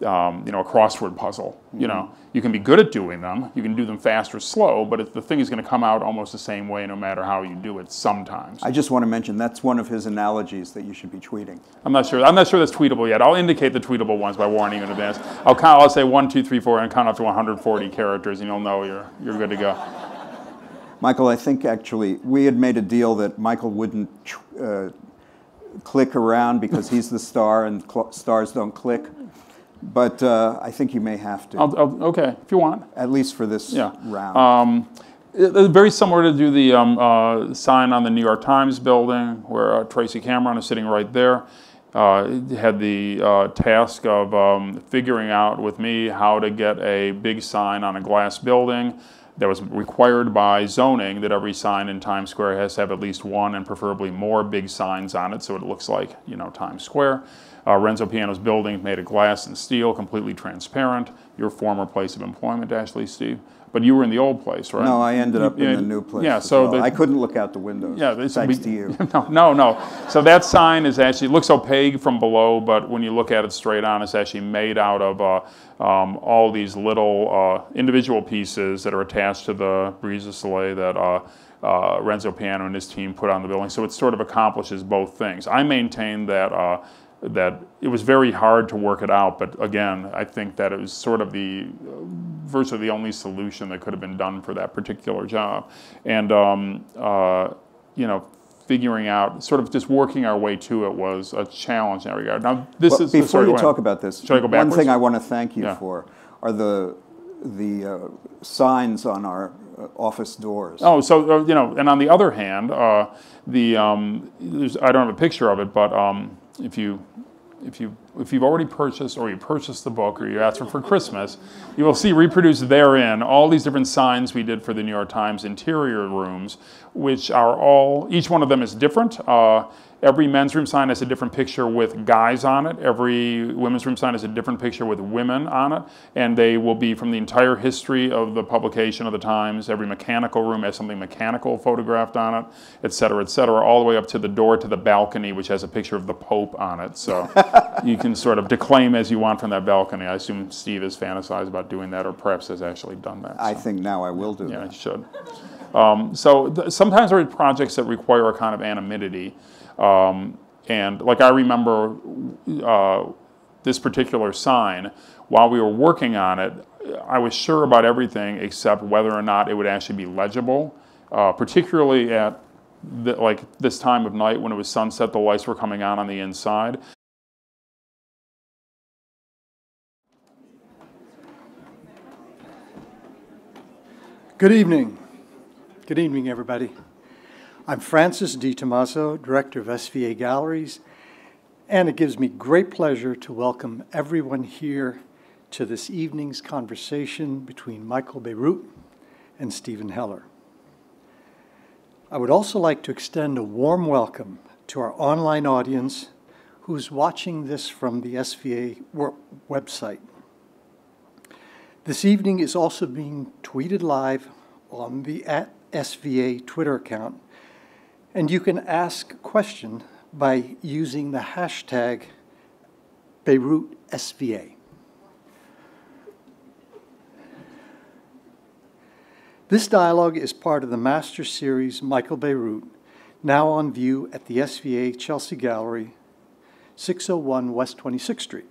you know, a crossword puzzle. You know, you can be good at doing them, you can do them fast or slow, but the thing is going to come out almost the same way no matter how you do it sometimes. I just want to mention that's one of his analogies that you should be tweeting. I'm not sure that's tweetable yet. I'll indicate the tweetable ones by warning you in advance. I'll say 1, 2, 3, 4 and count up to 140 characters and you'll know you're good to go. Michael, I think actually we had made a deal that Michael wouldn't click around because he's the star and stars don't click. But I think you may have to. Okay, if you want. At least for this round. It's very similar to do the sign on the New York Times building where Tracy Cameron is sitting right there. Had the task of figuring out with me how to get a big sign on a glass building that was required by zoning that every sign in Times Square has to have at least one and preferably more big signs on it so it looks like, you know, Times Square. Renzo Piano's building made of glass and steel, completely transparent. Your former place of employment, Ashley, Steve. But you were in the old place, right? No, I ended up in the new place. Yeah, so I couldn't look out the windows, thanks to you. No. So that sign is actually, it looks opaque from below, but when you look at it straight on, it's actually made out of all these little individual pieces that are attached to the Brise de Soleil that Renzo Piano and his team put on the building. So it sort of accomplishes both things. I maintain that that it was very hard to work it out, but again, I think that it was sort of the virtually the only solution that could have been done for that particular job, and you know, figuring out sort of just working our way to it was a challenge in that regard. Now, this is before you talk about this. Should I go backwards? One thing I want to thank you for are the signs on our office doors. Oh, so you know, and on the other hand, I don't have a picture of it, but if you've already purchased or you purchased the book or you asked for Christmas, you will see reproduced therein all these different signs we did for the New York Times interior rooms, which are all, each one of them is different. Every men's room sign has a different picture with guys on it. Every women's room sign has a different picture with women on it. And they will be from the entire history of the publication of the Times. Every mechanical room has something mechanical photographed on it, et cetera, all the way up to the door to the balcony, which has a picture of the Pope on it. So you can sort of declaim as you want from that balcony. I assume Steve has fantasized about doing that or perhaps has actually done that. So. I think now I will do that. Yeah, I should. Sometimes there are projects that require a kind of anonymity. And like I remember this particular sign, while we were working on it, I was sure about everything except whether or not it would actually be legible, particularly at like this time of night when it was sunset, the lights were coming on the inside. Good evening. Good evening, everybody. I'm Francis DiTommaso, Director of SVA Galleries, and it gives me great pleasure to welcome everyone here to this evening's conversation between Michael Bierut and Stephen Heller. I would also like to extend a warm welcome to our online audience who's watching this from the SVA website. This evening is also being tweeted live on the @SVA Twitter account, and you can ask a question by using the hashtag BeirutSVA. This dialogue is part of the master series Michael Bierut, now on view at the SVA Chelsea Gallery, 601 West 26th Street.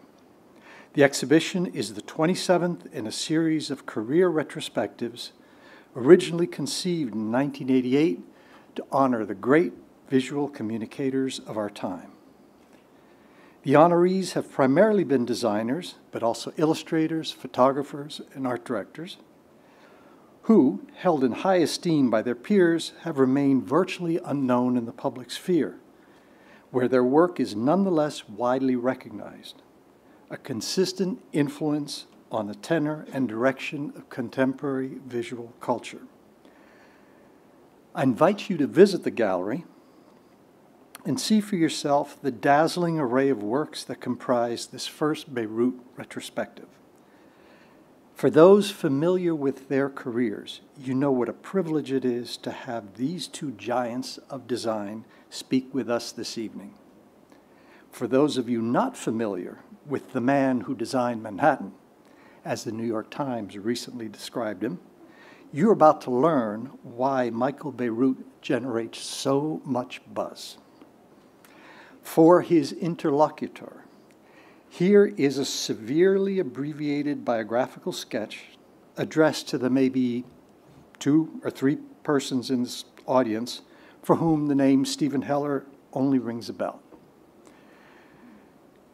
The exhibition is the 27th in a series of career retrospectives originally conceived in 1988 to honor the great visual communicators of our time. The honorees have primarily been designers, but also illustrators, photographers, and art directors, who, held in high esteem by their peers, have remained virtually unknown in the public sphere, where their work is nonetheless widely recognized, a consistent influence on the tenor and direction of contemporary visual culture. I invite you to visit the gallery and see for yourself the dazzling array of works that comprise this first Bayreuth retrospective. For those familiar with their careers, you know what a privilege it is to have these two giants of design speak with us this evening. For those of you not familiar with the man who designed Manhattan, as the New York Times recently described him, you're about to learn why Michael Bayreuth generates so much buzz. For his interlocutor, here is a severely abbreviated biographical sketch addressed to the maybe 2 or 3 persons in this audience for whom the name Stephen Heller only rings a bell.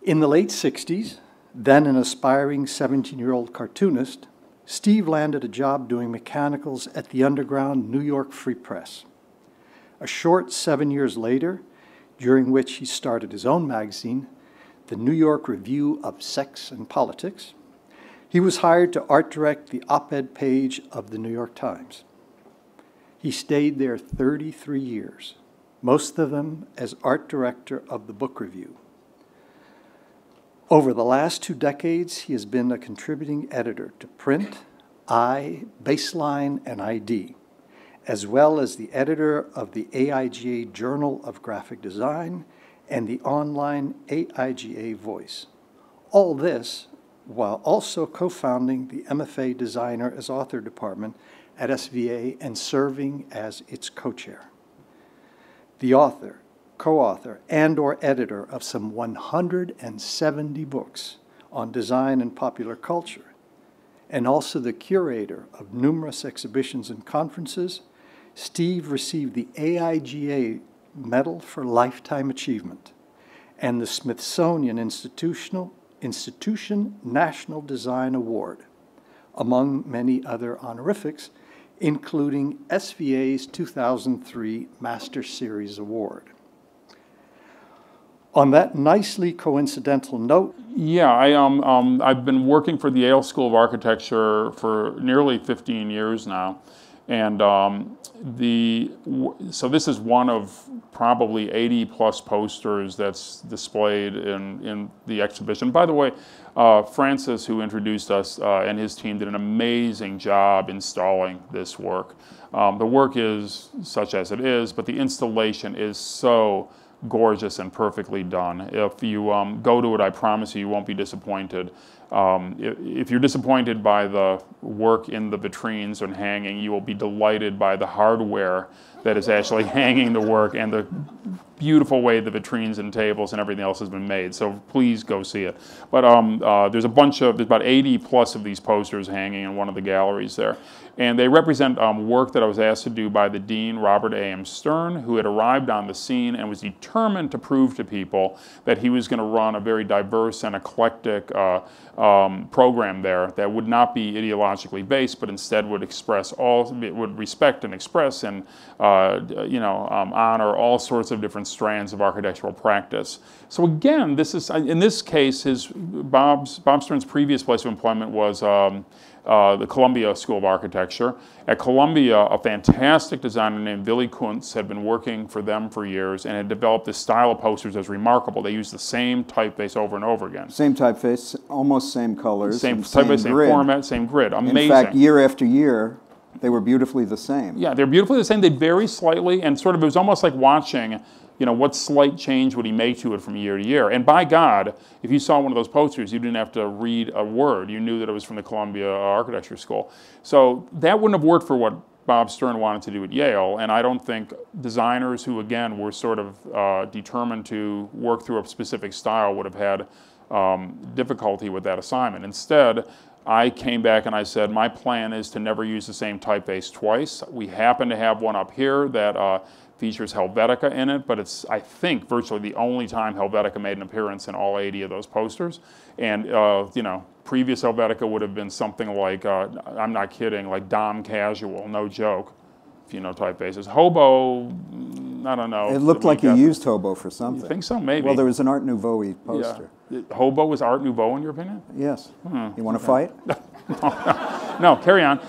In the late 60s, then an aspiring 17-year-old cartoonist, Steve landed a job doing mechanicals at the underground New York Free Press. A short 7 years later, during which he started his own magazine, the New York Review of Sex and Politics, he was hired to art direct the op-ed page of the New York Times. He stayed there 33 years, most of them as art director of the Book Review. Over the last 2 decades, he has been a contributing editor to Print, I, Baseline, and ID, as well as the editor of the AIGA Journal of Graphic Design and the online AIGA Voice. All this while also co-founding the MFA Designer as Author Department at SVA and serving as its co-chair. The author, co-author, and or editor of some 170 books on design and popular culture, and also the curator of numerous exhibitions and conferences, Steve received the AIGA Medal for Lifetime Achievement and the Smithsonian Institution National Design Award, among many other honorifics, including SVA's 2003 Master Series Award. On that nicely coincidental note... Yeah, I've been working for the Yale School of Architecture for nearly 15 years now. And so this is one of probably 80-plus posters that's displayed in the exhibition. By the way, Francis, who introduced us, and his team did an amazing job installing this work. The work is such as it is, but the installation is so gorgeous and perfectly done. If you go to it, I promise you won't be disappointed. If you're disappointed by the work in the vitrines and hanging, you will be delighted by the hardware that is actually hanging the work and the beautiful way the vitrines and tables and everything else has been made. So please go see it. But there's about 80-plus of these posters hanging in one of the galleries there. And they represent work that I was asked to do by the dean, Robert A.M. Stern, who had arrived on the scene and was determined to prove to people that he was going to run a very diverse and eclectic program there that would not be ideologically based, but instead would express would respect and express and honor all sorts of different strands of architectural practice. So again, this is in this case, Bob Stern's previous place of employment was the Columbia School of Architecture. At Columbia, a fantastic designer named Willy Kuntz had been working for them for years and had developed this style of posters that's remarkable. They used the same typeface over and over again. Same typeface, almost same colors. Same typeface, same format, same grid. Amazing. In fact, year after year, they were beautifully the same. Yeah, they're beautifully the same. They vary slightly, and sort of it was almost like watching, you know, what slight change would he make to it from year to year? And by God, if you saw one of those posters, you didn't have to read a word. You knew that it was from the Columbia Architecture School. So that wouldn't have worked for what Bob Stern wanted to do at Yale, and I don't think designers who, again, were sort of determined to work through a specific style would have had difficulty with that assignment. Instead, I came back and I said, my plan is to never use the same typeface twice. We happen to have one up here that features Helvetica in it, but it's, I think, virtually the only time Helvetica made an appearance in all 80 of those posters. And, previous Helvetica would have been something like, I'm not kidding, like Dom Casual, no joke, if you know typefaces. Hobo, I don't know. It looked like you used Hobo for something. You think so? Maybe. Well, there was an Art Nouveau poster. Yeah. Hobo was Art Nouveau, in your opinion? Yes. You want to fight? No, carry on.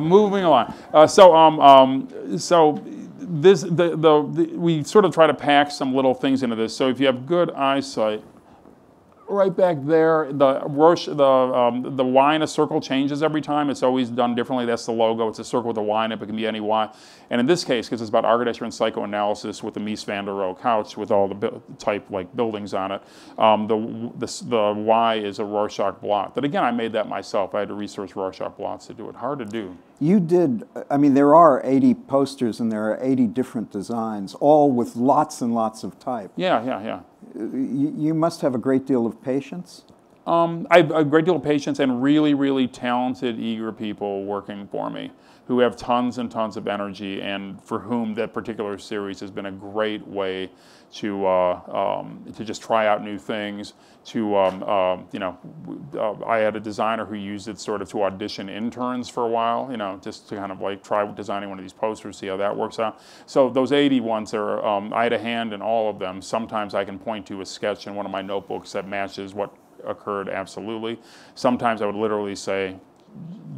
Moving along. So this, we sort of try to pack some little things into this. So if you have good eyesight, right back there, the Y in a circle changes every time. It's always done differently. That's the logo. It's a circle with a Y in it, but it can be any Y. And in this case, because it's about architecture and psychoanalysis with the Mies van der Rohe couch with all the type like buildings on it, the Y is a Rorschach blot. But again, I made that myself. I had to research Rorschach blots to do it. Hard to do. You did, I mean, there are 80 posters and there are 80 different designs, all with lots and lots of type. Yeah, yeah, yeah. You must have a great deal of patience. I have a great deal of patience and really, really talented, eager people working for me who have tons and tons of energy and for whom that particular series has been a great way to just try out new things. To you know, I had a designer who used it sort of to audition interns for a while. You know, just to kind of like try designing one of these posters, see how that works out. So those 80 ones are I had a hand in all of them. Sometimes I can point to a sketch in one of my notebooks that matches what occurred absolutely. Sometimes I would literally say,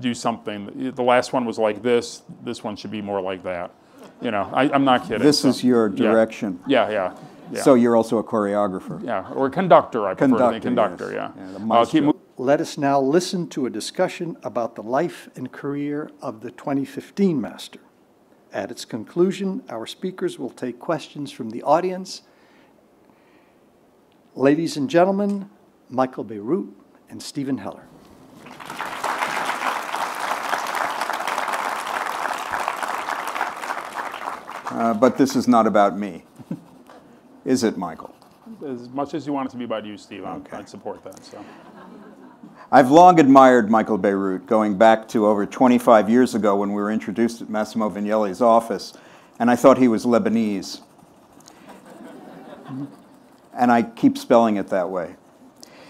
do something. The last one was like this. This one should be more like that. You know, I'm not kidding. This is your direction. Yeah, yeah, yeah. So you're also a choreographer. Yeah, or a conductor. I prefer to be a conductor, yes. Yeah. Let us now listen to a discussion about the life and career of the 2015 master. At its conclusion, our speakers will take questions from the audience. Ladies and gentlemen, Michael Bierut and Stephen Heller. But this is not about me. Is it, Michael? As much as you want it to be about you, Steve, okay. I'd support that. So. I've long admired Michael Bierut, going back to over 25 years ago when we were introduced at Massimo Vignelli's office, and I thought he was Lebanese. And I keep spelling it that way.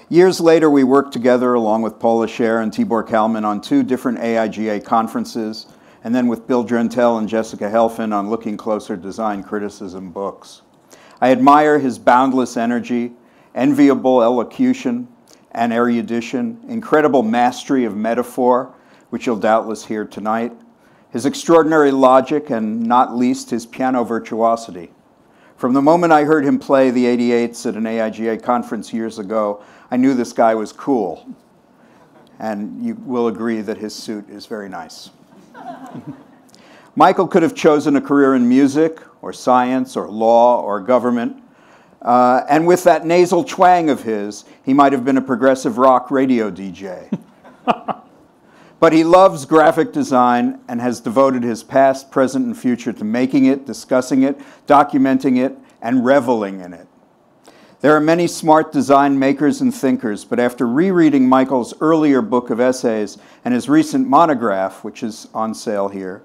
Years later, we worked together along with Paul Lasher and Tibor Kalman on 2 different AIGA conferences, and then with Bill Drentel and Jessica Helfand on Looking Closer design criticism books. I admire his boundless energy, enviable elocution and erudition, incredible mastery of metaphor, which you'll doubtless hear tonight, his extraordinary logic, and not least his piano virtuosity. From the moment I heard him play the 88s at an AIGA conference years ago, I knew this guy was cool. And you will agree that his suit is very nice. Michael could have chosen a career in music, or science, or law, or government. And with that nasal twang of his, he might have been a progressive rock radio DJ. But he loves graphic design and has devoted his past, present, and future to making it, discussing it, documenting it, and reveling in it. There are many smart design makers and thinkers, but after rereading Michael's earlier book of essays and his recent monograph, which is on sale here,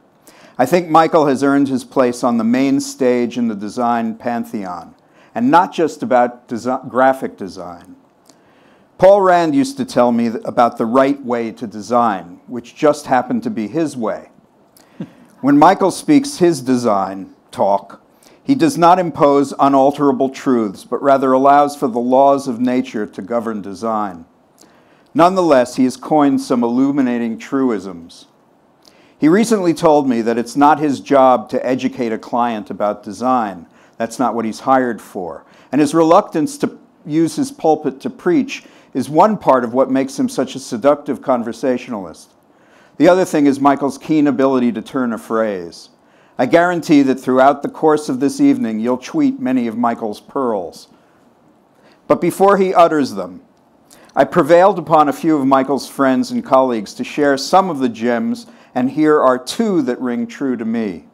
I think Michael has earned his place on the main stage in the design pantheon, and not just about graphic design. Paul Rand used to tell me about the right way to design, which just happened to be his way. When Michael speaks his design talk, he does not impose unalterable truths, but rather allows for the laws of nature to govern design. Nonetheless, he has coined some illuminating truisms. He recently told me that it's not his job to educate a client about design. That's not what he's hired for. And his reluctance to use his pulpit to preach is one part of what makes him such a seductive conversationalist. The other thing is Michael's keen ability to turn a phrase. I guarantee that throughout the course of this evening, you'll tweet many of Michael's pearls. But before he utters them, I prevailed upon a few of Michael's friends and colleagues to share some of the gems, and here are 2 that ring true to me.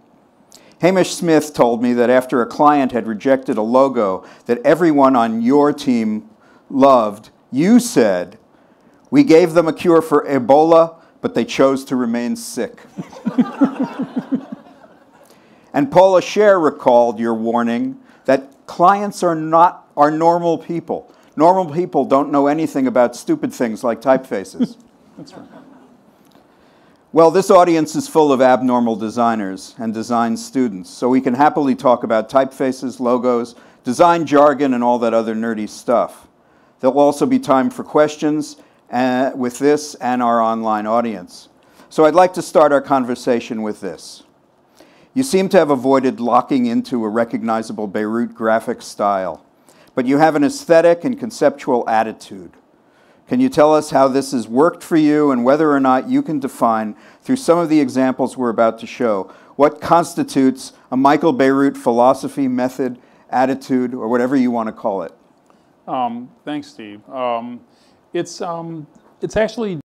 Hamish Smith told me that after a client had rejected a logo that everyone on your team loved, you said, "We gave them a cure for Ebola, but they chose to remain sick." And Paul Lasher recalled your warning that clients are normal people. Normal people don't know anything about stupid things like typefaces. That's right. Well, this audience is full of abnormal designers and design students, so we can happily talk about typefaces, logos, design jargon, and all that other nerdy stuff. There'll also be time for questions with this and our online audience. So I'd like to start our conversation with this. You seem to have avoided locking into a recognizable Beirut graphic style, but you have an aesthetic and conceptual attitude. Can you tell us how this has worked for you and whether or not you can define, through some of the examples we're about to show, what constitutes a Michael Beirut philosophy, method, attitude, or whatever you want to call it? Thanks, Steve. It's actually